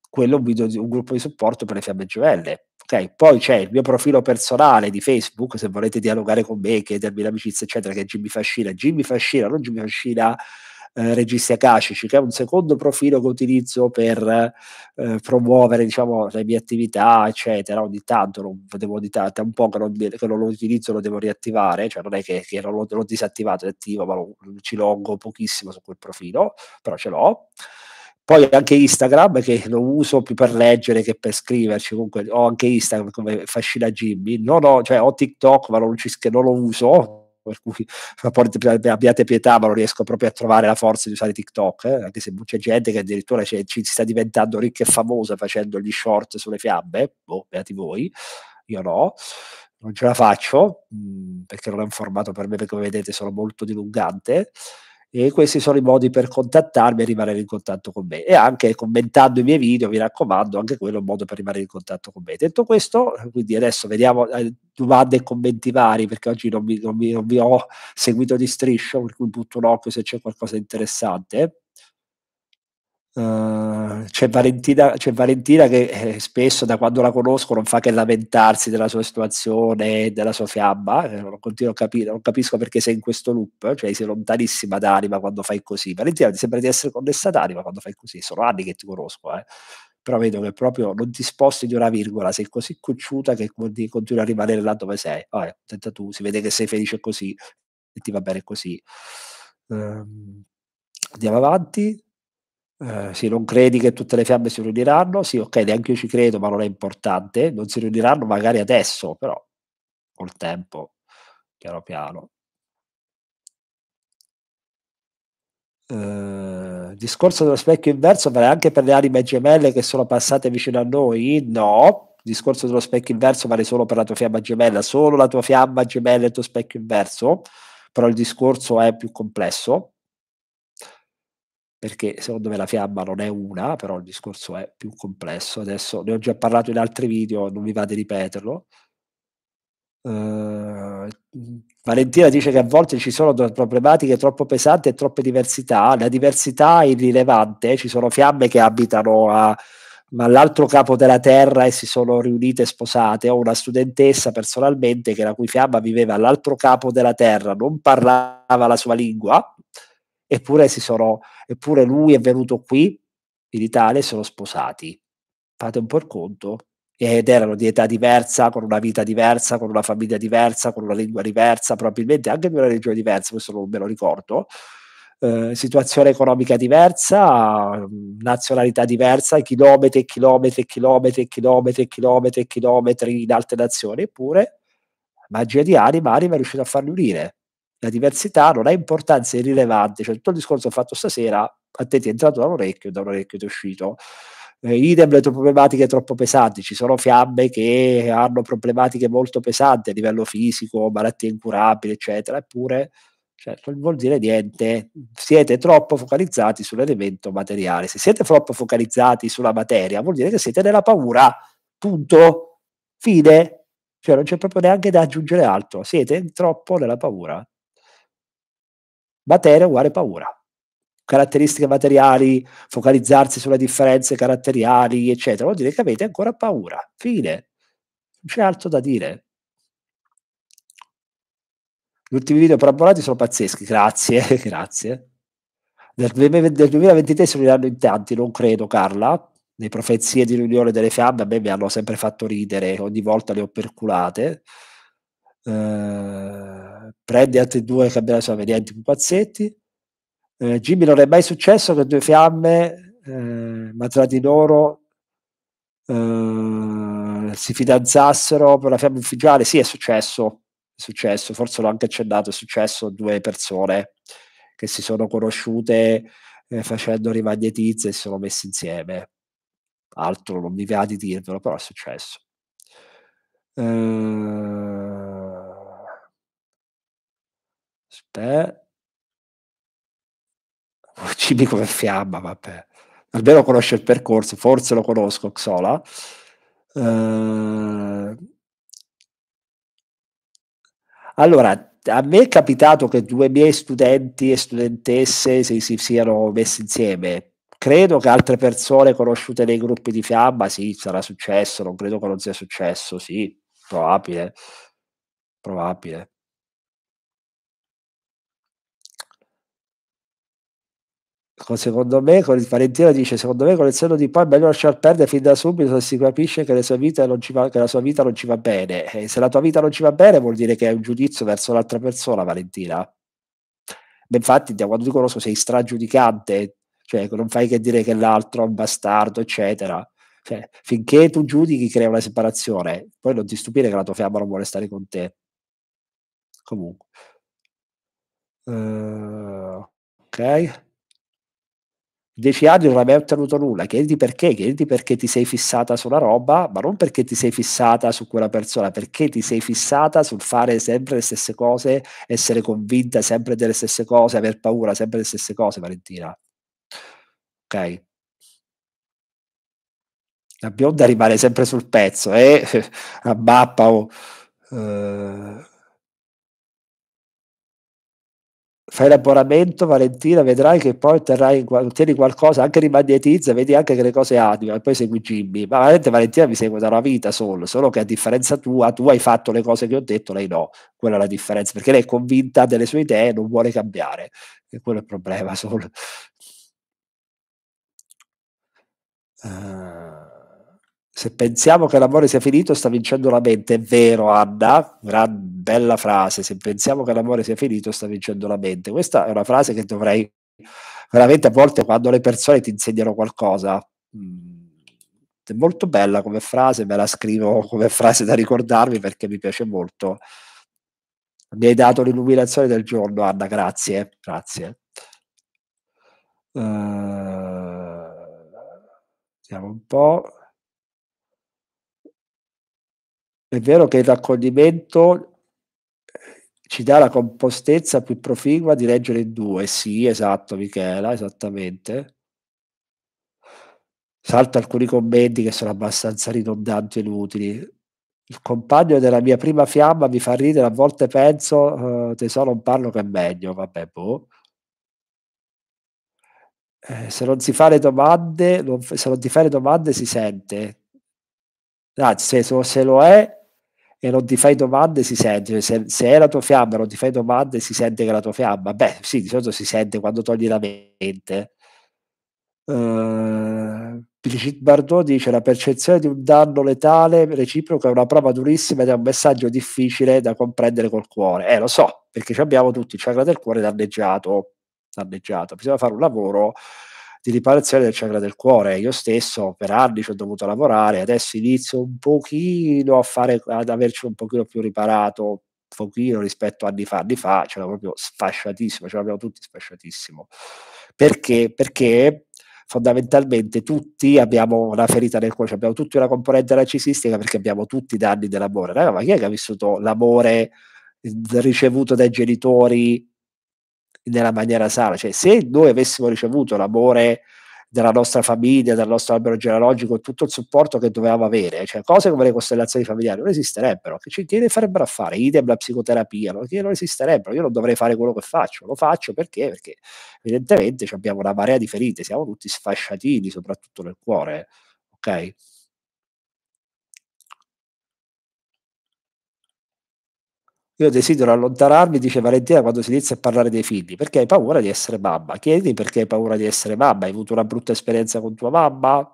quello è un gruppo di supporto per le fiamme gemelle. Okay. Poi c'è il mio profilo personale di Facebook, se volete dialogare con me, chiedermi l'amicizia, eccetera, che è Jimmi Fascina, non Jimmi Fascina Registi Akashici, che è un secondo profilo che utilizzo per promuovere, diciamo, le mie attività, eccetera. Ogni tanto, è un po' che non lo utilizzo, lo devo riattivare, cioè non è che non l'ho disattivato, è attivo, ma ci longo pochissimo su quel profilo, però ce l'ho. Poi anche Instagram, che lo uso più per leggere che per scriverci, comunque ho anche Instagram come Fascina Jimmi, cioè ho TikTok ma non lo uso, per cui abbiate pietà, ma non riesco proprio a trovare la forza di usare TikTok, anche se c'è gente che addirittura ci sta diventando ricca e famosa facendo gli short sulle fiamme, boh, beati voi, io no, non ce la faccio, perché non è un formato per me, perché come vedete sono molto dilungante, e questi sono i modi per contattarmi e rimanere in contatto con me, e anche commentando i miei video, mi raccomando, anche quello è un modo per rimanere in contatto con me. Detto questo, quindi adesso vediamo domande e commenti vari, perché oggi non vi ho seguito di striscio, per cui butto un occhio se c'è qualcosa di interessante. C'è Valentina che spesso, da quando la conosco, non fa che lamentarsi della sua situazione, della sua fiamma. Non capisco perché sei in questo loop, cioè sei lontanissima d'anima quando fai così. Valentina, ti sembra di essere connessa d'anima quando fai così, sono anni che ti conosco, però vedo che proprio non ti sposti di una virgola, sei così cocciuta che continui a rimanere là dove sei. Tenta tu, si vede che sei felice così e ti va bene così. Andiamo avanti. Sì, non credi che tutte le fiamme si riuniranno? Sì, ok, neanche io ci credo, ma non è importante. Non si riuniranno magari adesso, però col tempo, piano piano. Il discorso dello specchio inverso vale anche per le anime gemelle che sono passate vicino a noi? No, il discorso dello specchio inverso vale solo per la tua fiamma gemella, solo la tua fiamma gemella e il tuo specchio inverso, però il discorso è più complesso, perché secondo me la fiamma non è una, però il discorso è più complesso. Adesso ne ho già parlato in altri video, non mi va di ripeterlo. Valentina dice che a volte ci sono problematiche troppo pesanti e troppe diversità. La diversità è irrilevante, ci sono fiamme che abitano all'altro capo della terra e si sono riunite e sposate. Ho una studentessa personalmente che la cui fiamma viveva all'altro capo della terra, non parlava la sua lingua, eppure lui è venuto qui in Italia e sono sposati. Fate un po' il conto, ed erano di età diversa, con una vita diversa, con una famiglia diversa, con una lingua diversa, probabilmente anche di una religione diversa, questo non me lo ricordo, situazione economica diversa, nazionalità diversa, chilometri e chilometri e chilometri e chilometri e chilometri e chilometri in altre nazioni, eppure magia di anima è riuscita a farli unire. La diversità non ha importanza, è irrilevante, cioè tutto il discorso fatto stasera a te ti è entrato da un orecchio ti è uscito. Idem le tue problematiche troppo pesanti, ci sono fiamme che hanno problematiche molto pesanti a livello fisico, malattie incurabili eccetera, eppure cioè, non vuol dire niente, siete troppo focalizzati sull'elemento materiale. Se siete troppo focalizzati sulla materia vuol dire che siete nella paura, punto, fine, cioè non c'è proprio neanche da aggiungere altro, siete troppo nella paura. Materia uguale paura, caratteristiche materiali, focalizzarsi sulle differenze caratteriali, eccetera, vuol dire che avete ancora paura, fine, non c'è altro da dire. Gli ultimi video parabolati sono pazzeschi, grazie, grazie. Nel 2023 si riuniranno in tanti, non credo Carla, le profezie di riunione delle fiamme a me mi hanno sempre fatto ridere, ogni volta le ho perculate. Prendi altri due che abbiano venienti pupazzetti. Jimmi, non è mai successo che due fiamme ma tra di loro si fidanzassero per la fiamma ufficiale? Sì, è successo, forse l'ho anche accennato, è successo, due persone che si sono conosciute facendo rimagnetizza e si sono messi insieme, altro non mi va di dirvelo, però è successo. Aspetta, Jimmi come fiamma, vabbè, almeno conosce il percorso, forse lo conosco Xola. Allora, a me è capitato che due miei studenti e studentesse si siano messi insieme. Credo che altre persone conosciute nei gruppi di fiamma, sì, sarà successo, non credo che non sia successo, sì, probabile. Secondo me, Valentina dice, secondo me con il senno di poi è meglio lasciar perdere fin da subito se si capisce che, la sua vita non ci va bene. E se la tua vita non ci va bene vuol dire che hai un giudizio verso l'altra persona, Valentina. Beh, infatti quando ti conosco sei stragiudicante, cioè non fai che dire che l'altro è un bastardo eccetera, cioè, finché tu giudichi crea una separazione, poi non ti stupire che la tua fiamma non vuole stare con te. Comunque Ok. Il 10A non hai mai ottenuto nulla, chiediti perché ti sei fissata sulla roba, ma non perché ti sei fissata su quella persona, perché ti sei fissata sul fare sempre le stesse cose, essere convinta sempre delle stesse cose, aver paura sempre delle stesse cose, Valentina. Ok? La bionda rimane sempre sul pezzo, a mappa o... Fai l'abbonamento, Valentina, vedrai che poi ottieni qualcosa, anche rimagnetizza, vedi anche che le cose anima, e poi segui Jimmi. Ma veramente Valentina mi segue da una vita solo che a differenza tua, tu hai fatto le cose che ho detto, lei no. Quella è la differenza, perché lei è convinta delle sue idee e non vuole cambiare. E quello è il problema, solo. Se pensiamo che l'amore sia finito, sta vincendo la mente. È vero, Anna, bella frase. Se pensiamo che l'amore sia finito, sta vincendo la mente. Questa è una frase che dovrei veramente, a volte quando le persone ti insegnano qualcosa, è molto bella come frase, me la scrivo come frase da ricordarmi perché mi piace molto. Mi hai dato l'illuminazione del giorno, Anna, grazie, grazie. Vediamo un po'. È vero che il raccoglimento ci dà la compostezza più proficua di leggere in due. Sì, esatto, Michela, esattamente. Salto alcuni commenti che sono abbastanza ridondanti e inutili. Il compagno della mia prima fiamma mi fa ridere, a volte penso, tesoro non parlo che è meglio, vabbè, boh. Se non si fa le domande, se non ti fai le domande si sente. Anzi, se lo è e non ti fai domande si sente, se è la tua fiamma e non ti fai domande si sente che è la tua fiamma, beh sì, di solito si sente quando togli la mente. Brigitte Bardot dice: la percezione di un danno letale reciproco è una prova durissima ed è un messaggio difficile da comprendere col cuore. Lo so, perché ci abbiamo tutti il chakra del cuore danneggiato, bisogna fare un lavoro di riparazione del chakra del cuore. Io stesso per anni ci ho dovuto lavorare, adesso inizio un pochino ad averci un pochino più riparato, un pochino rispetto a anni fa, ce l'ho proprio sfasciatissimo, ce l'abbiamo tutti sfasciatissimo. Perché? Perché fondamentalmente tutti abbiamo una ferita nel cuore, abbiamo tutti una componente narcisistica perché abbiamo tutti i danni dell'amore. Raga, ma chi è che ha vissuto l'amore ricevuto dai genitori nella maniera sana? Cioè, se noi avessimo ricevuto l'amore della nostra famiglia, dal nostro albero genealogico, tutto il supporto che dovevamo avere, cioè cose come le costellazioni familiari non esisterebbero, che ne farebbero a fare? Idem la psicoterapia, che non esisterebbero, io non dovrei fare quello che faccio, lo faccio perché evidentemente abbiamo una marea di ferite, siamo tutti sfasciatini, soprattutto nel cuore, ok? Io desidero allontanarmi, dice Valentina, quando si inizia a parlare dei figli, perché hai paura di essere mamma. Chiedi perché hai paura di essere mamma, hai avuto una brutta esperienza con tua mamma?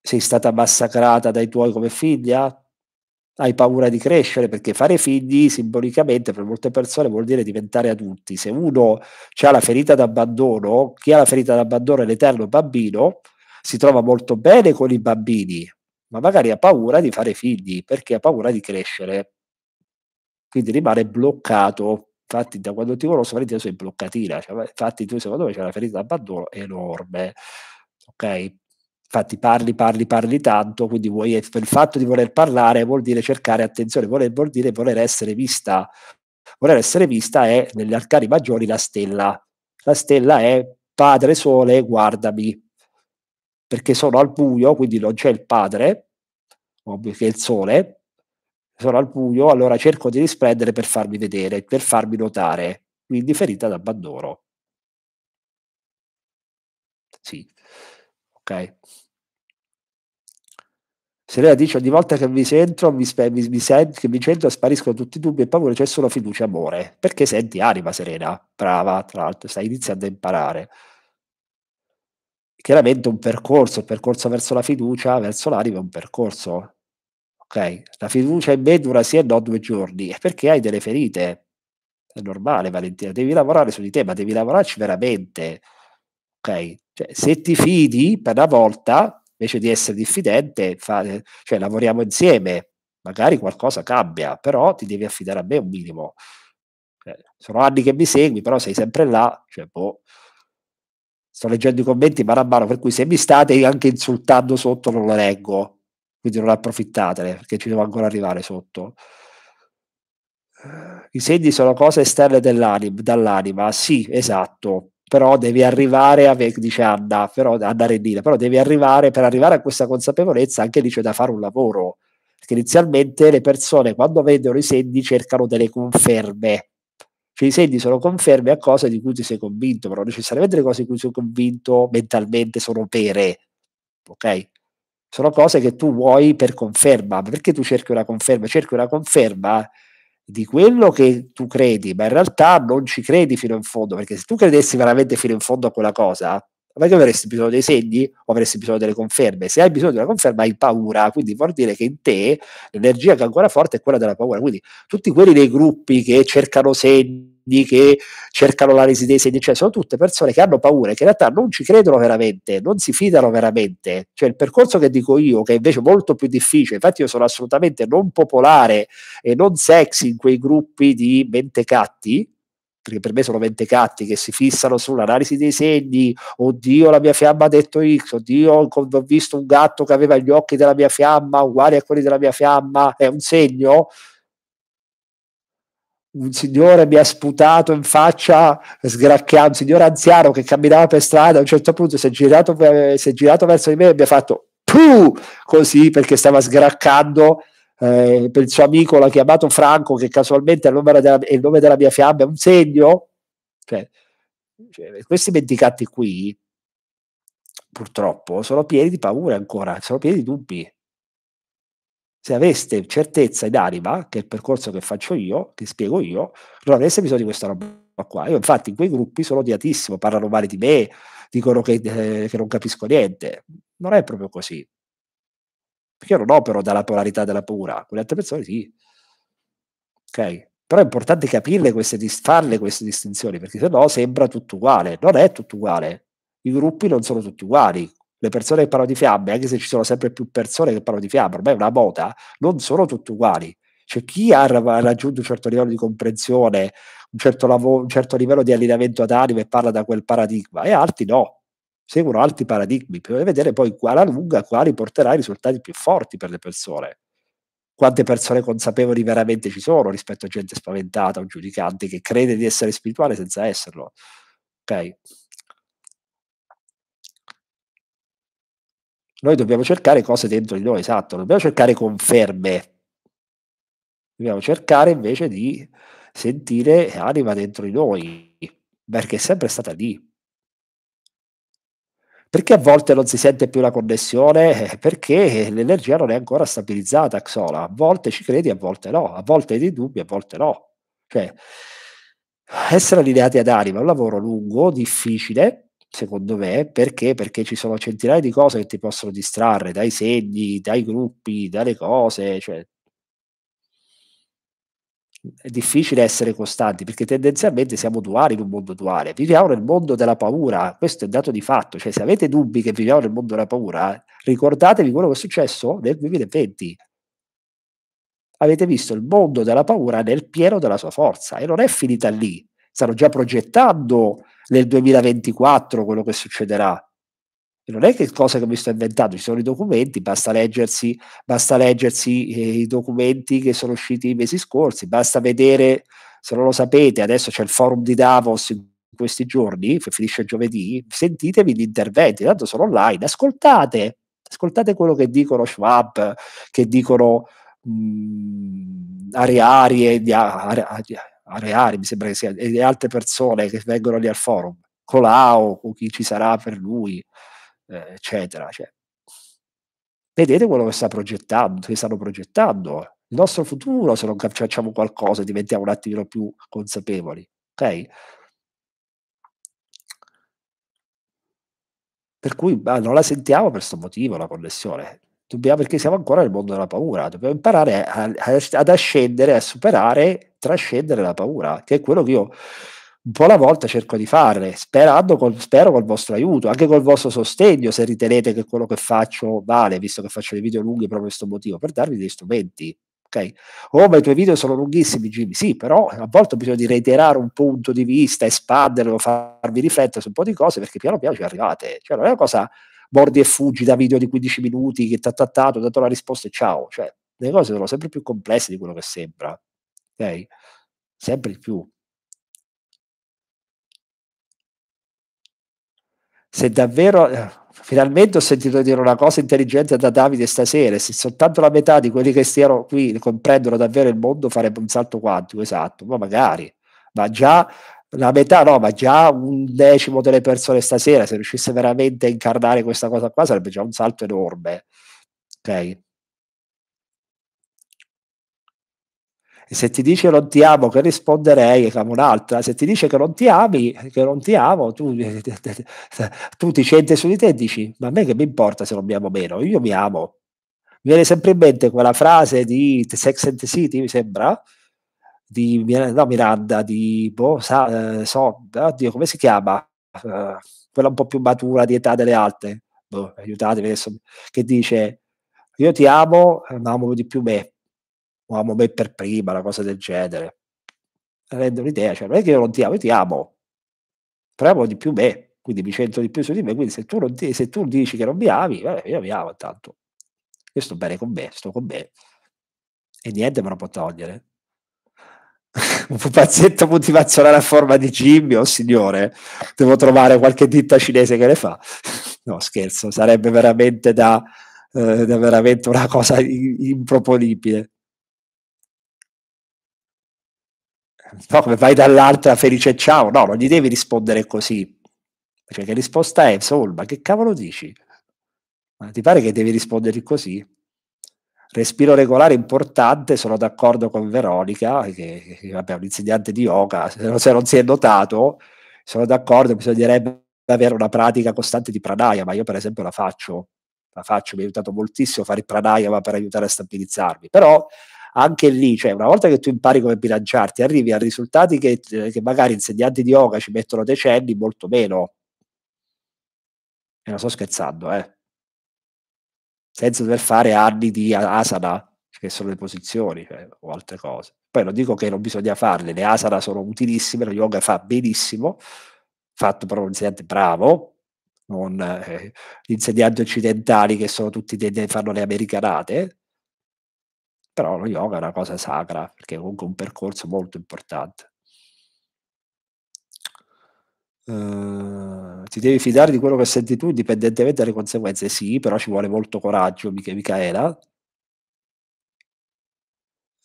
Sei stata massacrata dai tuoi come figlia? Hai paura di crescere? Perché fare figli simbolicamente per molte persone vuol dire diventare adulti. Se uno ha la ferita d'abbandono, chi ha la ferita d'abbandono è l'eterno bambino, si trova molto bene con i bambini, ma magari ha paura di fare figli perché ha paura di crescere. Quindi rimane bloccato. Infatti, da quando ti conosco, Valentina, sei bloccatina. Cioè, infatti, tu secondo me c'è una ferita d'abbandono enorme. Ok? Infatti, parli tanto. Quindi, il fatto di voler parlare vuol dire cercare attenzione, vuol dire voler essere vista. Voler essere vista è negli arcani maggiori la stella. La stella è Padre Sole, guardami. Perché sono al buio, quindi non c'è il Padre, ovvio che è il Sole. Sono al buio, allora cerco di risplendere per farmi vedere, per farmi notare, quindi ferita d'abbandono. Sì, ok. Serena dice: ogni volta che mi centro, spariscono tutti i dubbi e paure, c'è solo fiducia e amore. Perché senti anima, Serena? Brava, tra l'altro, stai iniziando a imparare. Chiaramente il percorso verso la fiducia, verso l'anima è un percorso. Okay. La fiducia in me dura sì e no 2 giorni, è perché hai delle ferite, è normale Valentina, devi lavorare su di te, ma devi lavorarci veramente, ok? Cioè, se ti fidi per una volta, invece di essere diffidente, cioè, lavoriamo insieme, magari qualcosa cambia, però ti devi affidare a me un minimo, Sono anni che mi segui, però sei sempre là, cioè, boh. Sto leggendo i commenti mano a mano, per cui se mi state anche insultando sotto non lo leggo, quindi non approfittatene, perché ci devo ancora arrivare sotto. I segni sono cose esterne dall'anima, sì, esatto, però devi arrivare a, dice Anna, però andare in linea, però devi arrivare, per arrivare a questa consapevolezza anche lì c'è da fare un lavoro, perché inizialmente le persone quando vedono i segni cercano delle conferme, cioè i segni sono conferme a cose di cui ti sei convinto, però necessariamente le cose di cui sei convinto mentalmente sono vere, ok? Sono cose che tu vuoi per conferma, perché tu cerchi una conferma di quello che tu credi, ma in realtà non ci credi fino in fondo, perché se tu credessi veramente fino in fondo a quella cosa, perché avresti bisogno dei segni o avresti bisogno delle conferme? Se hai bisogno di una conferma hai paura, quindi vuol dire che in te l'energia che è ancora forte è quella della paura, quindi tutti quelli dei gruppi che cercano segni, che cercano l'analisi dei segni, cioè sono tutte persone che hanno paura, che in realtà non ci credono veramente, non si fidano veramente, cioè il percorso che dico io, che è invece molto più difficile, infatti io sono assolutamente non popolare e non sexy in quei gruppi di mentecatti, perché per me sono mentecatti che si fissano sull'analisi dei segni, oddio la mia fiamma ha detto X, oddio ho visto un gatto che aveva gli occhi della mia fiamma uguali a quelli della mia fiamma, è un segno? Un signore mi ha sputato in faccia, sgracchiato, un signore anziano che camminava per strada, a un certo punto si è girato verso di me e mi ha fatto puh! Così, perché stava sgraccando per il suo amico, l'ha chiamato Franco, che casualmente è il nome della mia fiamma, è un segno? Cioè, questi mendicati qui purtroppo sono pieni di paure ancora, sono pieni di dubbi. Se aveste certezza in anima, che è il percorso che faccio io, che spiego io, non avreste bisogno di questa roba qua. Io infatti in quei gruppi sono odiatissimo, parlano male di me, dicono che non capisco niente. Non è proprio così. Perché io non opero dalla polarità della paura, quelle altre persone sì. Ok? Però è importante capirle, farle queste distinzioni, perché sennò sembra tutto uguale. Non è tutto uguale. I gruppi non sono tutti uguali. Le persone che parlano di fiamme, anche se ci sono sempre più persone che parlano di fiamme, ormai è una moda, non sono tutti uguali. Cioè chi ha raggiunto un certo livello di comprensione, un certo livello di allineamento ad anima e parla da quel paradigma, e altri no, seguono altri paradigmi. Bisogna vedere poi alla lunga quali porterà i risultati più forti per le persone. Quante persone consapevoli veramente ci sono rispetto a gente spaventata o giudicante che crede di essere spirituale senza esserlo. Ok? Noi dobbiamo cercare cose dentro di noi, esatto, dobbiamo cercare conferme, dobbiamo cercare invece di sentire anima dentro di noi, perché è sempre stata lì. Perché a volte non si sente più la connessione? Perché l'energia non è ancora stabilizzata, Xola. A volte ci credi, a volte no, a volte hai dei dubbi, a volte no. Cioè, essere allineati ad anima è un lavoro lungo, difficile, secondo me, perché? Perché ci sono centinaia di cose che ti possono distrarre, dai segni, dai gruppi, dalle cose, cioè è difficile essere costanti, perché tendenzialmente siamo duali in un mondo duale, viviamo nel mondo della paura, questo è dato di fatto, cioè se avete dubbi che viviamo nel mondo della paura, ricordatevi quello che è successo nel 2020. Avete visto il mondo della paura nel pieno della sua forza, e non è finita lì, stanno già progettando nel 2024 quello che succederà, e non è che cosa che mi sto inventando, ci sono i documenti, basta leggersi i documenti che sono usciti i mesi scorsi, basta vedere, se non lo sapete adesso c'è il forum di Davos in questi giorni, finisce giovedì, sentitevi gli interventi, tanto sono online, ascoltate quello che dicono Schwab, che dicono Areari, mi sembra che sia, e altre persone che vengono lì al forum, Colau o chi ci sarà per lui, eccetera. Cioè, vedete quello che stanno progettando il nostro futuro, se non facciamo qualcosa diventiamo un attimino più consapevoli, ok? Per cui non la sentiamo per questo motivo la connessione. Perché siamo ancora nel mondo della paura, dobbiamo imparare ad ascendere, a superare, trascendere la paura, che è quello che io un po' alla volta cerco di fare, spero col vostro aiuto, anche col vostro sostegno, se ritenete che quello che faccio vale, visto che faccio dei video lunghi proprio per questo motivo, per darvi degli strumenti, ok? Oh, ma i tuoi video sono lunghissimi, Jimmi. Sì, però a volte bisogna reiterare un punto di vista, espanderlo, farvi riflettere su un po' di cose, perché piano piano ci arrivate. Cioè, non è una cosa mordi e fuggi da video di 15 minuti che ho dato la risposta e ciao. Cioè, le cose sono sempre più complesse di quello che sembra, ok? Sempre di più. Se davvero, finalmente ho sentito dire una cosa intelligente da Davide stasera, se soltanto la metà di quelli che stiano qui comprendono davvero il mondo farebbe un salto quantico, esatto, ma magari, ma già la metà, no, ma già 1/10 delle persone stasera, se riuscisse veramente a incarnare questa cosa qua, sarebbe già un salto enorme, ok? E se ti dice non ti amo, che risponderei? Amo un'altra. Se ti dice che non ti ami, che non ti amo, tu ti senti su di te e dici, ma a me che mi importa se non mi amo meno, io mi amo. Mi viene sempre in mente quella frase di Sex and the City, mi sembra, di no, Miranda, di oddio, come si chiama? Quella un po' più matura, di età delle altre, aiutatemi adesso, che dice, io ti amo, ma amo di più me. Amo me per prima, una cosa del genere. Rendo un'idea, cioè non è che io non ti amo, io ti amo, però amo di più me, quindi mi centro di più su di me, quindi se tu dici che non mi ami, io mi amo tanto, io sto bene con me, sto con me, e niente me lo può togliere. Un pupazzetto motivazionale a forma di Jimmi, oh signore, devo trovare qualche ditta cinese che le fa. No, scherzo, sarebbe veramente da veramente una cosa improponibile. No, come vai dall'altra felice e ciao, no, non gli devi rispondere così, cioè che risposta è? Soul, ma che cavolo dici? Ma ti pare che devi rispondere così? Respiro regolare importante, sono d'accordo con Veronica, che vabbè, è un insegnante di yoga, se non si è notato, sono d'accordo, bisognerebbe avere una pratica costante di pranayama, ma io per esempio la faccio, mi ha aiutato moltissimo fare il pranayama per aiutare a stabilizzarmi, però anche lì, cioè una volta che tu impari come bilanciarti, arrivi a risultati che magari insegnanti di yoga ci mettono decenni, molto meno. E non sto scherzando, senza dover fare anni di asana, che sono le posizioni, cioè, o altre cose. Poi non dico che non bisogna farle, le asana sono utilissime, lo yoga fa benissimo, fatto però un insegnante bravo, non gli insegnanti occidentali che sono tutti, fanno le americanate. Però lo yoga è una cosa sacra, perché è comunque un percorso molto importante. Ti devi fidare di quello che senti tu, indipendentemente dalle conseguenze. Sì, però ci vuole molto coraggio, Michaela.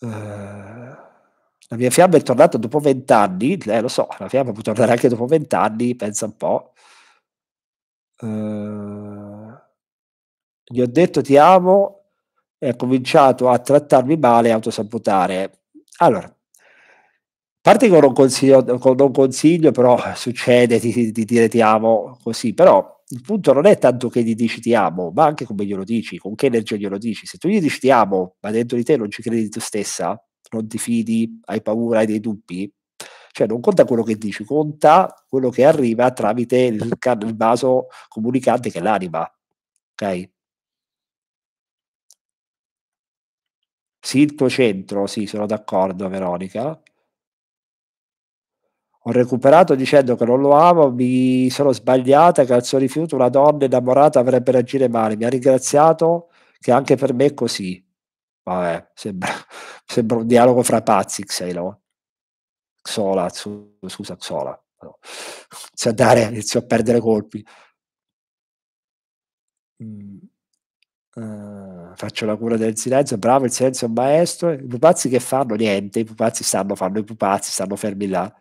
La mia fiamma è tornata dopo 20 anni, lo so, la fiamma può tornare anche dopo 20 anni, pensa un po'. Gli ho detto ti amo, e ha cominciato a trattarmi male e autosabotare. Allora, a parte che non consiglio, però succede di dire ti amo così, però il punto non è tanto che gli dici ti amo, ma anche come glielo dici, con che energia glielo dici. Se tu gli dici ti amo, ma dentro di te non ci credi tu stessa, non ti fidi, hai paura, hai dei dubbi, cioè non conta quello che dici, conta quello che arriva tramite il vaso comunicante che è l'anima, ok? Sì, il tuo centro, sì, sono d'accordo, Veronica. Ho recuperato dicendo che non lo amo, mi sono sbagliata, che al suo rifiuto una donna innamorata avrebbe reagito male. Mi ha ringraziato che anche per me è così. Vabbè, sembra un dialogo fra pazzi, Xelo. Xola, scusa, Xola. No. Inizio a perdere colpi. Faccio la cura del silenzio, bravo, il silenzio è un maestro. I pupazzi che fanno? Niente, i pupazzi stanno fermi là.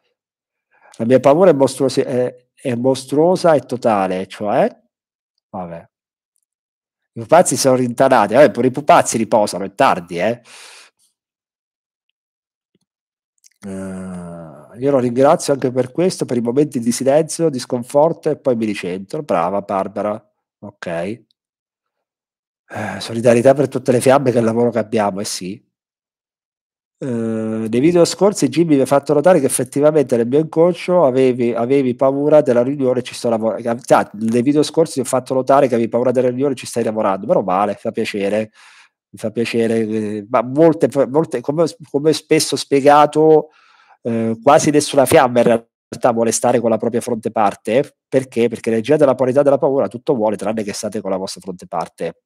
La mia paura è mostruosa e totale, cioè vabbè, i pupazzi sono rintanati, vabbè, pure i pupazzi riposano, è tardi, io lo ringrazio anche per questo, per i momenti di silenzio, di sconforto, e poi mi ricentro. Brava Barbara, ok. Solidarietà per tutte le fiamme, che è il lavoro che abbiamo, sì. Nei video scorsi Jimmi mi ha fatto notare che effettivamente nel mio inconscio avevi paura della riunione, ci sto lavorando. Nei video scorsi ti ho fatto notare che avevi paura della riunione, ci stai lavorando, però male, fa piacere. mi fa piacere, ma molte come spesso spiegato, quasi nessuna fiamma in realtà vuole stare con la propria fronte parte. Perché? Perché l'energia della polarità della paura tutto vuole tranne che state con la vostra fronte parte.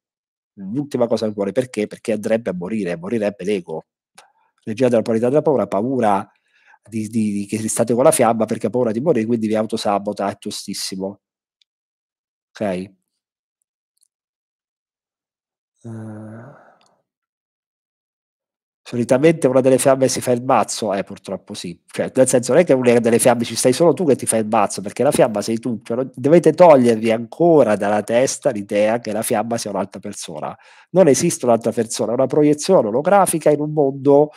L'ultima cosa che vuole, perché? Perché andrebbe a morire, morirebbe l'ego. L'energia della polarità della paura ha paura di che state con la fiamma, perché ha paura di morire, quindi vi autosabota, è tostissimo. Ok? Solitamente una delle fiamme si fa il mazzo, purtroppo sì, cioè, nel senso non è che una delle fiamme ci stai solo tu che ti fai il mazzo, perché la fiamma sei tu, cioè, dovete togliervi ancora dalla testa l'idea che la fiamma sia un'altra persona. Non esiste un'altra persona, è una proiezione olografica in un mondo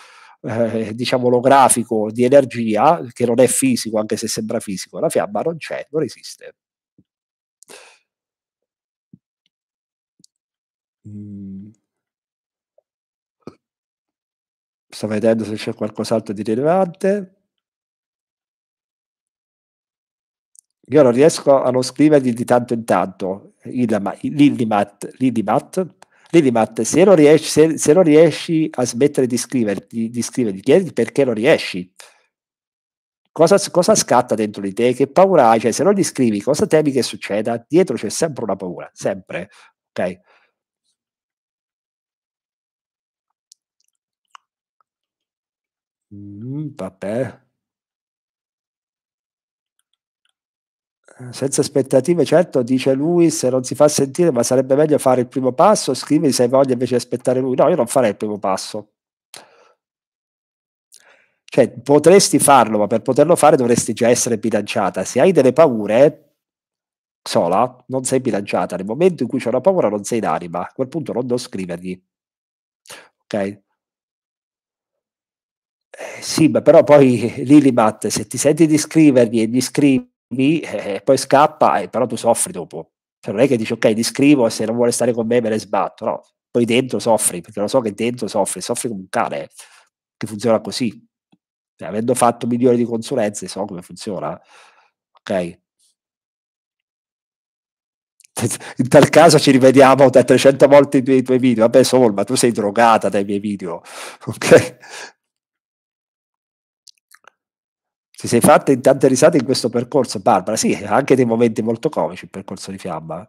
diciamo olografico di energia che non è fisico, anche se sembra fisico. La fiamma non c'è, non esiste. Sto vedendo se c'è qualcos'altro di rilevante. Io non riesco a non scrivergli di tanto in tanto Lillimat, se non riesci a smettere di scrivergli, chiedi perché non riesci. Cosa scatta dentro di te? Che paura hai? Cioè, se non gli scrivi, cosa temi che succeda? Dietro c'è sempre una paura, sempre. Ok? Vabbè, senza aspettative, certo, dice lui, se non si fa sentire, ma sarebbe meglio fare il primo passo. Scrivi se hai voglia invece di aspettare lui. No, io non farei il primo passo. Cioè, potresti farlo, ma per poterlo fare dovresti già essere bilanciata. Se hai delle paure sola, non sei bilanciata. Nel momento in cui c'è una paura non sei in anima, a quel punto non scrivergli. Ok? Sì, ma però poi Lillimat, se ti senti di scrivergli e gli scrivi, poi scappa, però tu soffri dopo. Cioè, non è che dici ok, gli scrivo e se non vuole stare con me me ne sbatto, no, poi dentro soffri, perché lo so che dentro soffri come un cane, che funziona così. Cioè, avendo fatto milioni di consulenze so come funziona. Ok? In tal caso ci rivediamo da 300 volte i tuoi video. Vabbè, Solma, tu sei drogata dai miei video. Ok? Ti sei fatta in tante risate in questo percorso, Barbara? Sì, anche dei momenti molto comici, il percorso di fiamma.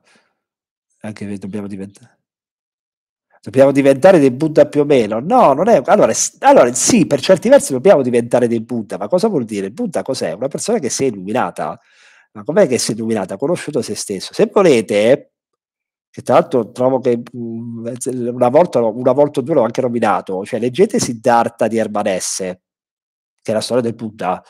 Anche dobbiamo diventare dei Buddha più o meno. No, non è... Allora sì, per certi versi dobbiamo diventare dei Buddha, ma cosa vuol dire? Il Buddha cos'è? Una persona che si è illuminata. Ma com'è che si è illuminata? Ha conosciuto se stesso. Se volete, che tra l'altro trovo che una volta o due l'ho anche nominato, cioè leggete Siddhartha di Hermann Hesse, che è la storia del Buddha.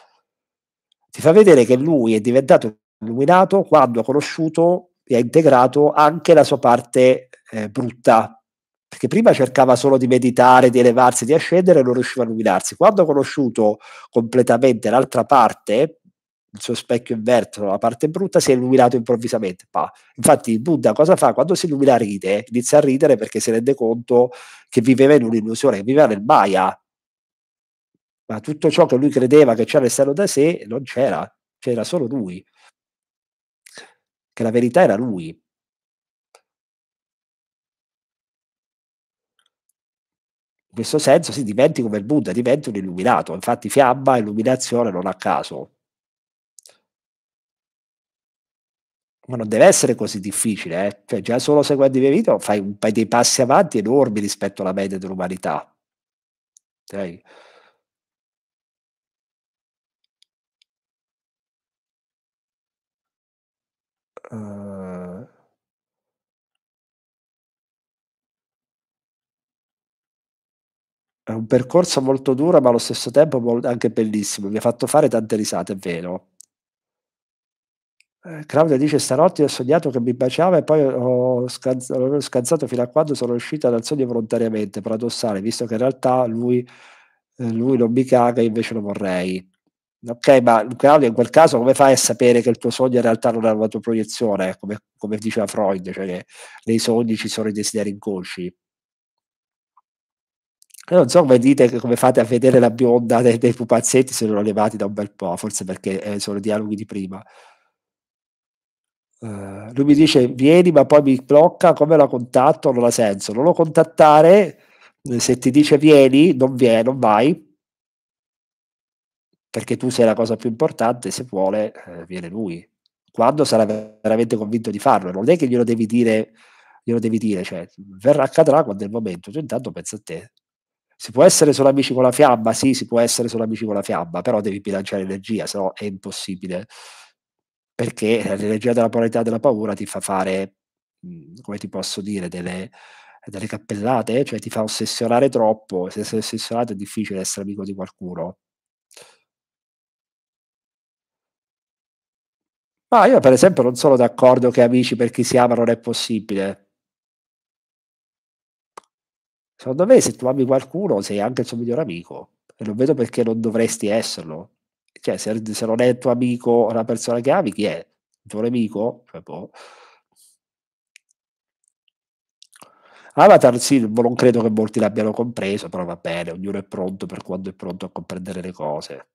Ti fa vedere che lui è diventato illuminato quando ha conosciuto e ha integrato anche la sua parte brutta, perché prima cercava solo di meditare, di elevarsi, di ascendere e non riusciva a illuminarsi. Quando ha conosciuto completamente l'altra parte, il suo specchio inverso, la parte brutta, si è illuminato improvvisamente. Infatti il Buddha cosa fa? Quando si illumina ride, inizia a ridere perché si rende conto che viveva in un'illusione, che viveva nel Maya. Ma tutto ciò che lui credeva che c'era all'esterno da sé non c'era, c'era solo lui, che la verità era lui. In questo senso si diventi come il Buddha, diventi un illuminato. Infatti fiamma, illuminazione, non a caso. Ma non deve essere così difficile, eh? Cioè, già solo seguendo i miei video fai dei passi avanti enormi rispetto alla media dell'umanità. Okay? È un percorso molto duro, ma allo stesso tempo anche bellissimo. Mi ha fatto fare tante risate, è vero. Claudia dice: stanotte ho sognato che mi baciava e poi ho scansato fino a quando sono uscita dal sogno volontariamente. Paradossale, visto che in realtà lui non mi caga e invece lo vorrei. Ok, ma Claudio, in quel caso come fai a sapere che il tuo sogno in realtà non è una tua proiezione, come diceva Freud, cioè che nei sogni ci sono i desideri inconsci? Io non so come dite, come fate a vedere la bionda dei pupazzetti se non levati da un bel po', forse perché sono i dialoghi di prima. Lui mi dice vieni, ma poi mi blocca, come la contatto? Non la senso, non lo contattare, Se ti dice vieni, non vai, perché tu sei la cosa più importante, se vuole viene lui. Quando sarà veramente convinto di farlo, non è che glielo devi dire, cioè accadrà quando è il momento, tu intanto pensa a te. Si può essere solo amici con la fiamma? Sì, si può essere solo amici con la fiamma, però devi bilanciare l'energia, se no è impossibile, perché l'energia della polarità della paura ti fa fare, come ti posso dire, delle cappellate, cioè ti fa ossessionare troppo. Se sei ossessionato è difficile essere amico di qualcuno. Ma io per esempio non sono d'accordo che amici per chi si ama non è possibile. Secondo me se tu ami qualcuno sei anche il suo miglior amico, e non vedo perché non dovresti esserlo. Cioè se non è il tuo amico la persona che ami, chi è? Il tuo nemico? Cioè, boh. Avatar sì, non credo che molti l'abbiano compreso, però va bene, ognuno è pronto per quando è pronto a comprendere le cose.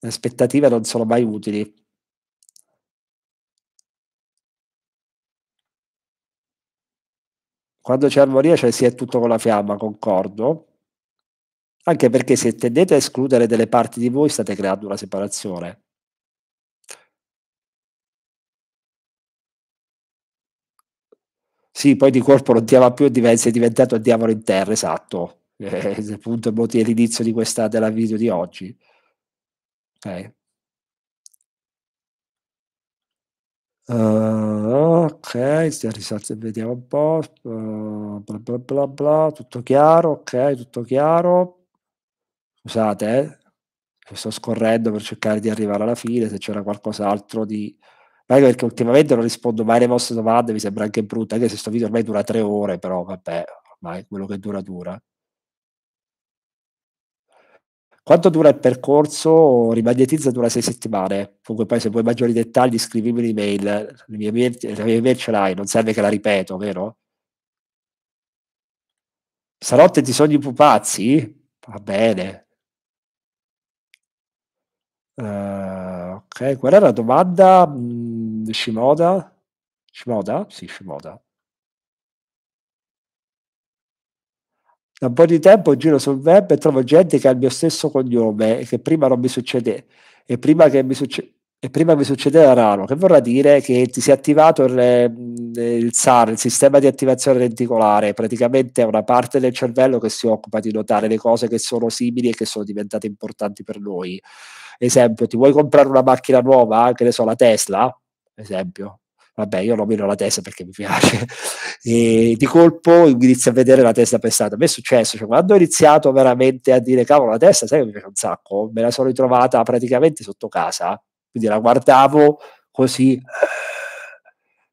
Le aspettative non sono mai utili. Quando c'è armonia, cioè si è tutto con la fiamma, concordo. Anche perché se tendete a escludere delle parti di voi, state creando una separazione. Sì, poi di corpo non ti ama più, sei diventato il diavolo in terra, esatto. Il punto è l'inizio della video di oggi. Ok. Ok, vediamo un po'. Bla bla bla bla, tutto chiaro, ok, tutto chiaro. Scusate, sto scorrendo per cercare di arrivare alla fine, se c'era qualcos'altro di... Anche perché ultimamente non rispondo mai alle vostre domande, mi sembra anche brutta, anche se sto video ormai dura 3 ore, però vabbè, ormai quello che dura dura. Quanto dura il percorso? Rimagnetizza dura 6 settimane. Comunque poi se vuoi maggiori dettagli scrivimi un'email. La mia email ce l'hai, non serve che la ripeto, vero? Stanotte ti sogni pupazzi? Va bene. Ok, qual era la domanda? Shimoda? Shimoda? Sì, Shimoda. Da un po' di tempo giro sul web e trovo gente che ha il mio stesso cognome e che prima non mi succedeva, e prima mi succedeva raro, che vorrà dire che ti si è attivato il SAR, il sistema di attivazione reticolare, praticamente è una parte del cervello che si occupa di notare le cose che sono simili e che sono diventate importanti per noi. Esempio, ti vuoi comprare una macchina nuova, che ne so, la Tesla, esempio. Vabbè, io nomino la Tesla perché mi piace, e di colpo inizio a vedere la Tesla pensata. A me è successo, cioè, quando ho iniziato veramente a dire cavolo la Tesla, sai che mi piace un sacco, me la sono ritrovata praticamente sotto casa, quindi la guardavo così,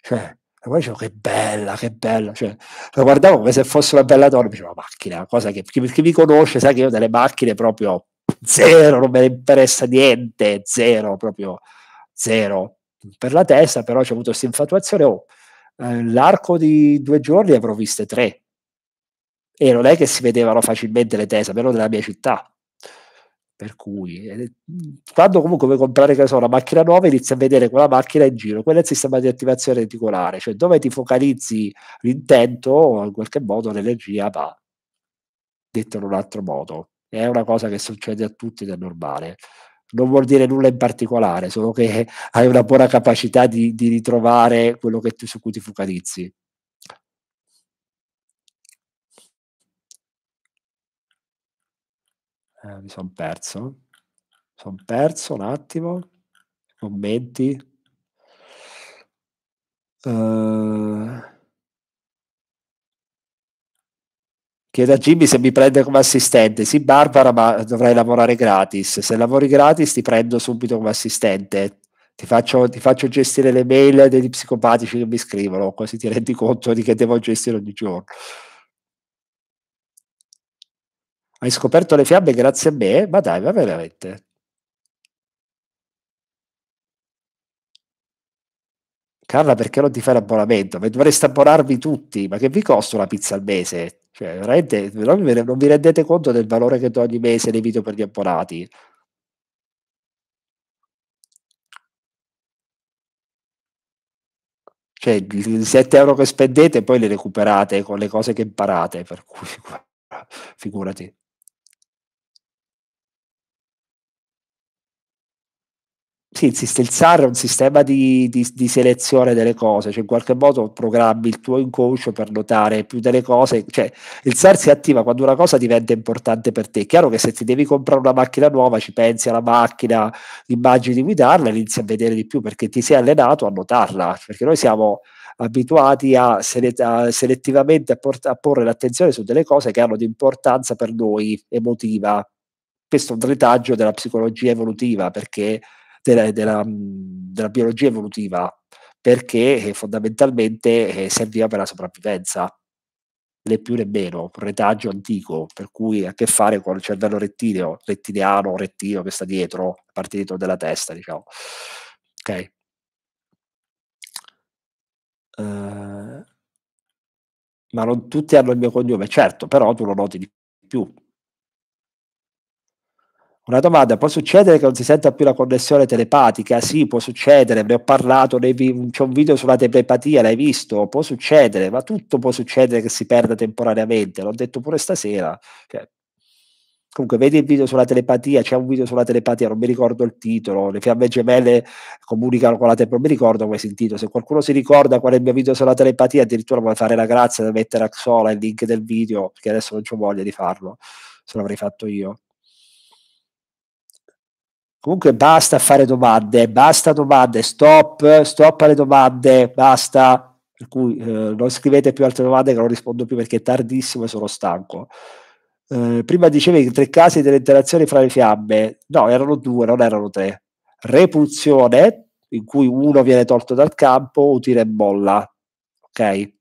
cioè, e poi dicevo che bella, cioè, la guardavo come se fosse una bella donna, mi dicevo una macchina, cosa che chi mi conosce sa che io delle macchine proprio zero, non me ne interessa niente, zero, proprio zero. Per la testa però c'è avuto questa infatuazione, l'arco di 2 giorni avrò viste 3, e non è che si vedevano facilmente le Tesla, almeno nella mia città, per cui quando comunque vuoi comprare, che so, una macchina nuova, inizi a vedere quella macchina in giro, quello è il sistema di attivazione reticolare, cioè dove ti focalizzi l'intento, in qualche modo l'energia va, detto in un altro modo, è una cosa che succede a tutti ed è normale. Non vuol dire nulla in particolare, solo che hai una buona capacità di ritrovare quello che su cui ti focalizzi. Mi sono perso. Un attimo. Commenti. Chiedo a Jimmi se mi prende come assistente. Sì, Barbara, ma dovrai lavorare gratis. Se lavori gratis ti prendo subito come assistente. Ti faccio gestire le mail degli psicopatici che mi scrivono, così ti rendi conto di che devo gestire ogni giorno. Hai scoperto le fiamme grazie a me? Ma dai, ma veramente. Carla, perché non ti fai l'abbonamento? Dovreste abbonarvi tutti, ma che vi costa una pizza al mese? Cioè, veramente non vi rendete conto del valore che do ogni mese nei video per gli abbonati. Cioè, i 7 euro che spendete poi li recuperate con le cose che imparate, per cui figurati. Sì, il SAR è un sistema di selezione delle cose, cioè in qualche modo programmi il tuo inconscio per notare più delle cose, cioè il SAR si attiva quando una cosa diventa importante per te. È chiaro che se ti devi comprare una macchina nuova ci pensi alla macchina, immagini di guidarla e inizi a vedere di più perché ti sei allenato a notarla, perché noi siamo abituati selettivamente a porre l'attenzione su delle cose che hanno di importanza per noi, emotiva. Questo è un retaggio della psicologia evolutiva, perché della biologia evolutiva, perché fondamentalmente serviva per la sopravvivenza, né più né meno, un retaggio antico, per cui ha a che fare con il cervello rettiliano che sta dietro, la parte dietro della testa, diciamo. Ok. Ma non tutti hanno il mio cognome, certo, però tu lo noti di più. Una domanda: può succedere che non si senta più la connessione telepatica? Sì, può succedere, ne ho parlato, c'è un video sulla telepatia, l'hai visto? Può succedere, ma tutto può succedere che si perda temporaneamente, l'ho detto pure stasera. Cioè, comunque vedi il video sulla telepatia, c'è un video sulla telepatia, non mi ricordo il titolo, le fiamme gemelle comunicano con la telepatia, non mi ricordo come si intitola, se qualcuno si ricorda qual è il mio video sulla telepatia, addirittura vuole fare la grazia da mettere a Xola il link del video, perché adesso non c'ho voglia di farlo, se l'avrei fatto io. Comunque basta fare domande, stop alle domande, basta, per cui non scrivete più altre domande che non rispondo più perché è tardissimo e sono stanco. Prima dicevi che 3 casi delle interazioni fra le fiamme, no, erano 2, non erano 3. Repulsione, in cui uno viene tolto dal campo, o tira e molla, ok?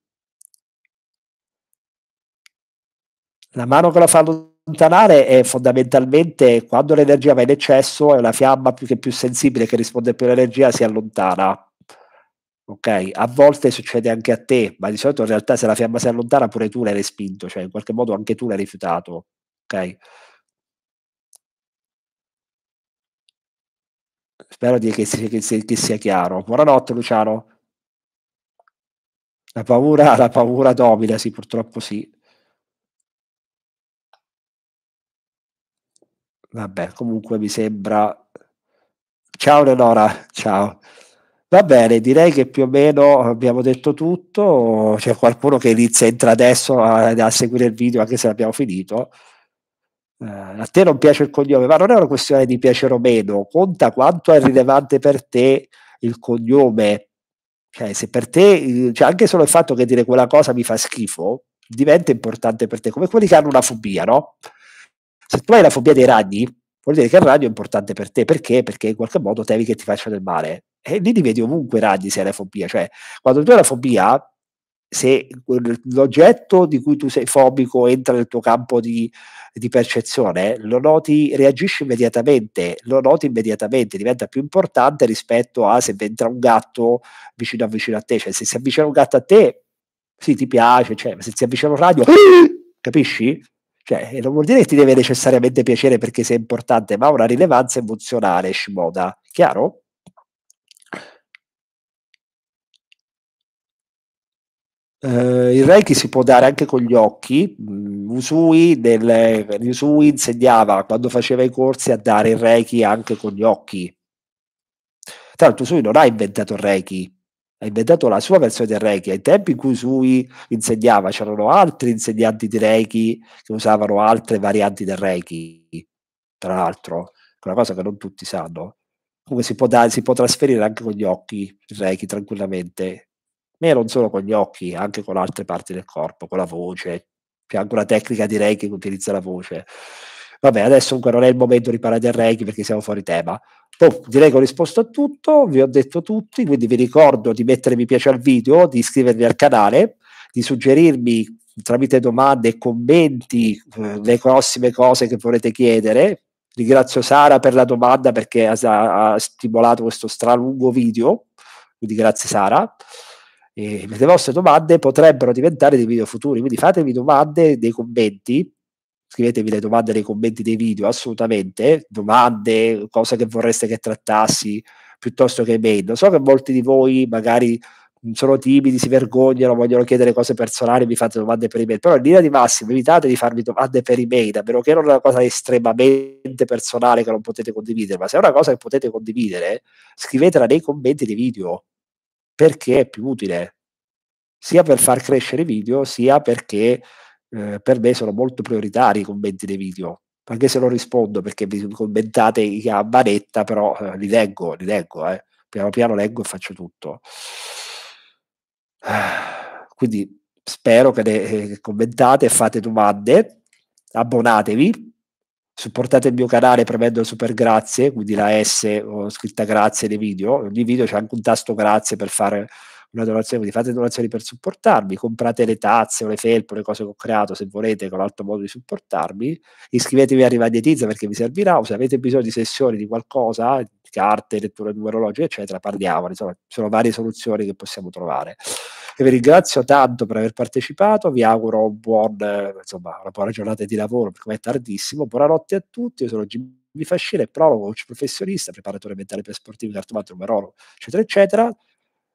La mano che la fanno allontanare è fondamentalmente quando l'energia va in eccesso e la fiamma più sensibile che risponde più all'energia si allontana. Ok, a volte succede anche a te, ma di solito in realtà se la fiamma si allontana pure tu l'hai respinto, cioè in qualche modo anche tu l'hai rifiutato. Ok, spero che sia chiaro. Buonanotte Luciano. La paura domina, sì, purtroppo sì. Vabbè, comunque mi sembra... Ciao Leonora, ciao. Va bene, direi che più o meno abbiamo detto tutto. C'è qualcuno che entra adesso a seguire il video, anche se l'abbiamo finito. A te non piace il cognome, ma non è una questione di piacere o meno. Conta quanto è rilevante per te il cognome. Cioè, se per te... Cioè, anche solo il fatto che dire quella cosa mi fa schifo diventa importante per te. Come quelli che hanno una fobia, no? Se tu hai la fobia dei ragni, vuol dire che il ragno è importante per te. Perché? Perché in qualche modo temi che ti faccia del male. E lì li vedi ovunque i ragni se hai la fobia. Cioè, quando tu hai la fobia, se l'oggetto di cui tu sei fobico entra nel tuo campo di percezione, lo noti, reagisci immediatamente, diventa più importante rispetto a se entra un gatto vicino a te. Cioè, se si avvicina un gatto a te, sì, ti piace, cioè, ma se si avvicina un ragno, capisci? Cioè, non vuol dire che ti deve necessariamente piacere perché sei importante, ma ha una rilevanza emozionale, Shimoda. Chiaro? Il Reiki si può dare anche con gli occhi. Usui insegnava, quando faceva i corsi, a dare il Reiki anche con gli occhi. Tra l'altro Usui non ha inventato il Reiki, ha inventato la sua versione del Reiki. Ai tempi in cui Usui insegnava c'erano altri insegnanti di Reiki che usavano altre varianti del Reiki, tra l'altro, è una cosa che non tutti sanno. Comunque si può trasferire anche con gli occhi il Reiki tranquillamente, ma non solo con gli occhi, anche con altre parti del corpo, con la voce. C'è anche una tecnica di Reiki che utilizza la voce. Vabbè, adesso comunque non è il momento di parlare del Reiki perché siamo fuori tema. Oh, direi che ho risposto a tutto, vi ho detto tutti, quindi vi ricordo di mettere mi piace al video, di iscrivervi al canale, di suggerirmi tramite domande e commenti le prossime cose che volete chiedere. Ringrazio Sara per la domanda perché ha stimolato questo stralungo video, quindi grazie Sara. E le vostre domande potrebbero diventare dei video futuri, quindi fatevi domande nei commenti. Scrivetevi le domande nei commenti dei video, assolutamente, domande, cose che vorreste che trattassi, piuttosto che email. So che molti di voi magari sono timidi, si vergognano, vogliono chiedere cose personali, vi fate domande per email, però in linea di massima evitate di farvi domande per email, a meno che non è una cosa estremamente personale che non potete condividere, ma se è una cosa che potete condividere, scrivetela nei commenti dei video, perché è più utile, sia per far crescere i video, sia perché per me sono molto prioritari i commenti dei video, anche se non rispondo perché vi commentate a manetta, però li leggo, piano piano leggo e faccio tutto. Quindi spero che commentate, fate domande, abbonatevi, supportate il mio canale premendo il super grazie, quindi la S o scritta grazie nei video, ogni video c'è anche un tasto grazie per fare una donazione, quindi fate donazioni per supportarmi, comprate le tazze o le felpe, le cose che ho creato se volete, che è un altro modo di supportarmi, iscrivetevi a Rimagnetizza perché vi servirà, o se avete bisogno di sessioni di qualcosa, carte, lettura numerologica eccetera, parliamone, insomma sono varie soluzioni che possiamo trovare. E vi ringrazio tanto per aver partecipato, vi auguro una buona giornata di lavoro perché è tardissimo, buonanotte a tutti, io sono Jimmi Fascina, prologo, coach professionista, preparatore mentale per sportivi, cartomante, numerologo eccetera eccetera,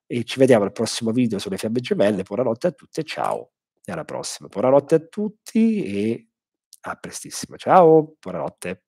e ci vediamo al prossimo video sulle fiamme gemelle. Buonanotte a tutti e ciao, e alla prossima. Buonanotte a tutti e a prestissimo, ciao, buonanotte.